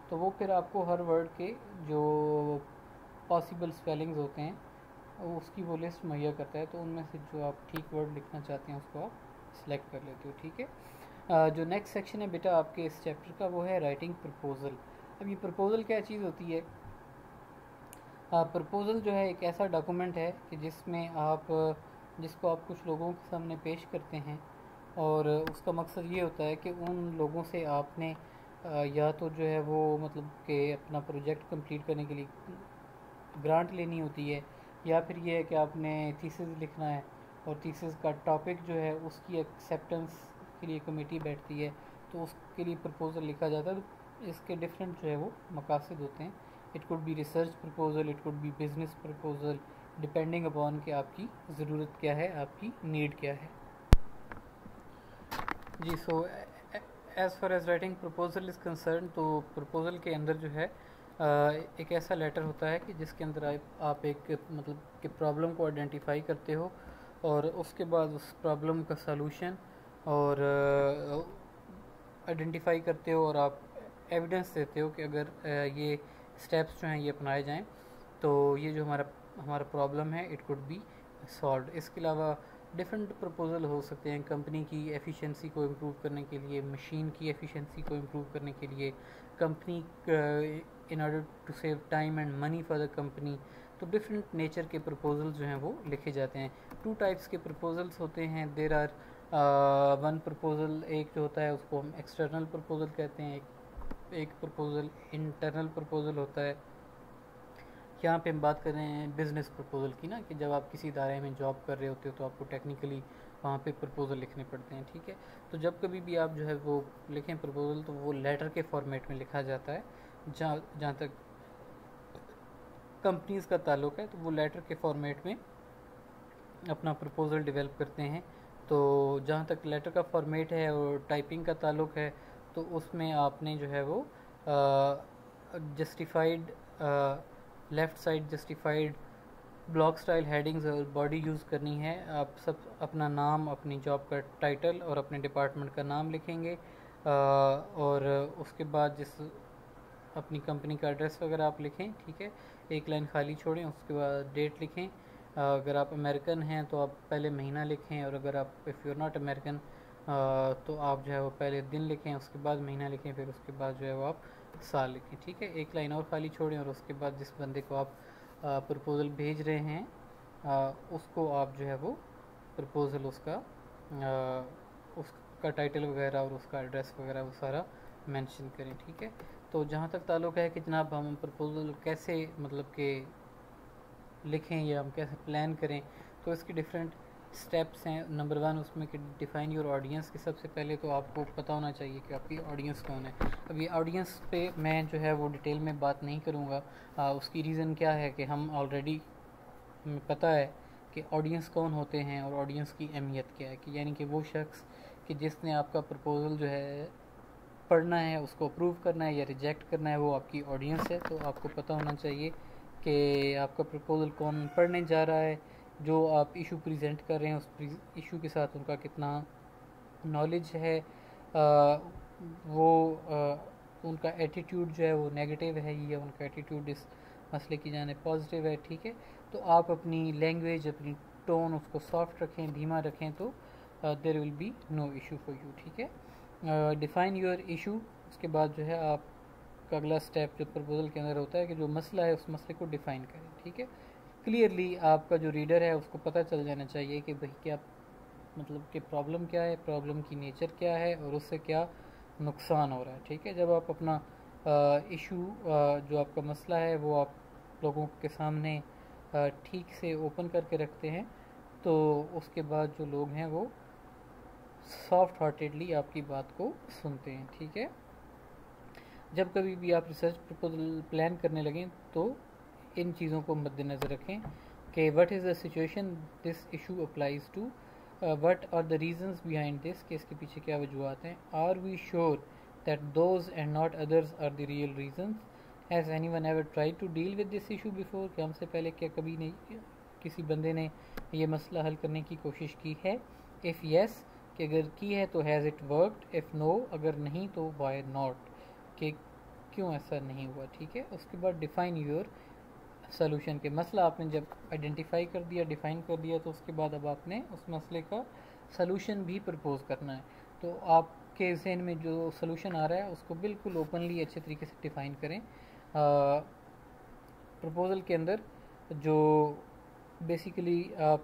तो वो फिर आपको हर वर्ड के जो पॉसिबल स्पेलिंग्स होते हैं उसकी वो लिस्ट मुहैया करता है, तो उनमें से जो आप ठीक वर्ड लिखना चाहते हैं उसको आप सिलेक्ट कर लेते हो, ठीक है। जो नेक्स्ट सेक्शन है बेटा आपके इस चैप्टर का वो है राइटिंग प्रपोजल। अब ये प्रपोजल क्या चीज़ होती है? प्रपोजल जो है एक ऐसा डॉक्यूमेंट है कि जिसमें आप जिसको आप कुछ लोगों के सामने पेश करते हैं और उसका मकसद ये होता है कि उन लोगों से आपने या तो जो है वो मतलब कि अपना प्रोजेक्ट कंप्लीट करने के लिए ग्रांट लेनी होती है, या फिर ये है कि आपने थीसिस लिखना है और थीसिस का टॉपिक जो है उसकी एक्सेप्टेंस के लिए कमेटी बैठती है तो उसके लिए प्रपोजल लिखा जाता है। तो इसके डिफरेंट जो है वो मकासद होते हैं। It could be research proposal, it could be business proposal, depending upon कि आपकी ज़रूरत क्या है, आपकी नीड क्या है जी। So as far as writing proposal is concern, तो प्रपोजल के अंदर जो है एक ऐसा लेटर होता है कि जिसके अंदर आप एक मतलब कि प्रॉब्लम को आइडेंटिफाई करते हो और उसके बाद उस प्रॉब्लम का सलूशन और आइडेंटिफाई करते हो और आप एविडेंस देते हो कि अगर ये स्टेप्स जो हैं ये अपनाए जाएं तो ये जो हमारा प्रॉब्लम है इट कुड बी सॉल्व। इसके अलावा डिफरेंट प्रपोजल हो सकते हैं कंपनी की एफिशिएंसी को इम्प्रूव करने के लिए, मशीन की एफिशिएंसी को इम्प्रूव करने के लिए, company in order to save time and money for the company. तो डिफरेंट नेचर के प्रपोजल जो हैं वो लिखे जाते हैं। 2 टाइप्स के प्रपोजल्स होते हैं, देर आर वन प्रपोजल, एक जो होता है उसको हम एक्सटर्नल प्रपोजल कहते हैं, एक प्रपोजल इंटरनल प्रपोजल होता है। यहाँ पे हम बात कर रहे हैं बिज़नेस प्रपोजल की ना, कि जब आप किसी दायरे में जॉब कर रहे होते हो तो आपको टेक्निकली वहाँ पे प्रपोजल लिखने पड़ते हैं, ठीक है। तो जब कभी भी आप जो है वो लिखें प्रपोजल तो वो लेटर के फॉर्मेट में लिखा जाता है। जहाँ तक कंपनीज़ का ताल्लुक है तो वो लेटर के फॉर्मेट में अपना प्रपोजल डिवेल्प करते हैं। तो जहाँ तक लेटर का फॉर्मेट है और टाइपिंग का ताल्लुक है तो उसमें आपने जो है वो justified left side justified block style headings और बॉडी यूज़ करनी है। आप सब अपना नाम, अपनी जॉब का टाइटल और अपने डिपार्टमेंट का नाम लिखेंगे और उसके बाद जिस अपनी कंपनी का एड्रेस वगैरह आप लिखें, ठीक है। एक लाइन खाली छोड़ें, उसके बाद डेट लिखें। अगर आप अमेरिकन हैं तो आप पहले महीना लिखें और अगर आप if you are not American तो आप जो है वो पहले दिन लिखें, उसके बाद महीना लिखें, फिर उसके बाद जो है वो आप साल लिखें, ठीक है। एक लाइन और खाली छोड़ें और उसके बाद जिस बंदे को आप प्रपोजल भेज रहे हैं उसको आप जो है वो प्रपोजल उसका टाइटल वगैरह और उसका एड्रेस वगैरह वो सारा मेंशन करें, ठीक है। तो जहाँ तक ताल्लुक़ है कि जनाब हम प्रपोजल कैसे मतलब के लिखें या हम कैसे प्लान करें, तो इसके डिफरेंट स्टेप्स हैं। नंबर 1 उसमें कि डिफ़ाइन योर ऑडियंस, कि सबसे पहले तो आपको पता होना चाहिए कि आपकी ऑडियंस कौन है। अब ये ऑडियंस पे मैं जो है वो डिटेल में बात नहीं करूँगा, उसकी रीज़न क्या है कि हम ऑलरेडी पता है कि ऑडियंस कौन होते हैं और ऑडियंस की अहमियत क्या है, कि यानी कि वो शख्स कि जिसने आपका प्रपोजल जो है पढ़ना है, उसको अप्रूव करना है या रिजेक्ट करना है, वो आपकी ऑडियंस है। तो आपको पता होना चाहिए कि आपका प्रपोजल कौन पढ़ने जा रहा है, जो आप इशू प्रेजेंट कर रहे हैं उस इशू के साथ उनका कितना नॉलेज है, उनका एटीट्यूड जो है वो नेगेटिव है या उनका एटीट्यूड इस मसले की जाने पॉजिटिव है, ठीक है। तो आप अपनी लैंग्वेज, अपनी टोन उसको सॉफ्ट रखें, धीमा रखें, तो there will be no issue for you, ठीक है। डिफाइन योर इशू, उसके बाद जो है आप का अगला स्टेप जो प्रपोजल के अंदर होता है कि जो मसला है उस मसले को डिफाइन करें। ठीक है, क्लियरली आपका जो रीडर है उसको पता चल जाना चाहिए कि भाई क्या मतलब कि प्रॉब्लम क्या है, प्रॉब्लम की नेचर क्या है और उससे क्या नुकसान हो रहा है। ठीक है, जब आप अपना इशू जो आपका मसला है वो आप लोगों के सामने ठीक से ओपन करके रखते हैं तो उसके बाद जो लोग हैं वो सॉफ्ट हार्टेडली आपकी बात को सुनते हैं। ठीक है, जब कभी भी आप रिसर्च प्रपोजल प्लान करने लगें तो इन चीज़ों को मद्देनज़र रखें कि what is the situation this issue applies to, what are the reasons behind this, कि इसके पीछे क्या वजूहत हैं, are we sure that those and not others are the real reasons, has anyone ever try to deal with this issue before, कि हमसे पहले क्या कभी नहीं किसी बंदे ने यह मसला हल करने की कोशिश की है, इफ़ येस कि अगर की है तो has it worked, if no अगर नहीं तो वाई नॉट, कि क्यों ऐसा नहीं हुआ। ठीक है, उसके बाद डिफ़ाइन योर सोल्यूशन, के मसला आपने जब आइडेंटिफाई कर दिया, डिफ़ाइन कर दिया, तो उसके बाद अब आपने उस मसले का सोल्यूशन भी प्रपोज करना है। तो आपके जहन में जो सोल्यूशन आ रहा है उसको बिल्कुल ओपनली अच्छे तरीके से डिफ़ाइन करें। प्रपोजल के अंदर जो बेसिकली आप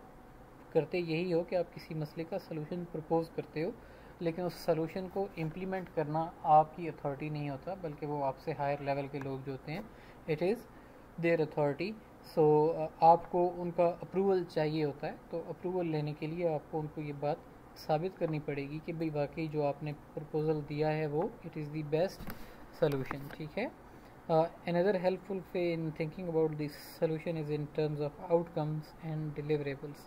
करते यही हो कि आप किसी मसले का सलूशन प्रपोज करते हो, लेकिन उस सलूशन को इम्प्लीमेंट करना आपकी अथॉरिटी नहीं होता, बल्कि वो आपसे हायर लेवल के लोग जो होते हैं, it is their authority. So आपको उनका अप्रूवल चाहिए होता है, तो अप्रूवल लेने के लिए आपको उनको ये बात साबित करनी पड़ेगी कि भाई वाकई जो आपने प्रपोज़ल दिया है वो it is the best solution. ठीक है, another helpful way in thinking about this solution is in terms of outcomes and deliverables,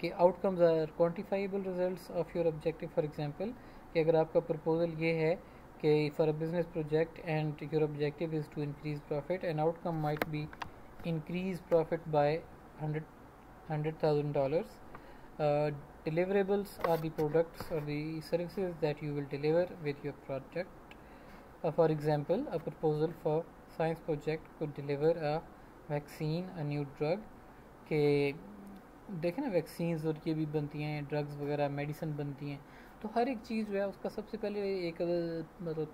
कि outcomes are quantifiable results of your objective. For example कि अगर आपका प्रपोजल ये है कि for a business project and your objective is to increase profit and outcome might be increase profit by $100,000, deliverables are the products और the services that you will deliver with your project. For example a proposal for science project could deliver a vaccine, a new drug, के देखें ना वैक्सीन्स और ये भी बनती हैं, ड्रग्स वगैरह मेडिसिन बनती हैं, तो हर एक चीज़ जो है उसका सबसे पहले एक मतलब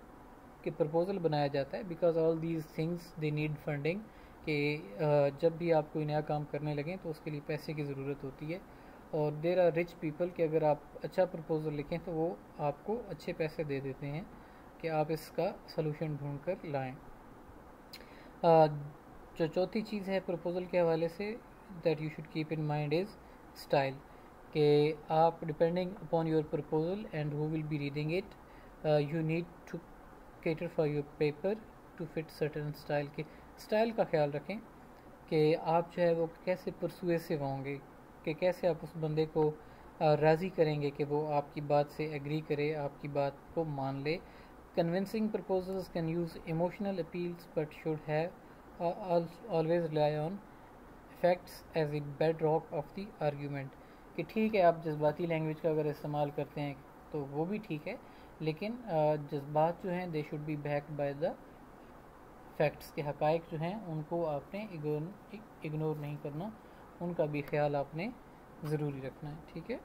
के प्रपोजल बनाया जाता है, because all these things they need funding, कि जब भी आप कोई नया काम करने लगें तो उसके लिए पैसे की ज़रूरत होती है, और देयर आर रिच पीपल कि अगर आप अच्छा प्रपोजल लिखें तो वो आपको अच्छे पैसे दे देते हैं कि आप इसका सलूशन ढूँढ कर लाएँ। जो चौथी चीज़ है प्रपोजल के हवाले से that you should keep in mind is style, के आप depending upon your proposal and who will be reading it, you need to cater for your paper to fit certain style, के style का ख्याल रखें कि आप जो है वो कैसे persuasive होंगे, कि कैसे आप उस बंदे को राज़ी करेंगे कि वो आपकी बात से agree करे, आपकी बात को मान ले। Convincing proposals can use emotional appeals but should have always rely on facts as a bedrock of the argument, कि ठीक है आप जज्बाती लैंग्वेज का अगर इस्तेमाल करते हैं तो वो भी ठीक है, लेकिन जज्बात जो हैं they should be backed by the facts, के हकायक जो हैं उनको आपने इग्नोर नहीं करना, उनका भी ख्याल आपने ज़रूरी रखना है। ठीक है,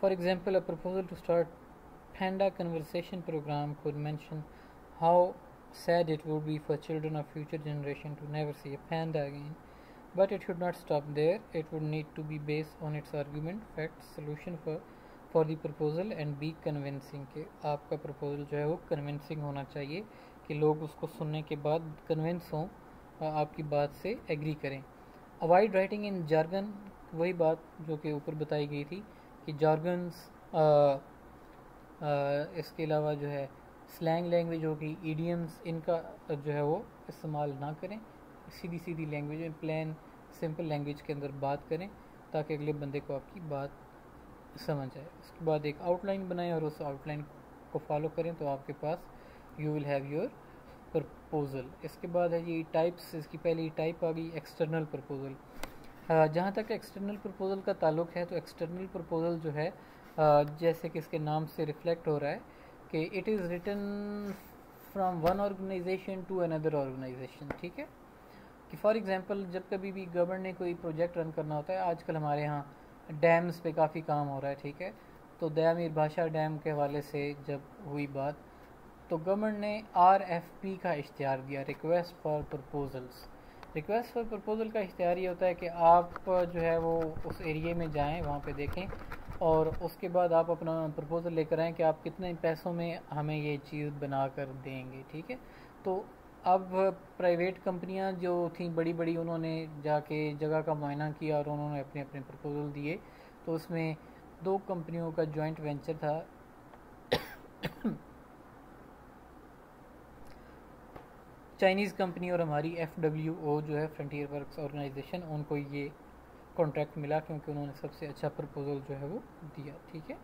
for example a proposal to start panda conversation programme could mention how said it would be for children of future generation to never see a panda again, but it should not stop there, it would need to be based on its argument, fact, solution for the proposal and be convincing, कि आपका proposal जो है वो convincing होना चाहिए कि लोग उसको सुनने के बाद convince हों, आपकी बात से agree करें। Avoid writing in jargon, वही बात जो कि ऊपर बताई गई थी कि jargons, इसके अलावा जो है स्लैंग लैंग्वेज होगी, ईडियम्स, इनका जो है वो इस्तेमाल ना करें, सीधी सीधी लैंग्वेज में प्लेन सिंपल लैंग्वेज के अंदर बात करें ताकि अगले बंदे को आपकी बात समझ आए। उसके बाद एक आउटलाइन बनाएं और उस आउटलाइन को फॉलो करें तो आपके पास you will have your proposal. इसके बाद है ये टाइप्स, इसकी पहली टाइप आ गई एक्सटर्नल प्रपोजल। जहाँ तक एक्सटर्नल प्रपोजल का ताल्लुक है तो एक्सटर्नल प्रपोजल जो है जैसे कि इसके नाम से रिफ्लेक्ट हो रहा है कि it is written from one organisation to another organisation. ठीक है, कि फॉर एग्जांपल जब कभी भी गवर्नमेंट ने कोई प्रोजेक्ट रन करना होता है, आजकल हमारे यहाँ डैम्स पे काफ़ी काम हो रहा है। ठीक है, तो दया मीर भाषा डैम के हवाले से जब हुई बात तो गवर्नमेंट ने आरएफपी का इश्तिहार दिया, request for proposals. Request for proposal का इश्तिहार ये होता है कि आप जो है वो उस एरिए में जाएं, वहाँ पे देखें और उसके बाद आप अपना प्रपोज़ल लेकर आएँ कि आप कितने पैसों में हमें ये चीज़ बना कर देंगे। ठीक है, तो अब प्राइवेट कंपनियां जो थी बड़ी बड़ी, उन्होंने जाके जगह का मुआयना किया और उन्होंने अपने अपने प्रपोजल दिए। तो उसमें दो कंपनियों का जॉइंट वेंचर था, चाइनीज़ कंपनी और हमारी FWO जो है फ्रंटियर वर्क्स ऑर्गेनाइजेशन, उनको ये कॉन्ट्रैक्ट मिला क्योंकि उन्होंने सबसे अच्छा प्रपोजल जो है वो दिया। ठीक है,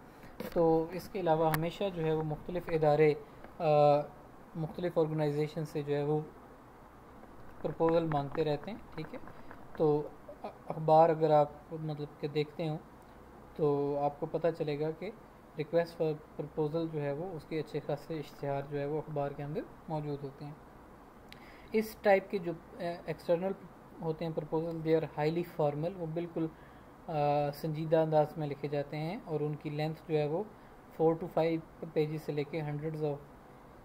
तो इसके अलावा हमेशा जो है वो मुख्तलिफ़ इदारे मुख्तलिफ ऑर्गेनाइजेशन से जो है वो प्रपोजल मांगते रहते हैं। ठीक है, तो अखबार अगर आप मतलब कि देखते हो तो आपको पता चलेगा कि रिक्वेस्ट फॉर प्रपोजल जो है वो उसके अच्छे खासे इश्तिहार जो है वो अखबार के अंदर मौजूद होते हैं। इस टाइप के जो एक्सटर्नल होते हैं proposal, they are highly formal, वो बिल्कुल संजीदा अंदाज में लिखे जाते हैं और उनकी लेंथ जो है वो 4 to 5 पेजेस से लेके हंड्रेड्स ऑफ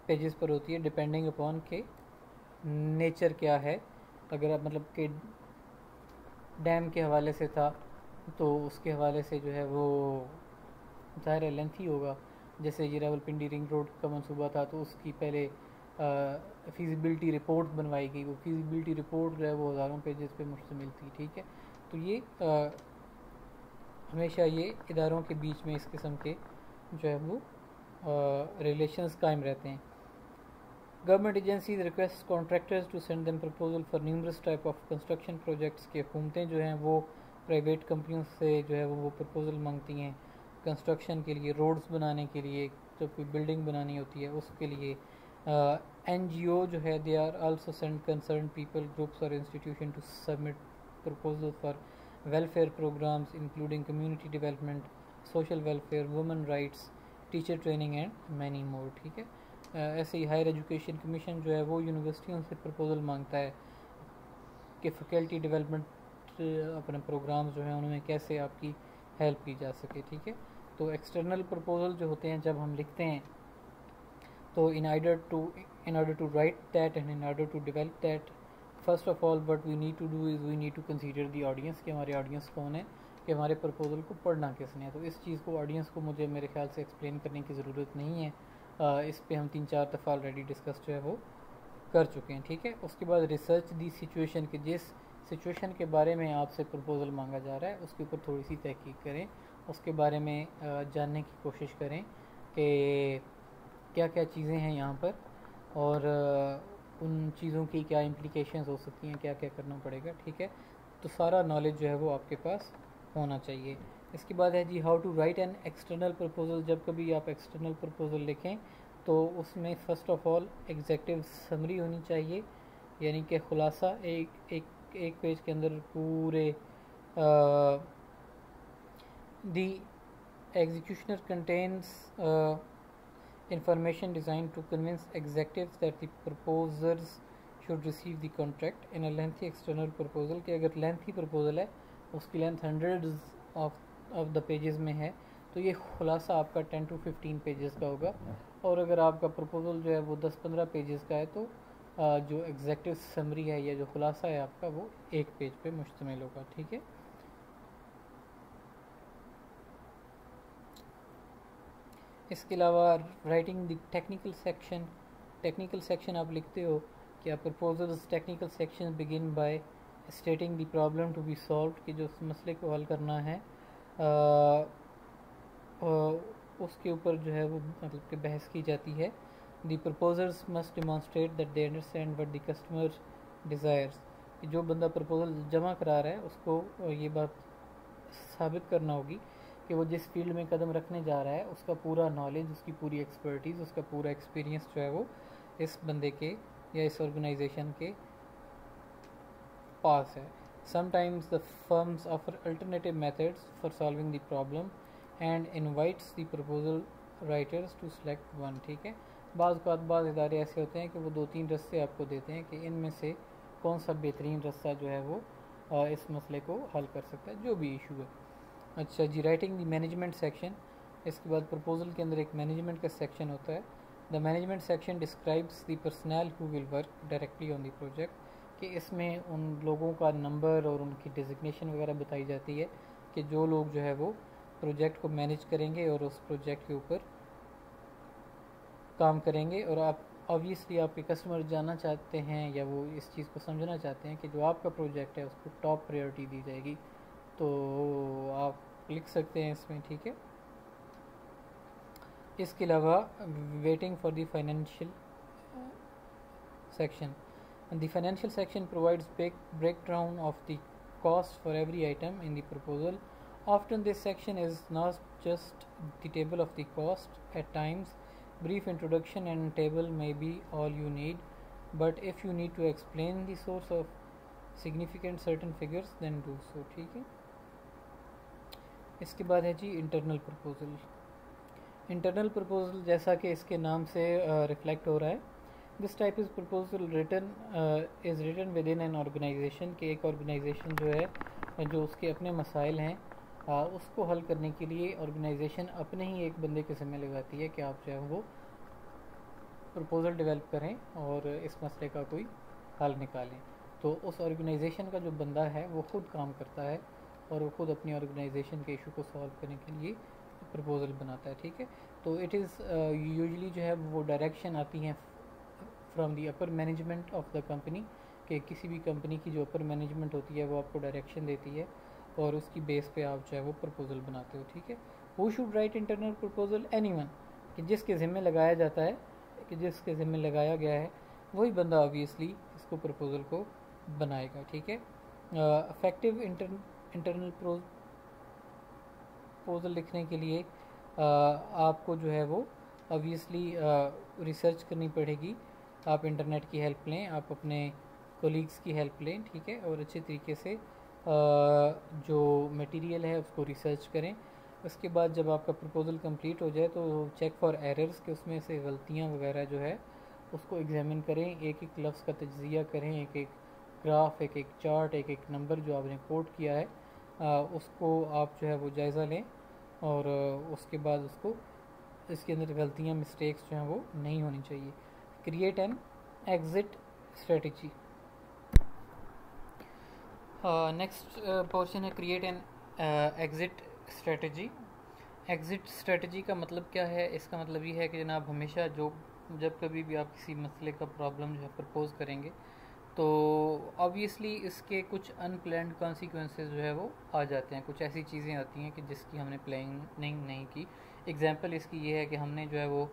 पेजेस पर होती है, डिपेंडिंग अपॉन के नेचर क्या है। अगर आप मतलब के डैम के हवाले से था तो उसके हवाले से जो है वो ज़ाहिर है लेंथ ही होगा। जैसे ये रावलपिंडी रिंग रोड का मंसूबा था तो उसकी पहले फिजिबिलिटी रिपोर्ट बनवाई गई, वो फिजिबिलिटी रिपोर्ट जो है वो हज़ारों पेजेस पे मुश्तमिल थी। ठीक है, तो ये हमेशा ये इदारों के बीच में इस किस्म के जो है वो रिलेशंस कायम रहते हैं। Government agencies request contractors to send them proposal for numerous type of construction projects के हुकूमतें जो हैं वो प्राइवेट कंपनियों से जो है वो प्रपोजल मांगती हैं कंस्ट्रक्शन के लिए, रोड्स बनाने के लिए, जो कोई बिल्डिंग बनानी होती है उसके लिए। NGO जो है they are also send concern people groups और institution to submit proposal for welfare programmes including community development, social welfare, women rights, teacher training and many more. ठीक है, ऐसे ही हायर एजुकेशन कमीशन जो है वो यूनिवर्सिटियों से प्रपोजल मांगता है कि फैकल्टी डेवलपमेंट अपने प्रोग्राम्स जो हैं उनमें कैसे आपकी हेल्प की जा सके। ठीक है, तो एक्सटर्नल प्रपोजल जो होते हैं जब हम लिखते हैं तो in order to write that and in order to develop that, first of all what we need to do is we need to consider the audience, कि हमारे ऑडियंस कौन है, कि हमारे प्रपोजल को पढ़ना किसने है। तो इस चीज़ को ऑडियंस को मुझे मेरे ख्याल से एक्सप्लेन करने की ज़रूरत नहीं है, इस पर हम 3-4 दफ़ा ऑलरेडी डिस्कस जो है वो कर चुके हैं। ठीक है, उसके बाद रिसर्च दी सिचुएशन, के जिस सिचुएशन के बारे में आपसे प्रपोजल मांगा जा रहा है उसके ऊपर थोड़ी सी तहकीक करें, उसके बारे में जानने की कोशिश करें कि क्या क्या चीज़ें हैं यहाँ पर और उन चीज़ों की क्या इम्प्लीकेशंस हो सकती हैं, क्या क्या करना पड़ेगा। ठीक है, तो सारा नॉलेज जो है वो आपके पास होना चाहिए। इसके बाद है जी how to write an external proposal. जब कभी आप एक्सटर्नल प्रपोजल लिखें तो उसमें first of all executive summary होनी चाहिए, यानी कि ख़ुलासा, एक पेज के अंदर पूरे the executioner contains information design to convince executives that the proposers should receive the contract in a lengthy external proposal. कि अगर लेंथी प्रपोजल है उसकी length hundreds of the pages में है तो ये खुलासा आपका 10 to 15 पेजेस का होगा, और अगर आपका प्रपोजल जो है वो 10-15 पेजेस का है तो जो एग्जैक्टिव समरी है या जो खुलासा है आपका वो एक पेज पे मुश्तमिल होगा। ठीक है, इसके अलावा writing the technical section. Technical section आप लिखते हो कि आप proposals technical section begin by stating the problem to be solved, कि जो मसले को हल करना है उसके ऊपर जो है वो मतलब कि बहस की जाती है। The proposers must demonstrate that they understand what the customer desires, कि जो बंदा प्रपोजल जमा करा रहा है उसको ये बात साबित करना होगी कि वो जिस फील्ड में कदम रखने जा रहा है उसका पूरा नॉलेज, उसकी पूरी एक्सपर्टीज़, उसका पूरा एक्सपीरियंस जो है वो इस बंदे के या इस ऑर्गेनाइजेशन के पास है। Sometimes the firms offer alternative methods for solving the problem and invites the proposal writers to select one. ठीक है, बाज़ इदारे ऐसे होते हैं कि वो 2-3 रस्ते आपको देते हैं कि इनमें से कौन सा बेहतरीन रास्ता जो है वो इस मसले को हल कर सकता है, जो भी इशू है। अच्छा जी, राइटिंग द मैनेजमेंट सेक्शन। इसके बाद प्रपोजल के अंदर एक मैनेजमेंट का सेक्शन होता है The management section describes the personnel who will work directly on the project, कि इसमें उन लोगों का नंबर और उनकी डिजिग्नेशन वगैरह बताई जाती है कि जो लोग जो है वो प्रोजेक्ट को मैनेज करेंगे और उस प्रोजेक्ट के ऊपर काम करेंगे। और आप ऑब्वियसली आपके कस्टमर जानना चाहते हैं या वो इस चीज़ को समझना चाहते हैं कि जो आपका प्रोजेक्ट है उसको टॉप प्रायोरिटी दी जाएगी, तो आप लिख सकते हैं इसमें, ठीक है। इसके अलावा waiting for the financial section, the financial section provides breakdown of the cost for every item in the proposal. Often this section is not just the table of the cost. At times brief introduction and table may be all you need, but if you need to explain the source of significant certain figures then do so, ठीक है। इसके बाद है जी internal proposal। Internal proposal जैसा कि इसके नाम से reflect हो रहा है, this type is proposal is written with in an organisation, के एक ऑर्गेनाइजेशन जो है जो उसके अपने मसाइल हैं उसको हल करने के लिए ऑर्गेनाइजेशन अपने ही एक बंदे के ज़िम्मे लगाती है कि आप जो है वो प्रपोज़ल डेवलप करें और इस मसले का कोई हल निकालें। तो उस ऑर्गेनाइजेशन का जो बंदा है वो खुद काम करता है और वो खुद अपनी ऑर्गेनाइजेशन के इशू को सॉल्व करने के लिए प्रपोज़ल बनाता है, ठीक है। तो इट इज़ यूजली जो है वो डायरेक्शन आती हैं from the upper management of the company, के किसी भी कंपनी की जो अपर मैनेजमेंट होती है वो आपको डायरेक्शन देती है और उसकी बेस पे आप जो है वो प्रपोजल बनाते हो, ठीक है। Who should write internal proposal? Anyone, कि जिसके ज़िम्मे लगाया जाता है, कि जिसके ज़िम्मे लगाया गया है वही बंदा ऑब्वियसली इसको प्रपोजल को बनाएगा, ठीक है। इफेक्टिव इंटरनल प्रपोजल लिखने के लिए आपको जो है वो ऑब्वियसली रिसर्च करनी पड़ेगी, आप इंटरनेट की हेल्प लें, आप अपने कोलीग्स की हेल्प लें, ठीक है, और अच्छे तरीके से जो मटेरियल है उसको रिसर्च करें। उसके बाद जब आपका प्रपोजल कंप्लीट हो जाए तो चेक फॉर एरर्स, के उसमें से गलतियां वगैरह जो है उसको एग्जामिन करें, एक एक लफ्ज़ का तजिया करें, एक एक ग्राफ, एक एक चार्ट, एक एक नंबर जो आपने कोट किया है उसको आप जो है वो जायज़ा लें और उसके बाद उसको इसके अंदर गलतियाँ मिस्टेक्स जो हैं वो नहीं होनी चाहिए। Create an exit strategy. Next portion है create an exit strategy. Exit strategy का मतलब क्या है? इसका मतलब ये है कि जनाब हमेशा जब कभी भी आप किसी मसले का प्रॉब्लम जो है प्रपोज करेंगे तो ऑब्वियसली इसके कुछ अनप्लैंड कॉन्सिक्वेंसेस जो है वो आ जाते हैं, कुछ ऐसी चीज़ें आती हैं कि जिसकी हमने प्लानिंग नहीं की। एग्जाम्पल इसकी ये है कि हमने जो है वो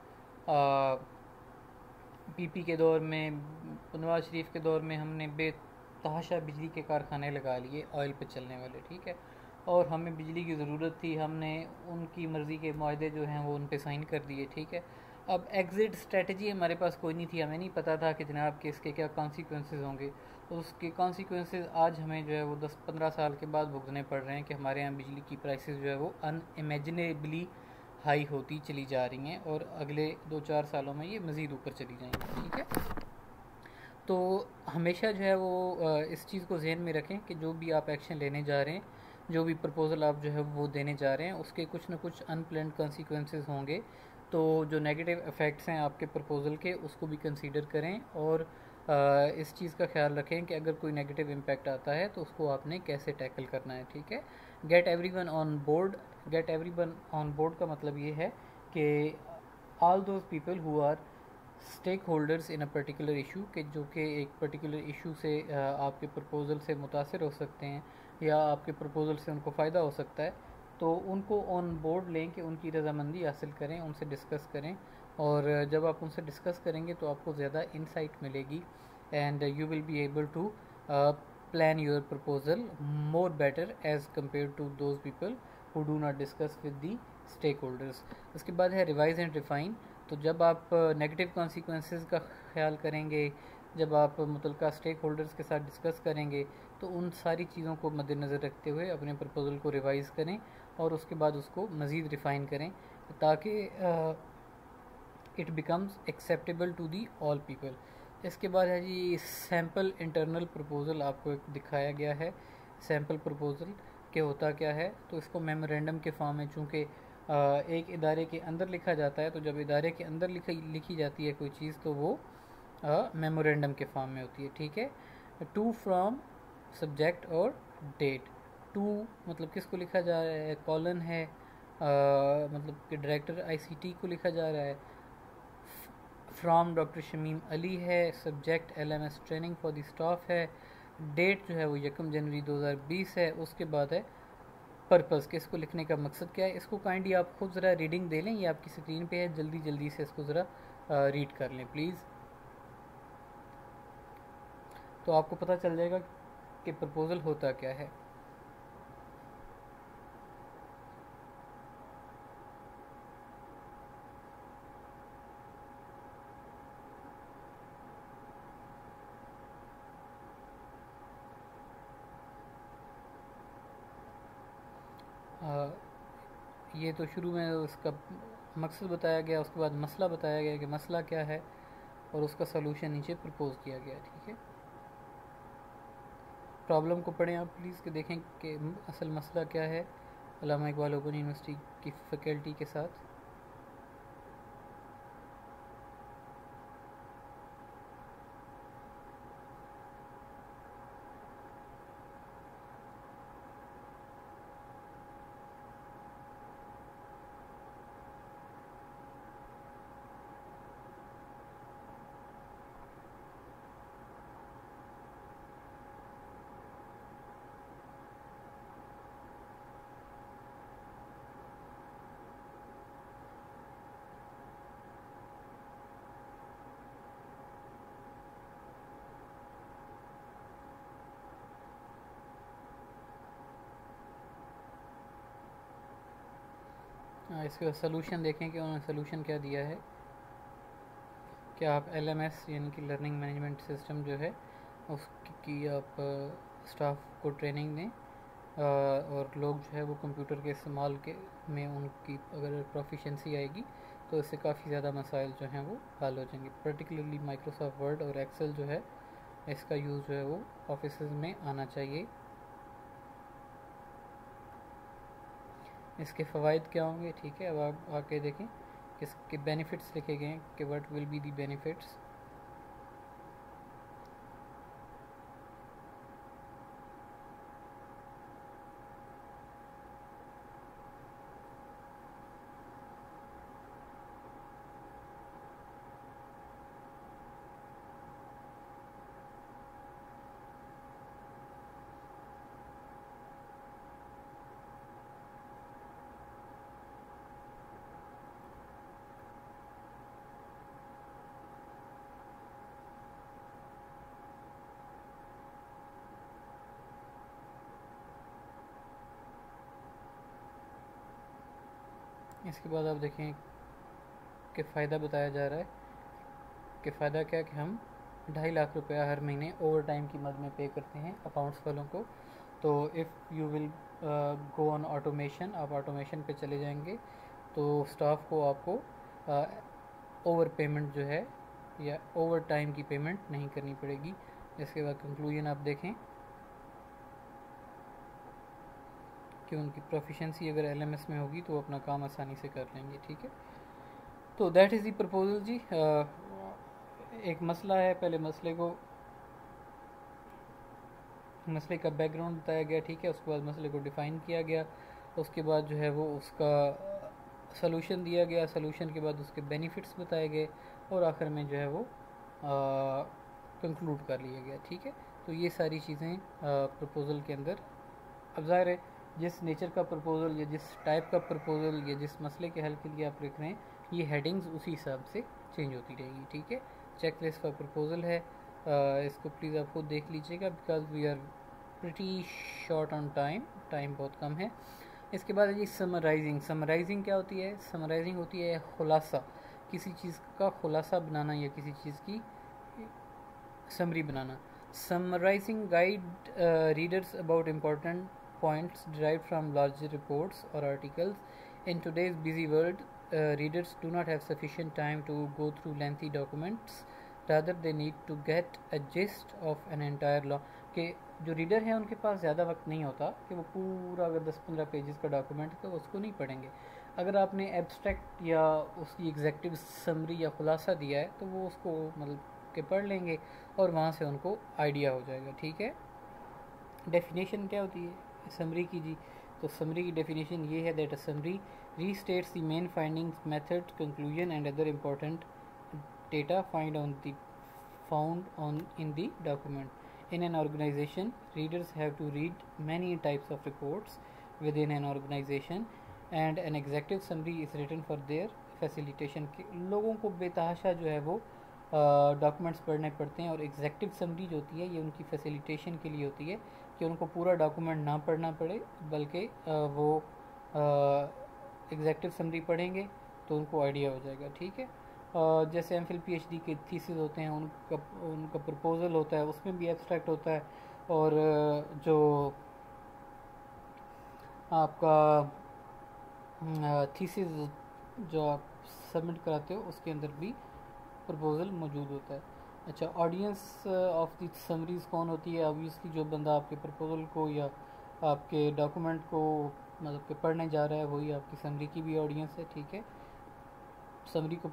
पीपी के दौर में, नवाज शरीफ के दौर में हमने बेतहाशा बिजली के कारखाने लगा लिए ऑयल पे चलने वाले, ठीक है, और हमें बिजली की ज़रूरत थी, हमने उनकी मर्ज़ी के मुआहदे जो हैं वो उन पे साइन कर दिए, ठीक है। अब एग्ज़िट स्ट्रेटजी हमारे पास कोई नहीं थी, हमें नहीं पता था कि जनाब कि इसके क्या कॉन्सिक्वेंसेस होंगे, और उसके कॉन्सिक्वेंसेस आज हमें जो है वो 10-15 साल के बाद भुगतने पड़ रहे हैं कि हमारे यहाँ बिजली की प्राइसेस जो है वो अनइमेजिनेबली हाई होती चली जा रही हैं और अगले 2-4 सालों में ये मज़ीद ऊपर चली जाएंगी, ठीक है। तो हमेशा जो है वो इस चीज़ को जहन में रखें कि जो भी आप एक्शन लेने जा रहे हैं, जो भी प्रपोज़ल आप जो है वो देने जा रहे हैं, उसके कुछ ना कुछ अनप्लान कॉन्सिक्वेंसेस होंगे, तो जो नेगेटिव इफ़ेक्ट्स हैं आपके प्रपोज़ल के उसको भी कंसीडर करें और इस चीज़ का ख्याल रखें कि अगर कोई नेगेटिव इम्पैक्ट आता है तो उसको आपने कैसे टैकल करना है, ठीक है। Get everyone on board. Get everyone on board का मतलब ये है कि all those people who are stakeholders in a particular issue, के जो कि एक पर्टिकुलर इशू से आपके प्रपोज़ल से मुतासर हो सकते हैं या आपके प्रपोज़ल से उनको फ़ायदा हो सकता है, तो उनको ऑन बोर्ड लें, कि उनकी रजामंदी हासिल करें, उनसे डिस्कस करें, और जब आप उनसे डिस्कस करेंगे तो आपको ज़्यादा इंसाइट मिलेगी and you will be able to plan your proposal more better as compare to those people who do not discuss with the stakeholders। उसके बाद है revise and refine। तो जब आप नेगेटिव कॉन्सिक्वेंसेस का ख्याल करेंगे, जब आप मुतलका stakeholders के साथ डिस्कस करेंगे, तो उन सारी चीज़ों को मद्देनज़र रखते हुए अपने प्रपोजल को रिवाइज़ करें और उसके बाद उसको मज़ीद रिफ़ाइन करें ताकि it becomes acceptable to the all people. इसके बाद है जी सैम्पल इंटरनल प्रपोज़ल। आपको एक दिखाया गया है सैम्पल प्रपोज़ल के होता क्या है, तो इसको मेमोरेंडम के फॉर्म में, चूँकि एक इदारे के अंदर लिखा जाता है। तो जब इदारे के अंदर लिखी जाती है कोई चीज़ तो वो मेमोरेंडम के फॉर्म में होती है। ठीक है, टू फ्रॉम सब्जेक्ट और डेट। टू मतलब किसको लिखा जा रहा है, कॉलन है, मतलब कि डायरेक्टर आईसीटी को लिखा जा रहा है। फ्रॉम डॉक्टर शमीम अली है, subject LMS training for the staff है, डेट जो है वो 1 जनवरी 2020 है। उसके बाद है पर्पस, कि इसको लिखने का मकसद क्या है। इसको काइंडली आप खुद ज़रा रीडिंग दे लें, ये आपकी स्क्रीन पे है, जल्दी जल्दी से इसको ज़रा रीड कर लें प्लीज़। तो आपको पता चल जाएगा कि प्रपोजल होता क्या है। ये तो शुरू में उसका मकसद बताया गया, उसके बाद मसला बताया गया कि मसला क्या है, और उसका सलूशन नीचे प्रपोज किया गया। ठीक है, प्रॉब्लम को पढ़ें आप प्लीज़, कि देखें कि असल मसला क्या है अल्लामा इकबाल ओपन यूनिवर्सिटी की फैकल्टी के साथ। इसका सलूशन देखें कि उन्होंने सलूशन क्या दिया है, कि आप एलएमएस यानी कि लर्निंग मैनेजमेंट सिस्टम जो है उसकी आप स्टाफ को ट्रेनिंग दें, और लोग जो है वो कंप्यूटर के इस्तेमाल के में उनकी अगर प्रोफिशेंसी आएगी तो इससे काफ़ी ज़्यादा मसाइल जो हैं वो हल हो जाएंगे। पर्टिकुलरली माइक्रोसॉफ्ट वर्ड और एक्सेल जो है इसका यूज़ जो है वो ऑफिस में आना चाहिए। इसके फ़वाद क्या होंगे, ठीक है। अब आप आके देखें कि इसके बेनिफिट्स लिखे गए हैं, कि what will be the benefits. इसके बाद आप देखें कि फ़ायदा बताया जा रहा है, कि फ़ायदा क्या, कि हम 2.5 लाख रुपया हर महीने ओवर टाइम की मद में पे करते हैं अकाउंट्स वालों को। तो if you will go on automation, आप ऑटोमेशन पे चले जाएंगे तो स्टाफ को आपको ओवर पेमेंट जो है या ओवर टाइम की पेमेंट नहीं करनी पड़ेगी। इसके बाद कंक्लूजन आप देखें कि उनकी प्रोफिशेंसी अगर एलएमएस में होगी तो वो अपना काम आसानी से कर लेंगे। ठीक है, तो दैट इज़ दी प्रपोजल जी। एक मसला है, पहले मसले का बैकग्राउंड बताया गया, ठीक है। उसके बाद मसले को डिफ़ाइन किया गया, उसके बाद जो है वो उसका सलूशन दिया गया, सलूशन के बाद उसके बेनिफिट्स बताए गए, और आखिर में जो है वो कंक्लूड कर लिया गया। ठीक है, तो ये सारी चीज़ें प्रपोजल के अंदर। अब ज़ाहिर है जिस नेचर का प्रपोजल या जिस टाइप का प्रपोजल या जिस मसले के हल के लिए आप लिख रहे हैं, ये हेडिंग्स उसी हिसाब से चेंज होती रहेगी। ठीक है, चेक लिस्ट का प्रपोजल है, इसको प्लीज़ आप खुद देख लीजिएगा, because we are pretty short on time, time बहुत कम है। इसके बाद ये समराइजिंग। समराइजिंग क्या होती है? समराइजिंग होती है खुलासा, किसी चीज़ का खुलासा बनाना या किसी चीज़ की समरी बनाना। Summarising guide readers about important points derived from larger reports or articles. In today's busy world, readers do not have sufficient time to go through lengthy documents. Rather, they need to get a gist of an entire law. कि जो रीडर है उनके पास ज़्यादा वक्त नहीं होता कि वो पूरा, अगर 10-15 पेजेस का डॉक्यूमेंट है तो उसको नहीं पढ़ेंगे। अगर आपने एब्स्ट्रैक्ट या उसकी एग्जैक्टिव समरी या ख़ुलासा दिया है तो वो उसको मतलब के पढ़ लेंगे और वहाँ से उनको आइडिया हो जाएगा। ठीक है, डेफिनेशन क्या होती है समरी की जी? तो समरी की डेफिनेशन ये है that a summary restates the main findings, method, conclusion and other important data found in the document. In an organization, readers have to read many types of reports within an organization and an executive summary is written for their facilitation. लोगों को बेतहाशा जो है वो डॉक्यूमेंट्स पढ़ने पड़ते हैं और एग्जैक्टिव समरी जो होती है ये उनकी फैसिलिटेशन के लिए होती है कि उनको पूरा डॉक्यूमेंट ना पढ़ना पड़े, बल्कि वो एग्जैक्टिव समरी पढ़ेंगे तो उनको आइडिया हो जाएगा। ठीक है, जैसे एम फिल PhD के थीसिस होते हैं, उनका प्रपोजल होता है, उसमें भी एब्स्ट्रैक्ट होता है, और जो आपका थीसिस जो आप सबमिट कराते हो उसके अंदर भी प्रपोजल मौजूद होता है। अच्छा, ऑडियंस ऑफ द समरीज़ कौन होती है? ऑब्वियसली जो बंदा आपके प्रपोजल को या आपके डॉक्यूमेंट को मतलब कि पढ़ने जा रहा है वही आपकी समरी की भी ऑडियंस है। ठीक है, समरी को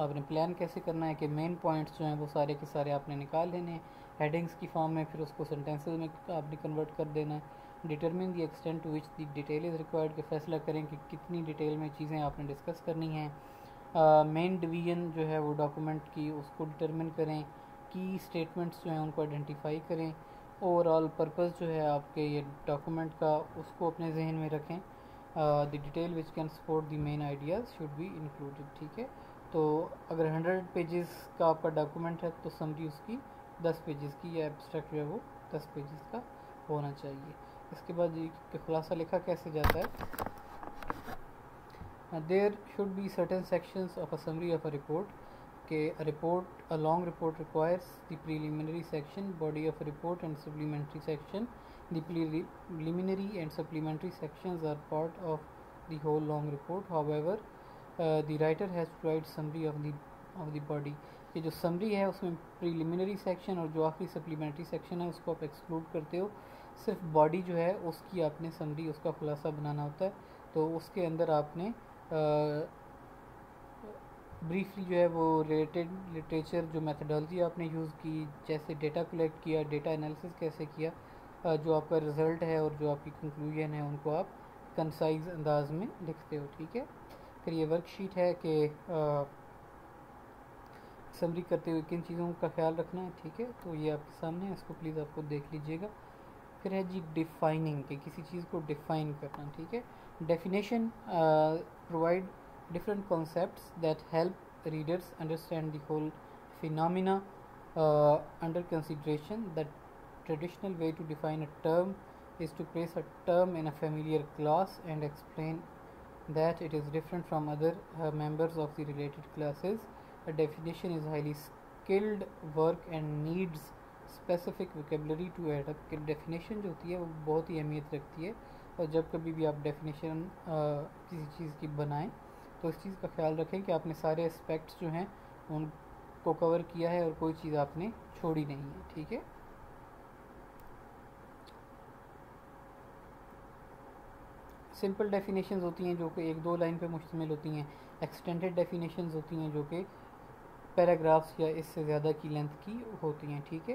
आपने प्लान कैसे करना है कि मेन पॉइंट्स जो हैं वो सारे के सारे आपने निकाल लेने हैं हेडिंग्स की फॉर्म में, फिर उसको सेंटेंसेस में आपने कन्वर्ट कर देना है। Determine the extent to which the detail is required, के फैसला करें कि कितनी डिटेल में चीज़ें आपने डिस्कस करनी हैं। मेन डिवीजन जो है वो डॉक्यूमेंट की, उसको डिटरमिन करें। की स्टेटमेंट्स जो हैं उनको आइडेंटिफाई करें। ओवरऑल पर्पज़ जो है आपके ये डॉक्यूमेंट का उसको अपने जहन में रखें। The detail which can support the main ideas should be included. ठीक है, तो अगर 100 पेजेस का आपका डॉक्यूमेंट है तो समरी उसकी 10 पेजेस की या एब्स्ट्रैक्ट जो है वो 10 पेजेस का होना चाहिए। इसके बाद ये खुलासा लिखा कैसे जाता है? There should be certain sections of a summary of a report, के report a long report requires the preliminary section, body of report and supplementary section. The preliminary and supplementary sections are part of the whole long report. However the writer has provided summary of the body। ये जो समरी है उसमें प्रीलिमिनरी सेक्शन और जो आखिरी सप्लीमेंट्री सेक्शन है उसको आप एक्सक्लूड करते हो। सिर्फ बॉडी जो है उसकी आपने समरी, उसका खुलासा बनाना होता है। तो उसके अंदर आपने ब्रीफली जो है वो रिलेटेड लिटरेचर, जो मेथडोलॉजी आपने यूज़ की, जैसे डेटा कलेक्ट किया, डेटा एनालिसिस कैसे किया, जो आपका रिज़ल्ट है और जो आपकी कंक्लूजन है उनको आप कंसाइज अंदाज में लिखते हो। ठीक है, फिर ये वर्कशीट है कि समरी करते हुए किन चीज़ों का ख्याल रखना है। ठीक है, तो ये आपके सामने है, इसको प्लीज़ आपको देख लीजिएगा। फिर है जी डिफाइनिंग, कि किसी चीज़ को डिफाइन करना। ठीक है, definition provide different concepts that help readers understand the whole phenomena under consideration. The traditional way to define a term is to place a term in a familiar class and explain that it is different from other members of the related classes. A definition is highly skilled work and needs specific vocabulary to add up। कि definition जो होती है वो बहुत ही अहमियत रखती है, और जब कभी भी आप definition किसी चीज़ की बनाएं तो इस चीज़ का ख्याल रखें कि आपने सारे aspects जो हैं उनको cover किया है और कोई चीज़ आपने छोड़ी नहीं है। ठीक है, सिंपल डेफिनेशंस होती हैं जो कि 1-2 लाइन पे मुश्तमिल होती हैं। एक्सटेंडेड डेफिनेशंस होती हैं जो कि पैराग्राफ्स या इससे ज़्यादा की लेंथ की होती हैं। ठीक है,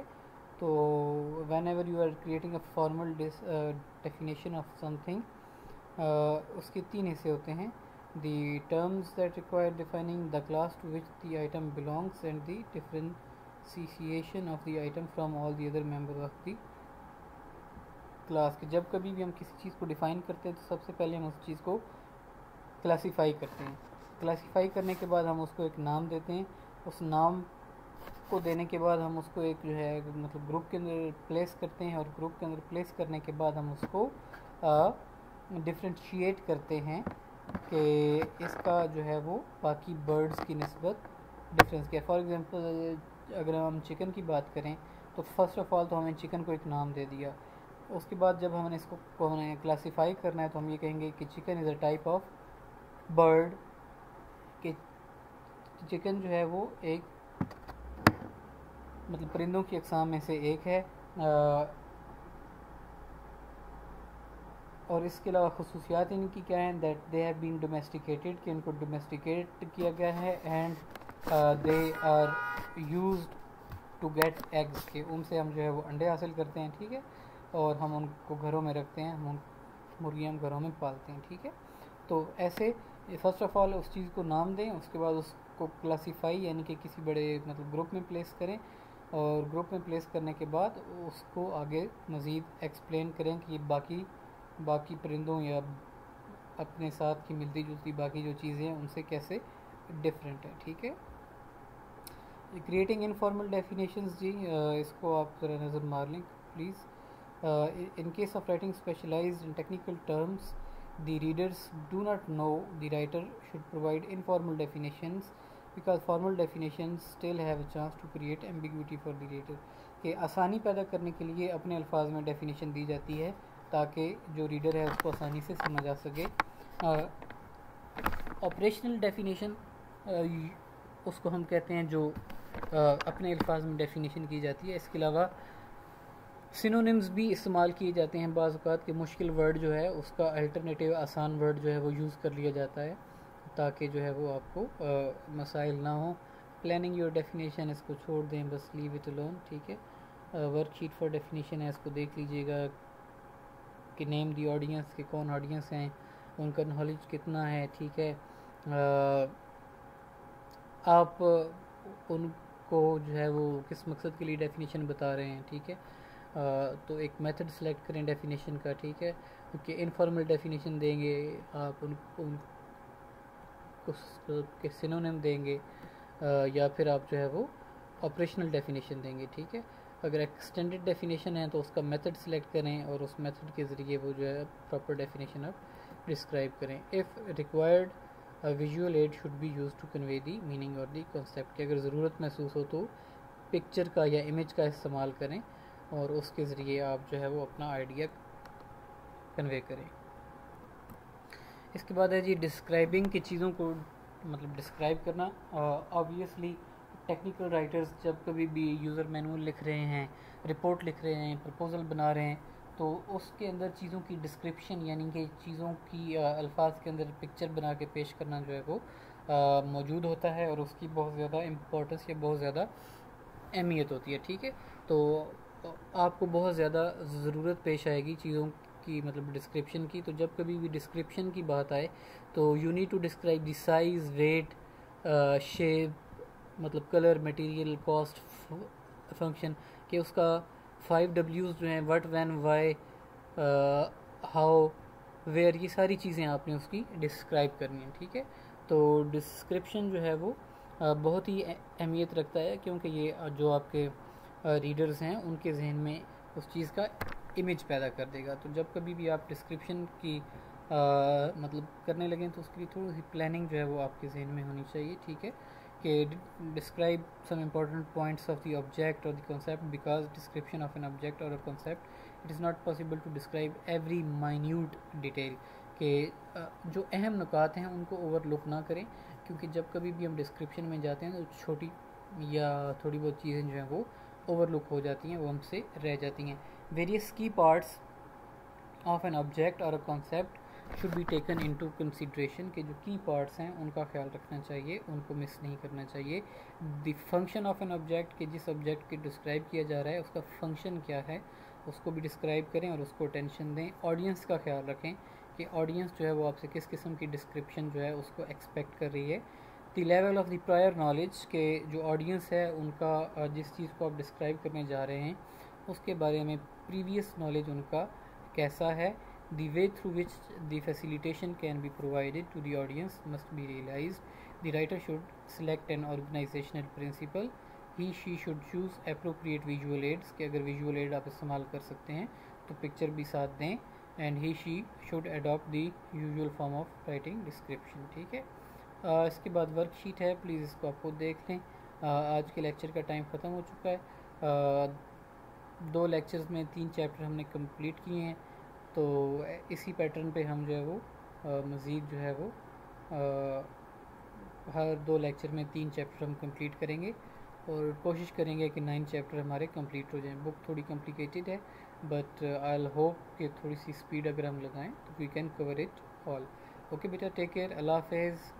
तो whenever you are creating a formal definition of something, उसके 3 हिस्से होते हैं। The terms that require defining, the class to which the item belongs and the differentiation of the item from all the other members of the class. के जब कभी भी हम किसी चीज़ को डिफ़ाइन करते हैं तो सबसे पहले हम उस चीज़ को क्लासीफाई करते हैं। क्लासीफाई करने के बाद हम उसको एक नाम देते हैं। उस नाम को देने के बाद हम उसको एक जो है मतलब ग्रुप के अंदर प्लेस करते हैं, और ग्रुप के अंदर प्लेस करने के बाद हम उसको डिफ्रेंशिएट करते हैं कि इसका जो है वो बाकी बर्ड्स की निस्बत डिफरेंस क्या है। फॉर एग्ज़ाम्पल अगर हम चिकन की बात करें तो फ़र्स्ट ऑफ ऑल तो हमने चिकन को एक नाम दे दिया। उसके बाद जब हमने इसको क्लासीफाई करना है तो हम ये कहेंगे कि chicken is a type of bird, कि चिकन जो है वो एक मतलब परिंदों की अक़साम में से एक है, और इसके अलावा खसूसियात इनकी क्या हैं, that they have been domesticated, कि इनको डोमेस्टिकेट किया गया है, and they are used to get eggs, के उनसे हम जो है वो अंडे हासिल करते हैं, ठीक है, और हम उनको घरों में रखते हैं, हम उन मुर्गियाँ हम घरों में पालते हैं, ठीक है। तो ऐसे फ़र्स्ट ऑफ ऑल उस चीज़ को नाम दें, उसके बाद उसको क्लासीफाई यानी कि किसी बड़े मतलब ग्रुप में प्लेस करें, और ग्रुप में प्लेस करने के बाद उसको आगे मज़ीद एक्सप्लेन करें कि ये बाकी परिंदों या अपने साथ की मिलती जुलती बाकी जो चीज़ें हैं उनसे कैसे डिफरेंट है, ठीक है। क्रिएटिंग इनफॉर्मल डेफिनेशंस, जी इसको आप ज़रा नज़र मार लें please. In case of writing specialised in technical terms the readers do not know, the writer should provide informal definitions because formal definitions still have a chance to create ambiguity for the reader। के आसानी पैदा करने के लिए अपने अल्फाज में definition दी जाती है ताकि जो रीडर है उसको आसानी से समझ आ सके। ऑपरेशनल डेफिनेशन उसको हम कहते हैं जो अपने अल्फाज में डेफिनेशन की जाती है। इसके अलावा सिनोनिम्स भी इस्तेमाल किए जाते हैं बाज़ औक़ात के मुश्किल वर्ड जो है उसका अल्टरनेटिव आसान वर्ड जो है वो यूज़ कर लिया जाता है ताकि जो है वो आपको मसाइल ना हो। प्लानिंग योर डेफिनेशन, इसको छोड़ दें, बस लीव इट अलोन, ठीक है। वर्कशीट फॉर डेफिनेशन है, इसको देख लीजिएगा कि नेम दी ऑडियंस, के कौन ऑडियंस हैं, उनका नॉलेज कितना है, ठीक है। आप उनको जो है वो किस मकसद के लिए डेफिनेशन बता रहे हैं, ठीक है। तो एक मेथड सेलेक्ट करें डेफिनेशन का, ठीक है, क्योंकि इनफॉर्मल डेफिनेशन देंगे आप उनको सिनोनिम देंगे या फिर आप जो है वो ऑपरेशनल डेफिनेशन देंगे, ठीक है। अगर एक्सटेंडेड डेफिनेशन है तो उसका मेथड सेलेक्ट करें और उस मेथड के ज़रिए वो जो है प्रॉपर डेफिनेशन आप डिस्क्राइब करें। If required visual aid should be use to convey the meaning और दी कॉन्सेप्ट, की अगर ज़रूरत महसूस हो तो पिक्चर का या इमेज का इस्तेमाल करें और उसके ज़रिए आप जो है वो अपना आइडिया कन्वे करें। इसके बाद है जी डिस्क्राइबिंग की चीज़ों को मतलब डिस्क्राइब करना। ऑब्वियसली टेक्निकल राइटर्स जब कभी भी यूज़र मैनुअल लिख रहे हैं, रिपोर्ट लिख रहे हैं, प्रपोजल बना रहे हैं, तो उसके अंदर चीज़ों की डिस्क्रिप्शन यानी कि चीज़ों की अल्फाज के अंदर पिक्चर बना के पेश करना जो है वो मौजूद होता है और उसकी बहुत ज़्यादा इम्पोर्टेंस या बहुत ज़्यादा अहमियत होती है, ठीक है। तो आपको बहुत ज़्यादा ज़रूरत पेश आएगी चीज़ों की मतलब डिस्क्रिप्शन की। तो जब कभी भी डिस्क्रिप्शन की बात आए तो you need to describe the size, weight, shape, मतलब कलर, मटेरियल, कॉस्ट, फंक्शन, कि उसका 5 W's जो हैं what, when, why, how, where, ये सारी चीज़ें आपने उसकी डिस्क्राइब करनी है, ठीक है। तो डिस्क्रिप्शन जो है वो बहुत ही अहमियत रखता है क्योंकि ये जो आपके रीडर्स हैं उनके जहन में उस चीज़ का इमेज पैदा कर देगा। तो जब कभी भी आप डिस्क्रिप्शन की मतलब करने लगें तो उसके लिए थोड़ी सी प्लानिंग जो है वो आपके जहन में होनी चाहिए, ठीक है, कि describe some important points of the object और the concept because description of an object और a concept it is not possible to describe every minute detail, के जो अहम नुकात हैं उनको ओवरलुक ना करें, क्योंकि जब कभी भी हम डिस्क्रिप्शन में जाते हैं तो छोटी या थोड़ी बहुत चीज़ें जो हैं वो ओवरलुक हो जाती हैं, वो हमसे रह जाती हैं। वेरियस की पार्ट्स ऑफ एन ऑब्जेक्ट और a concept should be taken into consideration, के जो की पार्ट्स हैं उनका ख्याल रखना चाहिए, उनको मिस नहीं करना चाहिए। The function of an object, के जिस ऑब्जेक्ट के डिस्क्राइब किया जा रहा है उसका फंक्शन क्या है उसको भी डिस्क्राइब करें और उसको अटेंशन दें। ऑडियंस का ख्याल रखें कि ऑडियंस जो है वो आपसे किस किस्म की डिस्क्रिप्शन जो है उसको एक्सपेक्ट कर रही है। The level of the prior knowledge, के जो ऑडियंस है उनका जिस चीज़ को आप डिस्क्राइब करने जा रहे हैं उसके बारे में प्रीवियस नॉलेज उनका कैसा है। The way through which the facilitation can be provided to the audience must be realised. The writer should select an organisational principle, he she should choose appropriate visual aids, के अगर विजुअल एड आप इस्तेमाल कर सकते हैं तो पिक्चर भी साथ दें। And he she should adopt the usual form of writing description, ठीक है। इसके बाद वर्कशीट है, प्लीज़ इसको आपको देख लें। आज के लेक्चर का टाइम ख़त्म हो चुका है। 2 लेक्चर्स में 3 चैप्टर हमने कंप्लीट किए हैं, तो इसी पैटर्न पे हम जो है वो मज़ीद जो है वो हर 2 लेक्चर में 3 चैप्टर हम कंप्लीट करेंगे। और कोशिश करेंगे कि 9 चैप्टर हमारे कंप्लीट हो जाएं। बुक थोड़ी कॉम्प्लिकेटेड है बट आई होप कि थोड़ी सी स्पीड अगर हम लगाएं तो we can cover it all. Okay बेटा, टेक केयर, अल्लाह हाफिज़।